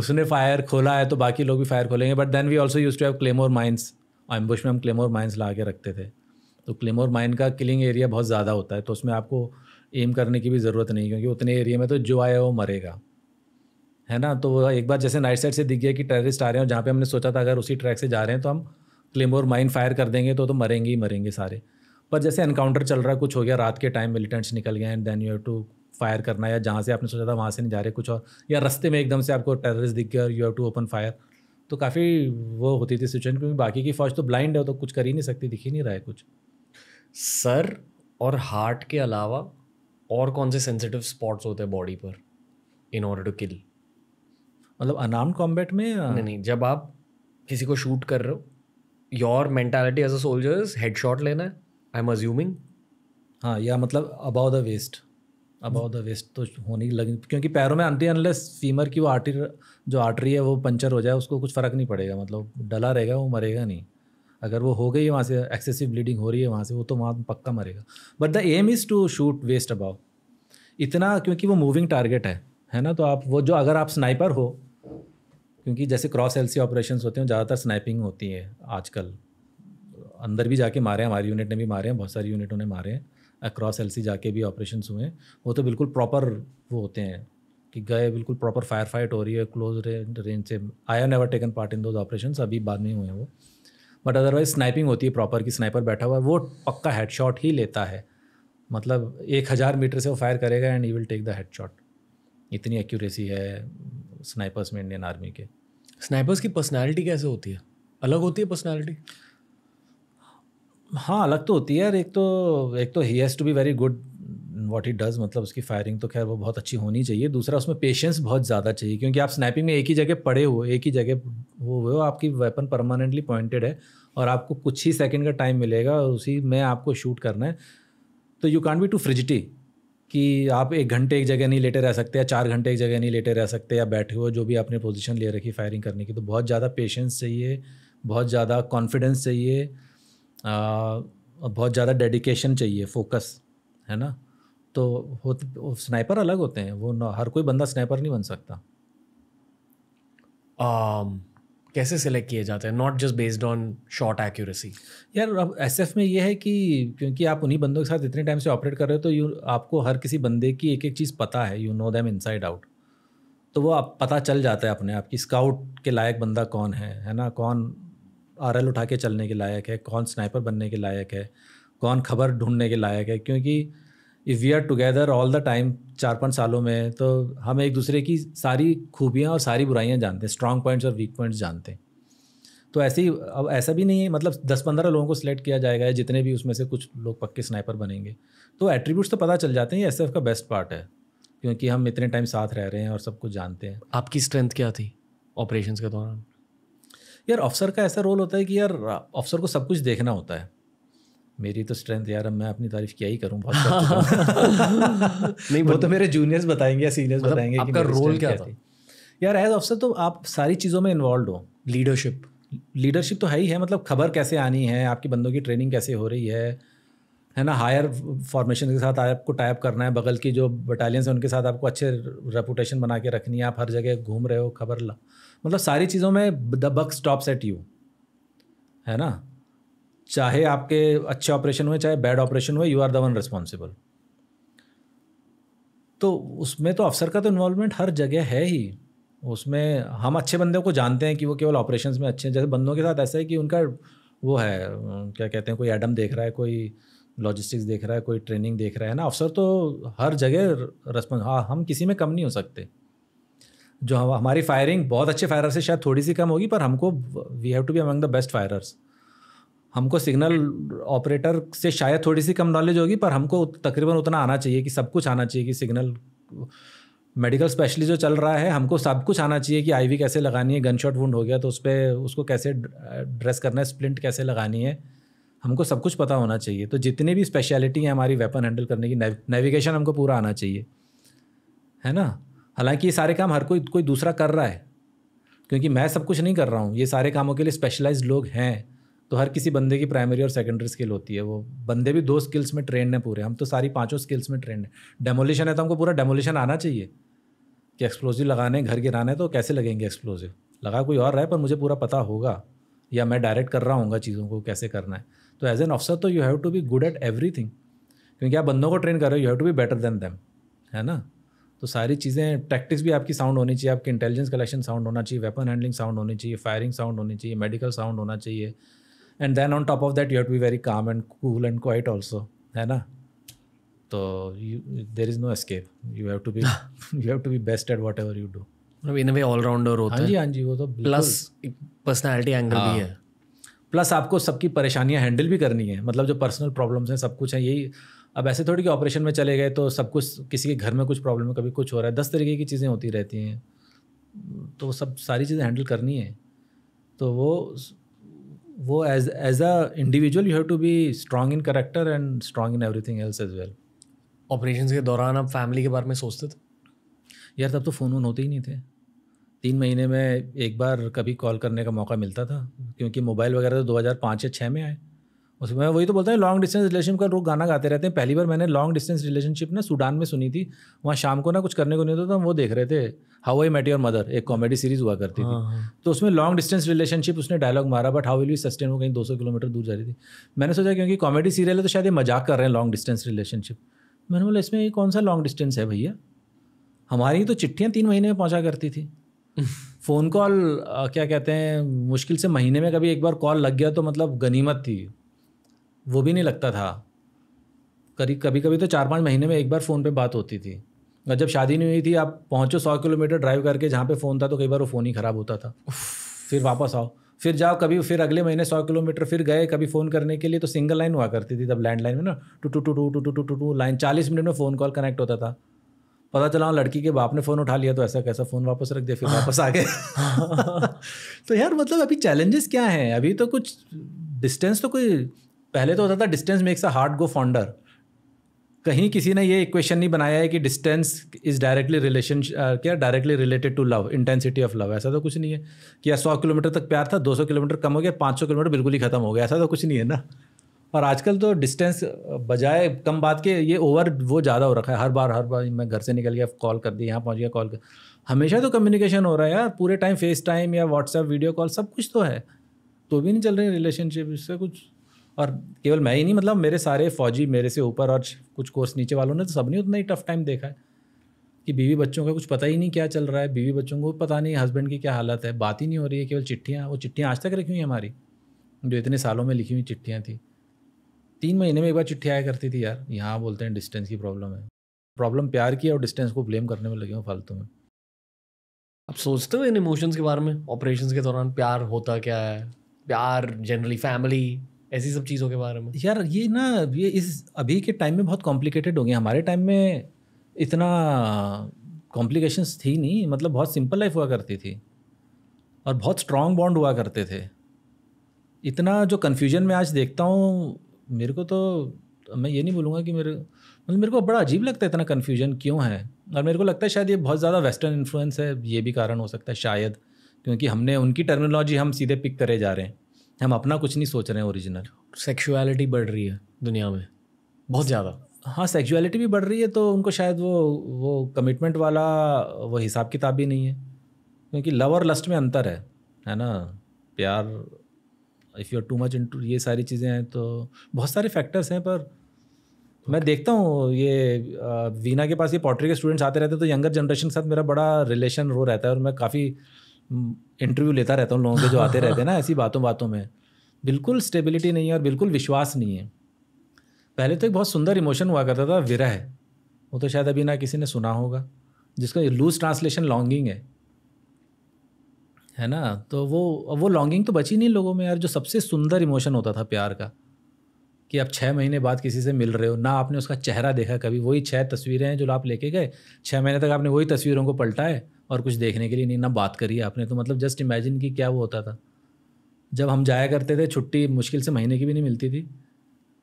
उसने फायर खोला है तो बाकी लोग भी फायर खोलेंगे। But then we also use to have claymore mines, ambush में हम क्लेमोर माइंस ला के रखते थे। तो क्लेमोर माइन का किलिंग एरिया बहुत ज़्यादा होता है, तो उसमें आपको एम करने की भी ज़रूरत नहीं, क्योंकि उतने एरिया में तो जो आया वो मरेगा, है ना। तो वो एक बार जैसे नाइट साइड से दिख गया कि टेररिस्ट आ रहे हैं, जहाँ पे हमने सोचा था अगर उसी ट्रैक से जा रहे हैं तो हम क्लेमोर माइन फायर कर देंगे तो तो मरेंगे ही मरेंगे सारे। पर जैसे एनकाउंटर चल रहा है, कुछ हो गया, रात के टाइम मिलिटेंट्स निकल गए, and then you have to fire करना, या जहाँ से आपने सोचा था वहाँ से नहीं जा रहे, कुछ और, या रास्ते में एकदम से आपको टेररिस्ट दिख गया, you have to open fire. तो काफ़ी वो होती थी सिचुएशन, क्योंकि बाकी की फ़ौज तो ब्लाइंड है, तो कुछ कर ही नहीं सकती, दिख ही नहीं रहा है कुछ। सर और हार्ट के अलावा और कौन से सेंसिटिव स्पॉट्स होते हैं बॉडी पर इन ऑर्डर टू किल? मतलब अनार्म्ड कॉम्बैट में या? नहीं नहीं, जब आप किसी को शूट कर रहे हो, your mentality as a soldier is head shot लेना है, आई एम अज्यूमिंग। हाँ, या मतलब above the waist, above the waist तो होने लगी, क्योंकि पैरों में अनटिल अनलेस फीमर की वो आर्टरी जो आर्टरी है वो पंचर हो जाए उसको कुछ फ़र्क नहीं पड़ेगा, मतलब डला रहेगा, वो मरेगा नहीं। अगर वो हो गई है, वहाँ से एक्सेसिव ब्लीडिंग हो रही है वहाँ से, वो तो वहाँ पक्का मरेगा। But the aim is to shoot waist above इतना, क्योंकि वो मूविंग टारगेट है, है ना। तो आप वो जो, अगर आप स्नाइपर हो, क्योंकि जैसे क्रॉस एल सी ऑपरेशन होते हैं, ज़्यादातर स्नाइपिंग होती है आजकल, अंदर भी जाके मारे हैं, हमारी यूनिट ने भी मारे हैं, बहुत सारी यूनिटों ने मारे हैं, क्रॉस एल सी जाके भी ऑपरेशन हुए हैं। वो तो बिल्कुल प्रॉपर वो होते हैं कि गए, बिल्कुल प्रॉपर फायर फाइट हो रही है क्लोज रेंज से। I have never taken part in those operation, अभी बाद में हुए हैं वो। बट अदरवाइज स्नाइपिंग होती है प्रॉपर, कि स्नाइपर बैठा हुआ है, वो पक्का हेडशॉट ही लेता है, मतलब एक हज़ार मीटर से वो फायर करेगा and he will take the headshot. इतनी एक्यूरेसी है स्नाइपर्स में इंडियन आर्मी के। स्नाइपर्स की पर्सनालिटी कैसे होती है? अलग होती है पर्सनालिटी? हाँ, अलग तो होती है यार। एक तो एक तो he has to be very good what he does, मतलब उसकी फायरिंग तो खैर वो बहुत अच्छी होनी चाहिए। दूसरा, उसमें पेशेंस बहुत ज़्यादा चाहिए, क्योंकि आप स्नैपिंग में एक ही जगह पड़े हो, एक ही जगह वो हुए हो, आपकी वेपन परमानेंटली पॉइंटेड है और आपको कुछ ही सेकंड का टाइम मिलेगा और उसी में आपको शूट करना है। तो you can't be too fidgety कि आप एक घंटे एक जगह नहीं लेटे रह सकते, या चार घंटे एक जगह नहीं लेटे रह सकते, या बैठे हो जो भी आपने पोजिशन ले रखी फायरिंग करने की। तो बहुत ज़्यादा पेशेंस चाहिए, बहुत ज़्यादा कॉन्फिडेंस चाहिए, बहुत ज़्यादा डेडिकेशन चाहिए, फोकस, है ना। तो होते स्नाइपर अलग होते हैं, वो न, हर कोई बंदा स्नाइपर नहीं बन सकता। um, कैसे सिलेक्ट किए जाते हैं, not just based on shot accuracy? यार अब एसएफ में ये है कि क्योंकि आप उन्हीं बंदों के साथ इतने टाइम से ऑपरेट कर रहे हो, तो यू आपको हर किसी बंदे की एक एक चीज़ पता है, you know them inside out. तो वो आप पता चल जाता है अपने आप की स्काउट के लायक बंदा कौन है, है ना, कौन आर एल उठा के चलने के लायक है, कौन स्नाइपर बनने के लायक है, कौन खबर ढूंढने के लायक है। क्योंकि if we are together all the time चार पाँच सालों में, तो हम एक दूसरे की सारी खूबियाँ और सारी बुराइयाँ जानते हैं, स्ट्रॉन्ग पॉइंट्स और वीक पॉइंट्स जानते हैं। तो ऐसे ही, अब ऐसा भी नहीं है मतलब दस पंद्रह लोगों को सिलेक्ट किया जाएगा, जितने भी उसमें से कुछ लोग पक्के स्नाइपर बनेंगे। तो एट्रीब्यूट्स तो पता चल जाते हैं, ये एसएफ का बेस्ट पार्ट है, क्योंकि हम इतने टाइम साथ रह रहे हैं और सब कुछ जानते हैं। आपकी स्ट्रेंथ क्या थी ऑपरेशन के दौरान? यार ऑफिसर का ऐसा रोल होता है कि यार ऑफिसर को सब कुछ देखना होता है, मेरी तो स्ट्रेंथ यार, मैं अपनी तारीफ क्या ही करूँ नहीं, वो तो मेरे जूनियर्स बताएंगे या सीनियर्स बताएंगे आपका रोल क्या था यार एज ऑफिसर। तो आप सारी चीज़ों में इन्वॉल्व हो, लीडरशिप लीडरशिप तो है ही है, मतलब खबर कैसे आनी है, आपके बंदों की ट्रेनिंग कैसे हो रही है है ना, हायर फॉर्मेशन के साथ आपको टाइप करना है, बगल की जो बटालियंस हैं उनके साथ आपको अच्छे रेपुटेशन बना के रखनी है, आप हर जगह घूम रहे हो खबर ला, मतलब सारी चीज़ों में the buck stops at you, है ना, चाहे आपके अच्छे ऑपरेशन हुए चाहे बैड ऑपरेशन हुए, you are the one responsible. तो उसमें तो अफसर का तो इन्वॉल्वमेंट हर जगह है ही, उसमें हम अच्छे बंदों को जानते हैं कि वो केवल ऑपरेशंस में अच्छे हैं, जैसे बंदों के साथ ऐसा है कि उनका वो है क्या कहते हैं, कोई एडम देख रहा है, कोई लॉजिस्टिक्स देख रहा है, कोई ट्रेनिंग देख रहा है ना, अफसर तो हर जगह रेस्पॉन्स। हाँ, हम किसी में कम नहीं हो सकते, जो हम हमारी फायरिंग बहुत अच्छे फायरर से शायद थोड़ी सी कम होगी, पर हमको we have to be among the best firers. हमको सिग्नल ऑपरेटर से शायद थोड़ी सी कम नॉलेज होगी, पर हमको तकरीबन उतना आना चाहिए कि सब कुछ आना चाहिए कि सिग्नल, मेडिकल स्पेशलिस्ट जो चल रहा है हमको सब कुछ आना चाहिए कि आईवी कैसे लगानी है, गन शॉट वुंड हो गया तो उस पर उसको कैसे ड्रेस करना है, स्प्लिंट कैसे लगानी है, हमको सब कुछ पता होना चाहिए। तो जितनी भी स्पेशलिटी है हमारी वेपन हैंडल करने की, नेविगेशन हमको पूरा आना चाहिए, है ना। हालांकि ये सारे काम हर कोई कोई दूसरा कर रहा है, क्योंकि मैं सब कुछ नहीं कर रहा हूँ, ये सारे कामों के लिए स्पेशलाइज्ड लोग हैं, तो हर किसी बंदे की प्राइमरी और सेकेंडरी स्किल होती है, वो बंदे भी दो स्किल्स में ट्रेंड हैं पूरे, हम तो सारी पांचों स्किल्स में ट्रेंड हैं। डेमोलिशन है तो हमको पूरा डेमोलिशन आना चाहिए कि एक्सप्लोजिव लगाने घर गिराना है तो कैसे लगेंगे, एक्सप्लोजिव लगा कोई और रहा है पर मुझे पूरा पता होगा या मैं डायरेक्ट कर रहा हूँ चीज़ों को कैसे करना है। तो एज एन ऑफिसर तो you have to be good at everything, क्योंकि आप बंदों को ट्रेन कर रहे हो, you have to be better than them, है ना। तो सारी चीज़ें, टैक्टिक्स भी आपकी साउंड होनी चाहिए, आपकी इंटेलिजेंस कलेक्शन साउंड होना चाहिए, वेपन हैंडलिंग साउंड होनी चाहिए, फायरिंग साउंड होनी चाहिए, मेडिकल साउंड होना चाहिए, and then on top of that you have to be very calm and cool and quite also, है ना। तो there is no escape, you have to be you have to be best at whatever you do, मतलब इन अ वे ऑलराउंडर होता है। हाँ जी, हाँ जी, वो तो प्लस पर्सनैलिटी एंगल भी है, प्लस आपको सबकी परेशानियाँ हैंडल भी करनी है, मतलब जो पर्सनल प्रॉब्लम्स हैं सब कुछ है। यही अब ऐसे थोड़ी कि ऑपरेशन में चले गए तो सब कुछ, किसी के घर में कुछ प्रॉब्लम है, कभी कुछ हो रहा है, दस तरीके की चीज़ें होती रहती हैं, तो सब सारी चीज़ें हैंडल करनी है। तो वो वो as as a individual you have to be strong in character and strong in everything else as well. Operation के दौरान आप फैमिली के बारे में सोचते थे? यार तब तो फ़ोन वोन होते ही नहीं थे, तीन महीने में एक बार कभी कॉल करने का मौका मिलता था, क्योंकि मोबाइल वगैरह तो दो हज़ार पाँच या छः में आए, उसमें वही तो बोलता है लॉन्ग डिस्टेंस रिलेशनशिप का लोग गाना गाते रहते हैं। पहली बार मैंने लॉन्ग डिस्टेंस रिलेशनशिप ना सूडान में सुनी थी, वहाँ शाम को ना कुछ करने को नहीं होता था, हम वो देख रहे थे how I met your mother, एक कॉमेडी सीरीज हुआ करती थी, तो उसमें लॉन्ग डिस्टेंस रिलेशनशिप उसने डायलॉग मारा, but how will you sustain, वो कहीं दो सौ किलोमीटर दूर जा रही थी। मैंने सोचा क्योंकि कॉमेडी सीरियल है तो शायद ये मजाक कर रहे हैं लॉन्ग डिस्टेंस रिलेशनशिप, मैंने बोला इसमें ये कौन सा लॉन्ग डिस्टेंस है भैया, हमारी तो चिट्ठियाँ तीन महीने में पहुँचा करती थी, फ़ोन कॉल क्या कहते हैं मुश्किल से महीने में कभी एक बार कॉल लग गया तो मतलब गनीमत थी, वो भी नहीं लगता था, करीब कभी कभी तो चार पाँच महीने में एक बार फ़ोन पे बात होती थी। और जब शादी नहीं हुई थी आप पहुँचो सौ किलोमीटर ड्राइव करके जहाँ पे फ़ोन था, तो कई बार वो फ़ोन ही ख़राब होता था, फिर वापस आओ, फिर जाओ, कभी फिर अगले महीने सौ किलोमीटर फिर गए कभी फ़ोन करने के लिए, तो सिंगल लाइन हुआ करती थी तब लैंडलाइन में ना, to to to to to to to to line, चालीस मिनट में फ़ोन कॉल कनेक्ट होता था, पता चला लड़की के बाप ने फ़ोन उठा लिया तो ऐसा कैसा फ़ोन वापस रख दिया, फिर वापस आ गए तो यार मतलब अभी चैलेंजेस क्या हैं, अभी तो कुछ डिस्टेंस तो कोई, पहले तो होता था distance makes a heart go founder, कहीं किसी ने ये इक्वेशन नहीं बनाया है कि डिस्टेंस इज़ डायरेक्टली रिलेशन क्या directly related to love, intensity of love, ऐसा तो कुछ नहीं है कि यार सौ किलोमीटर तक प्यार था, दो सौ किलोमीटर कम हो गया, पाँच सौ किलोमीटर बिल्कुल ही खत्म हो गया, ऐसा तो कुछ नहीं है ना। और आजकल तो डिस्टेंस बजाय कम बात के ये ओवर वो ज़्यादा हो रखा है, हर बार हर बार मैं घर से निकल गया कॉल कर दी, यहाँ पहुँच गया कॉल कर, हमेशा तो कम्युनिकेशन हो रहा है यार पूरे टाइम, फेस टाइम या व्हाट्सएप वीडियो कॉल सब कुछ तो है, तो भी नहीं चल रही रिलेशनशिप इससे कुछ। और केवल मैं ही नहीं, मतलब मेरे सारे फौजी मेरे से ऊपर और कुछ कोर्स नीचे वालों ने तो सबने उतना ही टफ टाइम देखा है कि बीवी बच्चों का कुछ पता ही नहीं क्या चल रहा है, बीवी बच्चों को पता नहीं हस्बैंड की क्या हालत है, बात ही नहीं हो रही है, केवल चिट्ठियाँ, वो चिट्ठियाँ आज तक रखी हुई हमारी जो इतने सालों में लिखी हुई चिट्ठियाँ थी, तीन महीने में एक बार चिट्ठी आया करती थी यार। यहाँ बोलते हैं डिस्टेंस की प्रॉब्लम है, प्रॉब्लम प्यार की है और डिस्टेंस को ब्लेम करने में लगे हो फालतू में। आप सोचते हो इन इमोशंस के बारे में, ऑपरेशंस के दौरान प्यार होता क्या है, प्यार जनरली फैमिली ऐसी सब चीज़ों के बारे में? यार ये ना ये इस अभी के टाइम में बहुत कॉम्प्लिकेटेड हो गया, हमारे टाइम में इतना कॉम्प्लिकेशंस थी नहीं, मतलब बहुत सिंपल लाइफ हुआ करती थी और बहुत स्ट्रॉन्ग बॉन्ड हुआ करते थे। इतना जो कन्फ्यूजन में आज देखता हूँ मेरे को तो मैं ये नहीं बोलूँगा कि मेरे मतलब मेरे को बड़ा अजीब लगता है इतना कन्फ्यूजन क्यों है। और मेरे को लगता है शायद ये बहुत ज़्यादा वेस्टर्न इन्फ्लुएंस है, ये भी कारण हो सकता है शायद, क्योंकि हमने उनकी टर्मिनोलॉजी हम सीधे पिक करे जा रहे हैं, हम अपना कुछ नहीं सोच रहे हैं ओरिजिनल। सेक्सुअलिटी बढ़ रही है दुनिया में बहुत ज़्यादा। हाँ, सेक्सुअलिटी भी बढ़ रही है, तो उनको शायद वो वो कमिटमेंट वाला वो हिसाब किताब भी नहीं है, क्योंकि लव और लस्ट में अंतर है, है ना। प्यार, if you are too much into, ये सारी चीज़ें हैं, तो बहुत सारे फैक्टर्स हैं। पर okay. मैं देखता हूँ ये वीना के पास ये पॉटरी के स्टूडेंट्स आते रहते हैं, तो यंगर जनरेशन के साथ मेरा बड़ा रिलेशन रो रहता है, और मैं काफ़ी इंटरव्यू लेता रहता हूँ लोगों के जो आते रहते हैं ना, ऐसी बातों बातों में बिल्कुल स्टेबिलिटी नहीं है और बिल्कुल विश्वास नहीं है। पहले तो एक बहुत सुंदर इमोशन हुआ करता था, विरह, वो तो शायद अभी ना किसी ने सुना होगा, जिसका लूज ट्रांसलेशन लॉन्गिंग है, है ना। तो वो वो लॉन्गिंग तो बची नहीं लोगों में यार, जो सबसे सुंदर इमोशन होता था प्यार का, कि आप छः महीने बाद किसी से मिल रहे हो ना, आपने उसका चेहरा देखा कभी, वही छः तस्वीरें हैं जो आप लेके गए, छः महीने तक आपने वही तस्वीरों को पलटाए और कुछ देखने के लिए नहीं, ना बात करी आपने, तो मतलब जस्ट इमेजिन कि क्या वो होता था। जब हम जाया करते थे, छुट्टी मुश्किल से महीने की भी नहीं मिलती थी,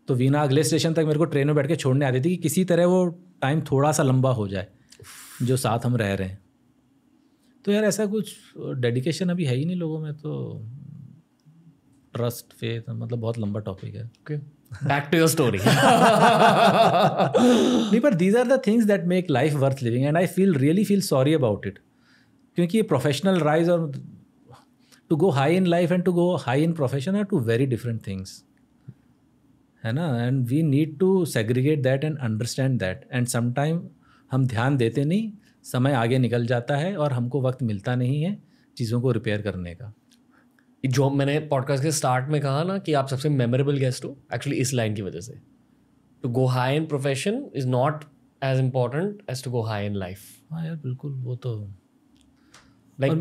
तो वीना अगले स्टेशन तक मेरे को ट्रेन में बैठ के छोड़ने आती थी कि किसी तरह वो टाइम थोड़ा सा लंबा हो जाए जो साथ हम रह रहे हैं। तो यार ऐसा कुछ डेडिकेशन अभी है ही नहीं लोगों में, तो ट्रस्ट, फेथ, मतलब बहुत लंबा टॉपिक है। Okay, back to your story. नहीं, पर these are the things that make life worth living, and I feel really feel sorry about it, क्योंकि ये प्रोफेशनल राइज और to go high in life and to go high in profession are two very different things, है ना। And we need to segregate that and understand that, and sometime हम ध्यान देते नहीं, समय आगे निकल जाता है और हमको वक्त मिलता नहीं है चीज़ों को रिपेयर करने का। जो मैंने पॉडकास्ट के स्टार्ट में कहा ना कि आप सबसे मेमोरेबल गेस्ट हो, एक्चुअली इस लाइन की वजह से, to go high in profession is not as important as to go high in life. हाँ यार बिल्कुल, वो तो like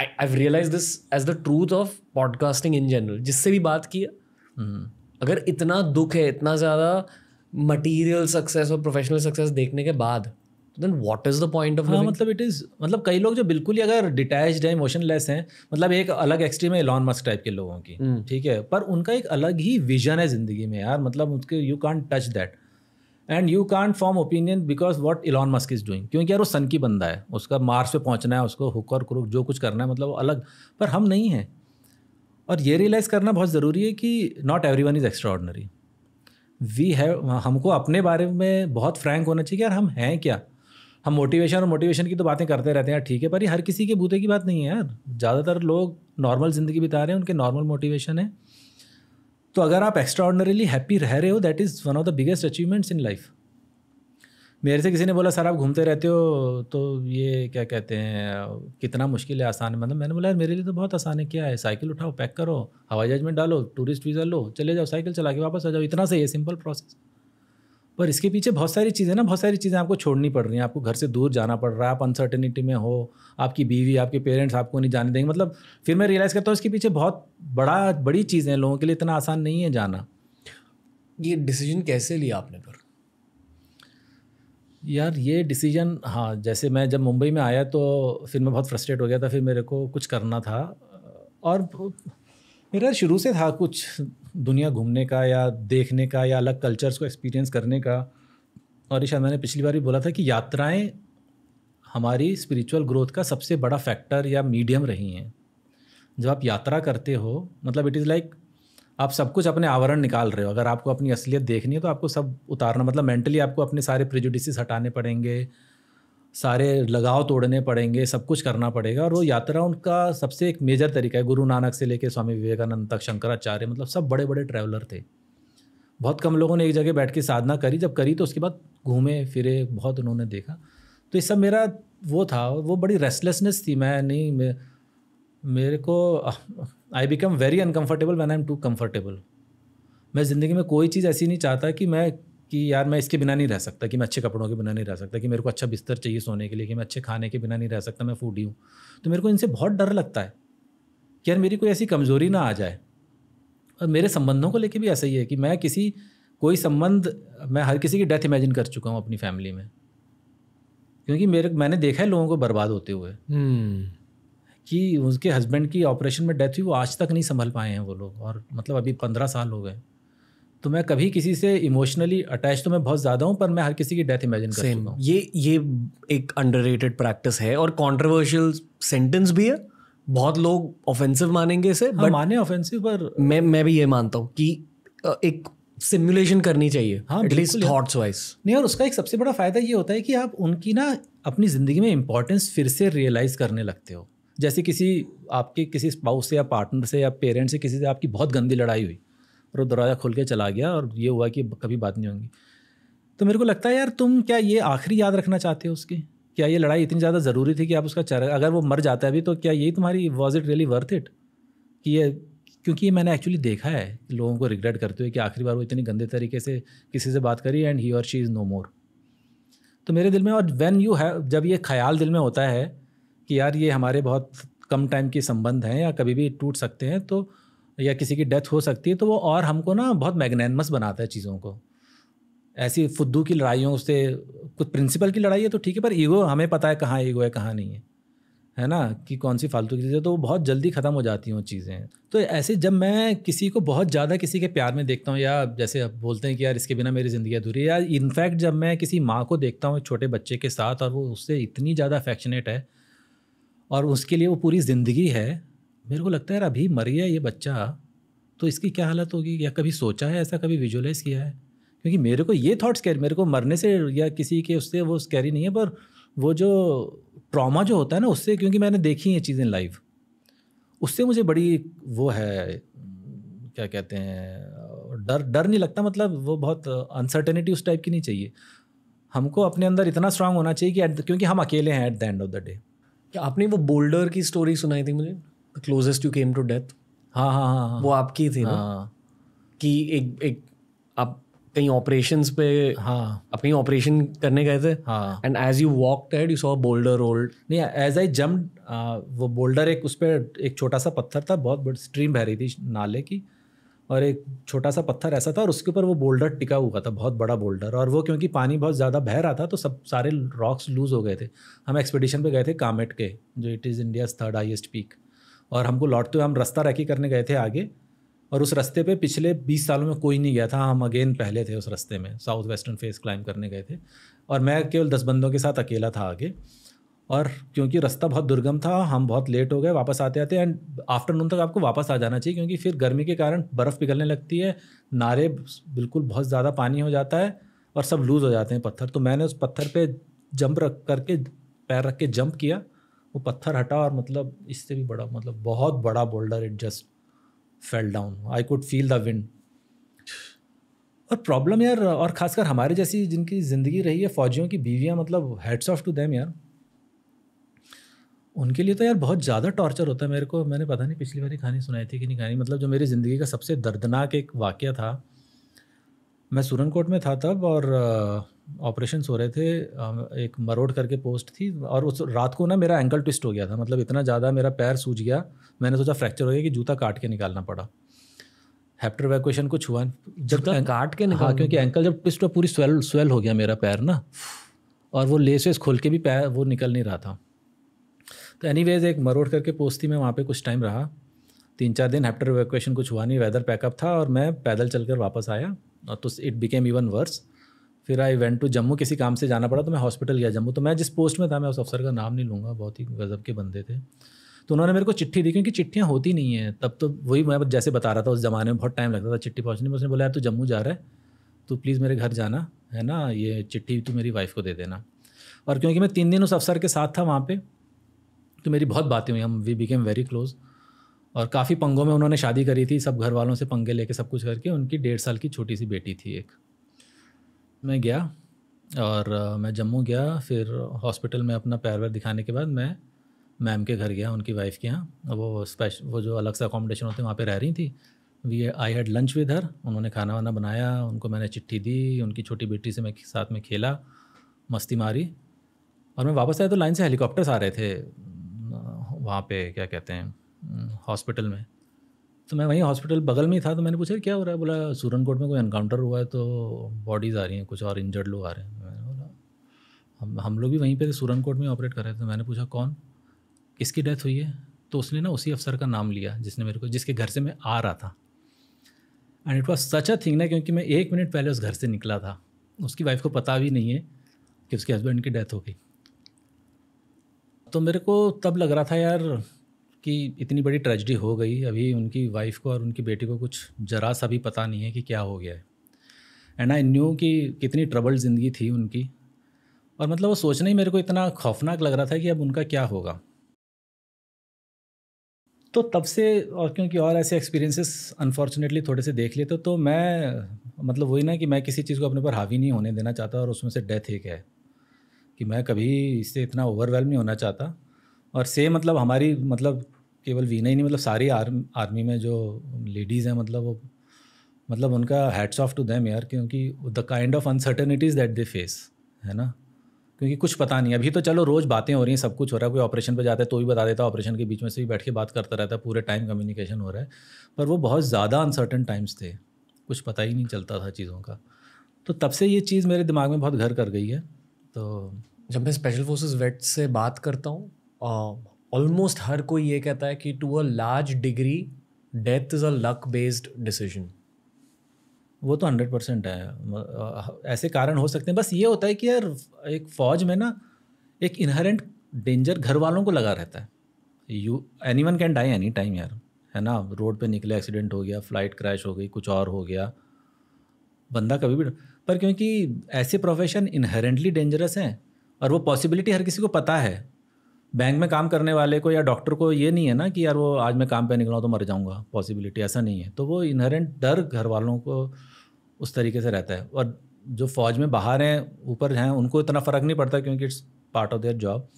I I realise this as the truth of podcasting in general, जिससे भी बात किया। hmm. अगर इतना दुख है, इतना ज़्यादा मटीरियल सक्सेस और प्रोफेशनल सक्सेस देखने के बाद, then what is the point of living? मतलब इट इज़ मतलब कई लोग जो बिल्कुल ही अगर डिटैच्ड हैं, इमोशनलेस हैं, मतलब एक अलग एक्सट्रीम है एलॉन मस्क टाइप के लोगों की, ठीक है, पर उनका एक अलग ही विजन है ज़िंदगी में यार, मतलब उसके you can't touch that and you can't form opinion because what Elon Musk is doing, क्योंकि यार वो सन की बंदा है, उसका मार्स पे पहुँचना है, उसको हुक और क्रुक जो कुछ करना है, मतलब अलग। पर हम नहीं हैं, और ये रियलाइज़ करना बहुत ज़रूरी है कि not everyone is extraordinary. We have हमको अपने बारे में बहुत फ्रैंक होना चाहिए, यार हम हैं क्या। हम मोटिवेशन और मोटिवेशन की तो बातें करते रहते हैं, ठीक है, पर ये हर किसी के बूते की बात नहीं है यार। ज़्यादातर लोग नॉर्मल ज़िंदगी बिता रहे हैं, उनके नॉर्मल मोटिवेशन है। तो अगर आप एक्स्ट्राऑर्डिनरीली हैप्पी रह रहे हो, that is one of the biggest achievements in life. मेरे से किसी ने बोला, सर आप घूमते रहते हो तो ये क्या कहते हैं, कितना मुश्किल है, आसान है। मतलब मैंने बोला यार मेरे लिए तो बहुत आसान है, क्या है, साइकिल उठाओ, पैक करो, हवाई जहाज में डालो, टूरिस्ट वीज़ा लो, चले जाओ, साइकिल चला के वापस आ जाओ, इतना सही है, सिंपल प्रोसेस। पर इसके पीछे बहुत सारी चीज़ें ना, बहुत सारी चीज़ें आपको छोड़नी पड़ रही हैं, आपको घर से दूर जाना पड़ रहा है, आप अनसर्टेनिटी में हो, आपकी बीवी, आपके पेरेंट्स आपको नहीं जाने देंगे। मतलब फिर मैं रियलाइज़ करता हूँ इसके पीछे बहुत बड़ा बड़ी चीज़ें हैं, लोगों के लिए इतना आसान नहीं है जाना। ये डिसीजन कैसे लिया आपने पर? यार ये डिसीजन, हाँ, जैसे मैं जब मुंबई में आया तो फिर मैं बहुत फ्रस्ट्रेट हो गया था, फिर मेरे को कुछ करना था, और मेरा शुरू से था कुछ दुनिया घूमने का या देखने का या अलग कल्चर्स को एक्सपीरियंस करने का। और ये शायद मैंने पिछली बार भी बोला था कि यात्राएं हमारी स्पिरिचुअल ग्रोथ का सबसे बड़ा फैक्टर या मीडियम रही हैं। जब आप यात्रा करते हो, मतलब इट इज़ लाइक आप सब कुछ अपने आवरण निकाल रहे हो। अगर आपको अपनी असलियत देखनी है तो आपको सब उतारना, मतलब मेंटली आपको अपने सारे प्रेजुडिसेस हटाने पड़ेंगे, सारे लगाव तोड़ने पड़ेंगे, सब कुछ करना पड़ेगा। और वो यात्रा उनका सबसे एक मेजर तरीका है। गुरु नानक से लेके स्वामी विवेकानंद तक, शंकराचार्य, मतलब सब बड़े बड़े ट्रैवलर थे। बहुत कम लोगों ने एक जगह बैठ के साधना करी, जब करी तो उसके बाद घूमे फिरे, बहुत उन्होंने देखा। तो ये सब मेरा वो था, वो बड़ी रेस्टलेसनेस थी। मैं नहीं मैं, मेरे को I become very uncomfortable when I am too comfortable. मैं ज़िंदगी में कोई चीज़ ऐसी नहीं चाहता कि मैं कि यार मैं इसके बिना नहीं रह सकता, कि मैं अच्छे कपड़ों के बिना नहीं रह सकता, कि मेरे को अच्छा बिस्तर चाहिए सोने के लिए, कि मैं अच्छे खाने के बिना नहीं रह सकता, मैं फूडी हूँ। तो मेरे को इनसे बहुत डर लगता है कि यार मेरी कोई ऐसी कमज़ोरी ना आ जाए। और मेरे संबंधों को लेके भी ऐसा ही है कि मैं किसी कोई संबंध मैं हर किसी की डेथ इमेजिन कर चुका हूँ अपनी फैमिली में, क्योंकि मेरे मैंने देखा है लोगों को बर्बाद होते हुए। कि उसके हस्बैंड की ऑपरेशन में डेथ हुई, वो आज तक नहीं संभल पाए हैं वो लोग, और मतलब अभी पंद्रह साल हो गए। तो मैं कभी किसी से इमोशनली अटैच तो मैं बहुत ज़्यादा हूँ, पर मैं हर किसी की डेथ इमेजिन कर चुका हूँ। ये ये एक अंडररेटेड प्रैक्टिस है और कॉन्ट्रोवर्शियल सेंटेंस भी है, बहुत लोग ऑफेंसिव मानेंगे इसे। हाँ, माने ऑफेंसिव, पर मैं मैं भी ये मानता हूँ कि एक सिमुलेशन करनी चाहिए, एटलीस्ट थॉट्स वाइज। नहीं, और उसका एक सबसे बड़ा फ़ायदा ये होता है कि आप उनकी ना अपनी ज़िंदगी में इंपॉर्टेंस फिर से रियलाइज़ करने लगते हो। जैसे किसी आपके किसी स्पाउस से या पार्टनर से या पेरेंट्स से किसी से आपकी बहुत गंदी लड़ाई हुई और वो दरवाज़ा खोल के चला गया और ये हुआ कि कभी बात नहीं होगी, तो मेरे को लगता है यार तुम क्या ये आखिरी याद रखना चाहते हो उसकी? क्या ये लड़ाई इतनी ज़्यादा ज़रूरी थी कि आप उसका चेहरा, अगर वो मर जाता है भी तो क्या यही तुम्हारी, was it really worth it? कि ये, क्योंकि ये मैंने एक्चुअली देखा है लोगों को रिग्रेट करते हुए कि आखिरी बार वो इतने गंदे तरीके से किसी से बात करी एंड ही और शी इज़ नो मोर। तो मेरे दिल में, और व्हेन यू हैव, जब ये ख्याल दिल में होता है कि यार ये हमारे बहुत कम टाइम के संबंध हैं या कभी भी टूट सकते हैं, तो या किसी की डेथ हो सकती है, तो वो और हमको ना बहुत मैग्नैनमस बनाता है चीज़ों को। ऐसी फुद्दू की लड़ाइयों से, कुछ प्रिंसिपल की लड़ाई है तो ठीक है, पर ईगो, हमें पता है कहाँ ईगो है कहाँ नहीं है, है ना, कि कौन सी फालतू की चीज़ें, तो वो बहुत जल्दी ख़त्म हो जाती हैं चीज़ें। तो ऐसे जब मैं किसी को बहुत ज़्यादा किसी के प्यार में देखता हूँ, या जैसे आप बोलते हैं कि यार इसके बिना मेरी ज़िंदगी अधूरी है, या इनफैक्ट जब मैं किसी माँ को देखता हूँ एक छोटे बच्चे के साथ और वो उससे इतनी ज़्यादा अफेक्शनेट है और उसके लिए वो पूरी ज़िंदगी है, मेरे को लगता है यार अभी मर गया ये बच्चा तो इसकी क्या हालत होगी, या कभी सोचा है ऐसा, कभी विजुअलाइज़ किया है? क्योंकि मेरे को ये थॉट स्कैरी, मेरे को मरने से या किसी के उससे वो स्कैरी नहीं है, पर वो जो ट्रॉमा जो होता है ना उससे, क्योंकि मैंने देखी ये चीज़ें लाइव, उससे मुझे बड़ी वो है, क्या कहते हैं, डर डर नहीं लगता, मतलब वो बहुत अनसर्टेनिटी उस टाइप की नहीं चाहिए हमको, अपने अंदर इतना स्ट्रांग होना चाहिए कि एट, क्योंकि हम अकेले हैं at the end of the day. क्या आपने वो बोल्डर की स्टोरी सुनाई थी मुझे, the closest you came to death? हाँ हाँ हाँ हाँ, वो आपकी थी ना? हाँ, कि एक एक आप कहीं ऑपरेशंस पे, हाँ, अपनी ऑपरेशन करने गए थे, हाँ, and as you walked ahead you saw boulder rolled, नहीं एज आई जम्प्ड, वो बोल्डर, एक उस पर एक छोटा सा पत्थर था, बहुत बड़ी स्ट्रीम बह रही थी नाले की और एक छोटा सा पत्थर ऐसा था और उसके ऊपर वो बोल्डर टिका हुआ था, बहुत बड़ा बोल्डर, और वो क्योंकि पानी बहुत ज़्यादा बह रहा था तो सब सारे रॉक्स लूज हो गए थे। हम एक्सपीडिशन पे गए थे कामेट के, जो it is India's third highest peak, और हमको लौटते हुए हम रास्ता रैकी करने गए थे आगे, और उस रास्ते पे पिछले बीस सालों में कोई नहीं गया था, हम अगेन पहले थे उस रास्ते में, साउथ वेस्टर्न फेस क्लाइम करने गए थे और मैं केवल दस बंदों के साथ अकेला था आगे, और क्योंकि रास्ता बहुत दुर्गम था हम बहुत लेट हो गए वापस आते आते, एंड आफ्टरनून तक आपको वापस आ जाना चाहिए क्योंकि फिर गर्मी के कारण बर्फ़ पिघलने लगती है, नारे बिल्कुल बहुत ज़्यादा पानी हो जाता है और सब लूज़ हो जाते हैं पत्थर। तो मैंने उस पत्थर पर जंप रख करके, पैर रख के जंप किया, वो पत्थर हटा और मतलब इससे भी बड़ा, मतलब बहुत बड़ा boulder, it just fell down, I could feel the wind. और प्रॉब्लम यार, और ख़ासकर हमारे जैसी जिनकी ज़िंदगी रही है, फौजियों की बीवियाँ, मतलब हैट्स ऑफ टू देम यार, उनके लिए तो यार बहुत ज़्यादा टॉर्चर होता है। मेरे को, मैंने पता नहीं पिछली बार ही कहानी सुनाई थी कि नहीं कहानी, मतलब जो मेरी ज़िंदगी का सबसे दर्दनाक एक वाक़या था, मैं सुरनकोट में था तब और ऑपरेशन हो रहे थे, एक मरोड़ करके पोस्ट थी, और उस रात को ना मेरा एंकल ट्विस्ट हो गया था, मतलब इतना ज़्यादा मेरा पैर सूज गया, मैंने सोचा फ्रैक्चर हो गया कि जूता काट के निकालना पड़ा, हैप्टर वैक्यूएशन कुछ हुआ जब एंक... काट के निकाल, हाँ, क्योंकि एंकल जब ट्विस्ट हुआ पूरी स्वेल स्वेल हो गया मेरा पैर ना, और वो लेसेस खोल के भी पैर वो निकल नहीं रहा था। तो एनीवेज एक मरोड़ करके पोस्ट थी, मैं वहाँ पर कुछ टाइम रहा, तीन चार दिन, हैप्टर वैक्यूएशन कुछ हुआ नहीं, वेदर पैकअप था और मैं पैदल चल कर वापस आया, तो इट बिकेम इवन वर्स। फिर आई वेंट टू जम्मू, किसी काम से जाना पड़ा तो मैं हॉस्पिटल गया जम्मू, तो मैं जिस पोस्ट में था, मैं उस अफसर का नाम नहीं लूँगा, बहुत ही गजब के बंदे थे, तो उन्होंने मेरे को चिट्ठी दी, क्योंकि चिट्ठियाँ होती नहीं हैं तब, तो वही मैं जैसे बता रहा था उस ज़माने में बहुत टाइम लगता था चिट्ठी पहुँचने में। उसने बोला यार तू जम्मू जा रहा है तो प्लीज़ मेरे घर जाना, है ना, ये चिट्ठी तो मेरी वाइफ को दे देना। और क्योंकि मैं तीन दिन उस अफसर के साथ था वहाँ पर, तो मेरी बहुत बातें हुई, हम वी बिकेम वेरी क्लोज, और काफ़ी पंगों में उन्होंने शादी करी थी, सब घर वालों से पंगे लेके सब कुछ करके, उनकी डेढ़ साल की छोटी सी बेटी थी एक। मैं गया और मैं जम्मू गया, फिर हॉस्पिटल में अपना पैर वैर दिखाने के बाद मैं मैम के घर गया, उनकी वाइफ के यहाँ, वो स्पेशल वो जो अलग से अकोमोडेशन होते हैं वहाँ पे रह रही थी। We I had lunch with her, उन्होंने खाना वाना बनाया, उनको मैंने चिट्ठी दी, उनकी छोटी बेटी से मैं साथ में खेला, मस्ती मारी, और मैं वापस आया तो लाइन से हेलीकॉप्टर्स आ रहे थे वहाँ पर, क्या कहते हैं, हॉस्पिटल में। तो मैं वहीं हॉस्पिटल बगल में था, तो मैंने पूछा क्या हो रहा है, बोला सुरनकोट में कोई एनकाउंटर हुआ है तो बॉडीज़ आ रही हैं कुछ और इंजर्ड लोग आ रहे हैं। मैंने बोला हम हम लोग भी वहीं पे सुरनकोट में ऑपरेट कर रहे थे। तो मैंने पूछा कौन, किसकी डेथ हुई है, तो उसने ना उसी अफसर का नाम लिया जिसने मेरे को, जिसके घर से मैं आ रहा था। And it was such a thing ना, क्योंकि मैं एक मिनट पहले उस घर से निकला था, उसकी वाइफ को पता भी नहीं है कि उसके हस्बैंड की डेथ हो गई। तो मेरे को तब लग रहा था यार कि इतनी बड़ी ट्रेजेडी हो गई, अभी उनकी वाइफ को और उनकी बेटी को कुछ जरा सा भी पता नहीं है कि क्या हो गया है। एंड आई न्यू कि कितनी ट्रबल्ड ज़िंदगी थी उनकी, और मतलब वो सोचना ही मेरे को इतना खौफनाक लग रहा था कि अब उनका क्या होगा। तो तब से, और क्योंकि और ऐसे एक्सपीरियंसेस अनफॉर्चुनेटली थोड़े से देख लेते, तो मैं मतलब वही ना कि मैं किसी चीज़ को अपने ऊपर हावी नहीं होने देना चाहता, और उसमें से डेथ एक है कि मैं कभी इससे इतना ओवरवेल्म नहीं होना चाहता। और से मतलब हमारी मतलब केवल वीना ही नहीं, मतलब सारी आर्म आर्मी में जो लेडीज़ हैं, मतलब वो मतलब उनका हैट्स ऑफ टू देम यार, क्योंकि the kind of uncertainties that they face है ना, क्योंकि कुछ पता नहीं। अभी तो चलो रोज़ बातें हो रही हैं, सब कुछ हो रहा है, कोई ऑपरेशन पे जाता है तो भी बता देता है, ऑपरेशन के बीच में से भी बैठ के बात करता रहता है, पूरे टाइम कम्युनिकेशन हो रहा है, पर वो बहुत ज़्यादा अनसर्टेन टाइम्स थे, कुछ पता ही नहीं चलता था चीज़ों का। तो तब से ये चीज़ मेरे दिमाग में बहुत घर कर गई है। तो जब मैं स्पेशल फोर्सेस वेट से बात करता हूँ, ऑलमोस्ट हर कोई ये कहता है कि to a large degree death is a luck based decision. वो तो हंड्रेड परसेंट है, ऐसे कारण हो सकते हैं। बस ये होता है कि यार एक फ़ौज में ना एक इनहेरेंट डेंजर घर वालों को लगा रहता है, you anyone can die any time यार, है ना। रोड पे निकले, एक्सीडेंट हो गया, फ्लाइट क्रैश हो गई, कुछ और हो गया, बंदा कभी भी। पर क्योंकि ऐसे प्रोफेशन इनहेरेंटली डेंजरस हैं, और वो पॉसिबिलिटी हर किसी को पता है। बैंक में काम करने वाले को या डॉक्टर को ये नहीं है ना कि यार वो आज मैं काम पे निकला तो मर जाऊँगा, पॉसिबिलिटी ऐसा नहीं है। तो वो इनहेरेंट डर घर वालों को उस तरीके से रहता है। और जो फ़ौज में बाहर हैं, ऊपर हैं, उनको इतना फ़र्क नहीं पड़ता क्योंकि it's part of their job,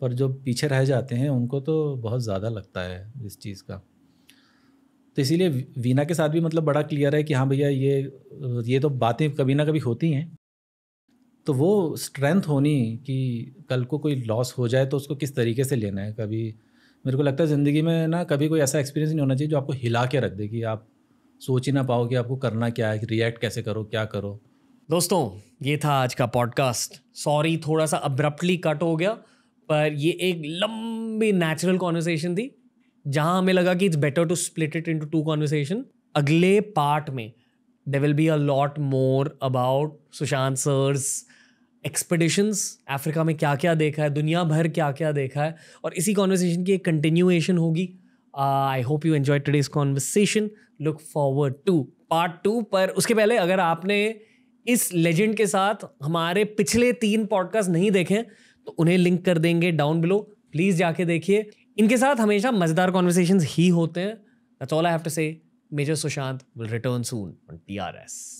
पर जो पीछे रह जाते हैं उनको तो बहुत ज़्यादा लगता है इस चीज़ का। तो इसीलिए वीना के साथ भी मतलब बड़ा क्लियर है कि हाँ भैया ये ये तो बातें कभी ना कभी होती हैं, तो वो स्ट्रेंथ होनी कि कल को कोई लॉस हो जाए तो उसको किस तरीके से लेना है। कभी मेरे को लगता है ज़िंदगी में ना कभी कोई ऐसा एक्सपीरियंस नहीं होना चाहिए जो आपको हिला के रख दे कि आप सोच ही ना पाओ कि आपको करना क्या है, रिएक्ट कैसे करो, क्या करो। दोस्तों ये था आज का पॉडकास्ट। सॉरी थोड़ा सा अब्रप्टली कट हो गया, पर ये एक लंबी नेचुरल कॉन्वर्सेशन थी जहाँ हमें लगा कि it's better to split it into two conversation. अगले पार्ट में there will be a lot more about Sushant sir's expeditions, Africa में क्या क्या देखा है, दुनिया भर क्या क्या देखा है, और इसी कॉन्वर्सेशन की एक कंटिन्यूएशन होगी। I hope you enjoy today's conversation, look forward to part two. पर उसके पहले अगर आपने इस लेजेंड के साथ हमारे पिछले तीन पॉडकास्ट नहीं देखे तो उन्हें लिंक कर देंगे डाउन बिलो, प्लीज़ जाके देखिए। इनके साथ हमेशा मज़ेदार कॉन्वर्सेशंस ही होते हैं। That's all I have to say. Major Sushant will return soon on T R S.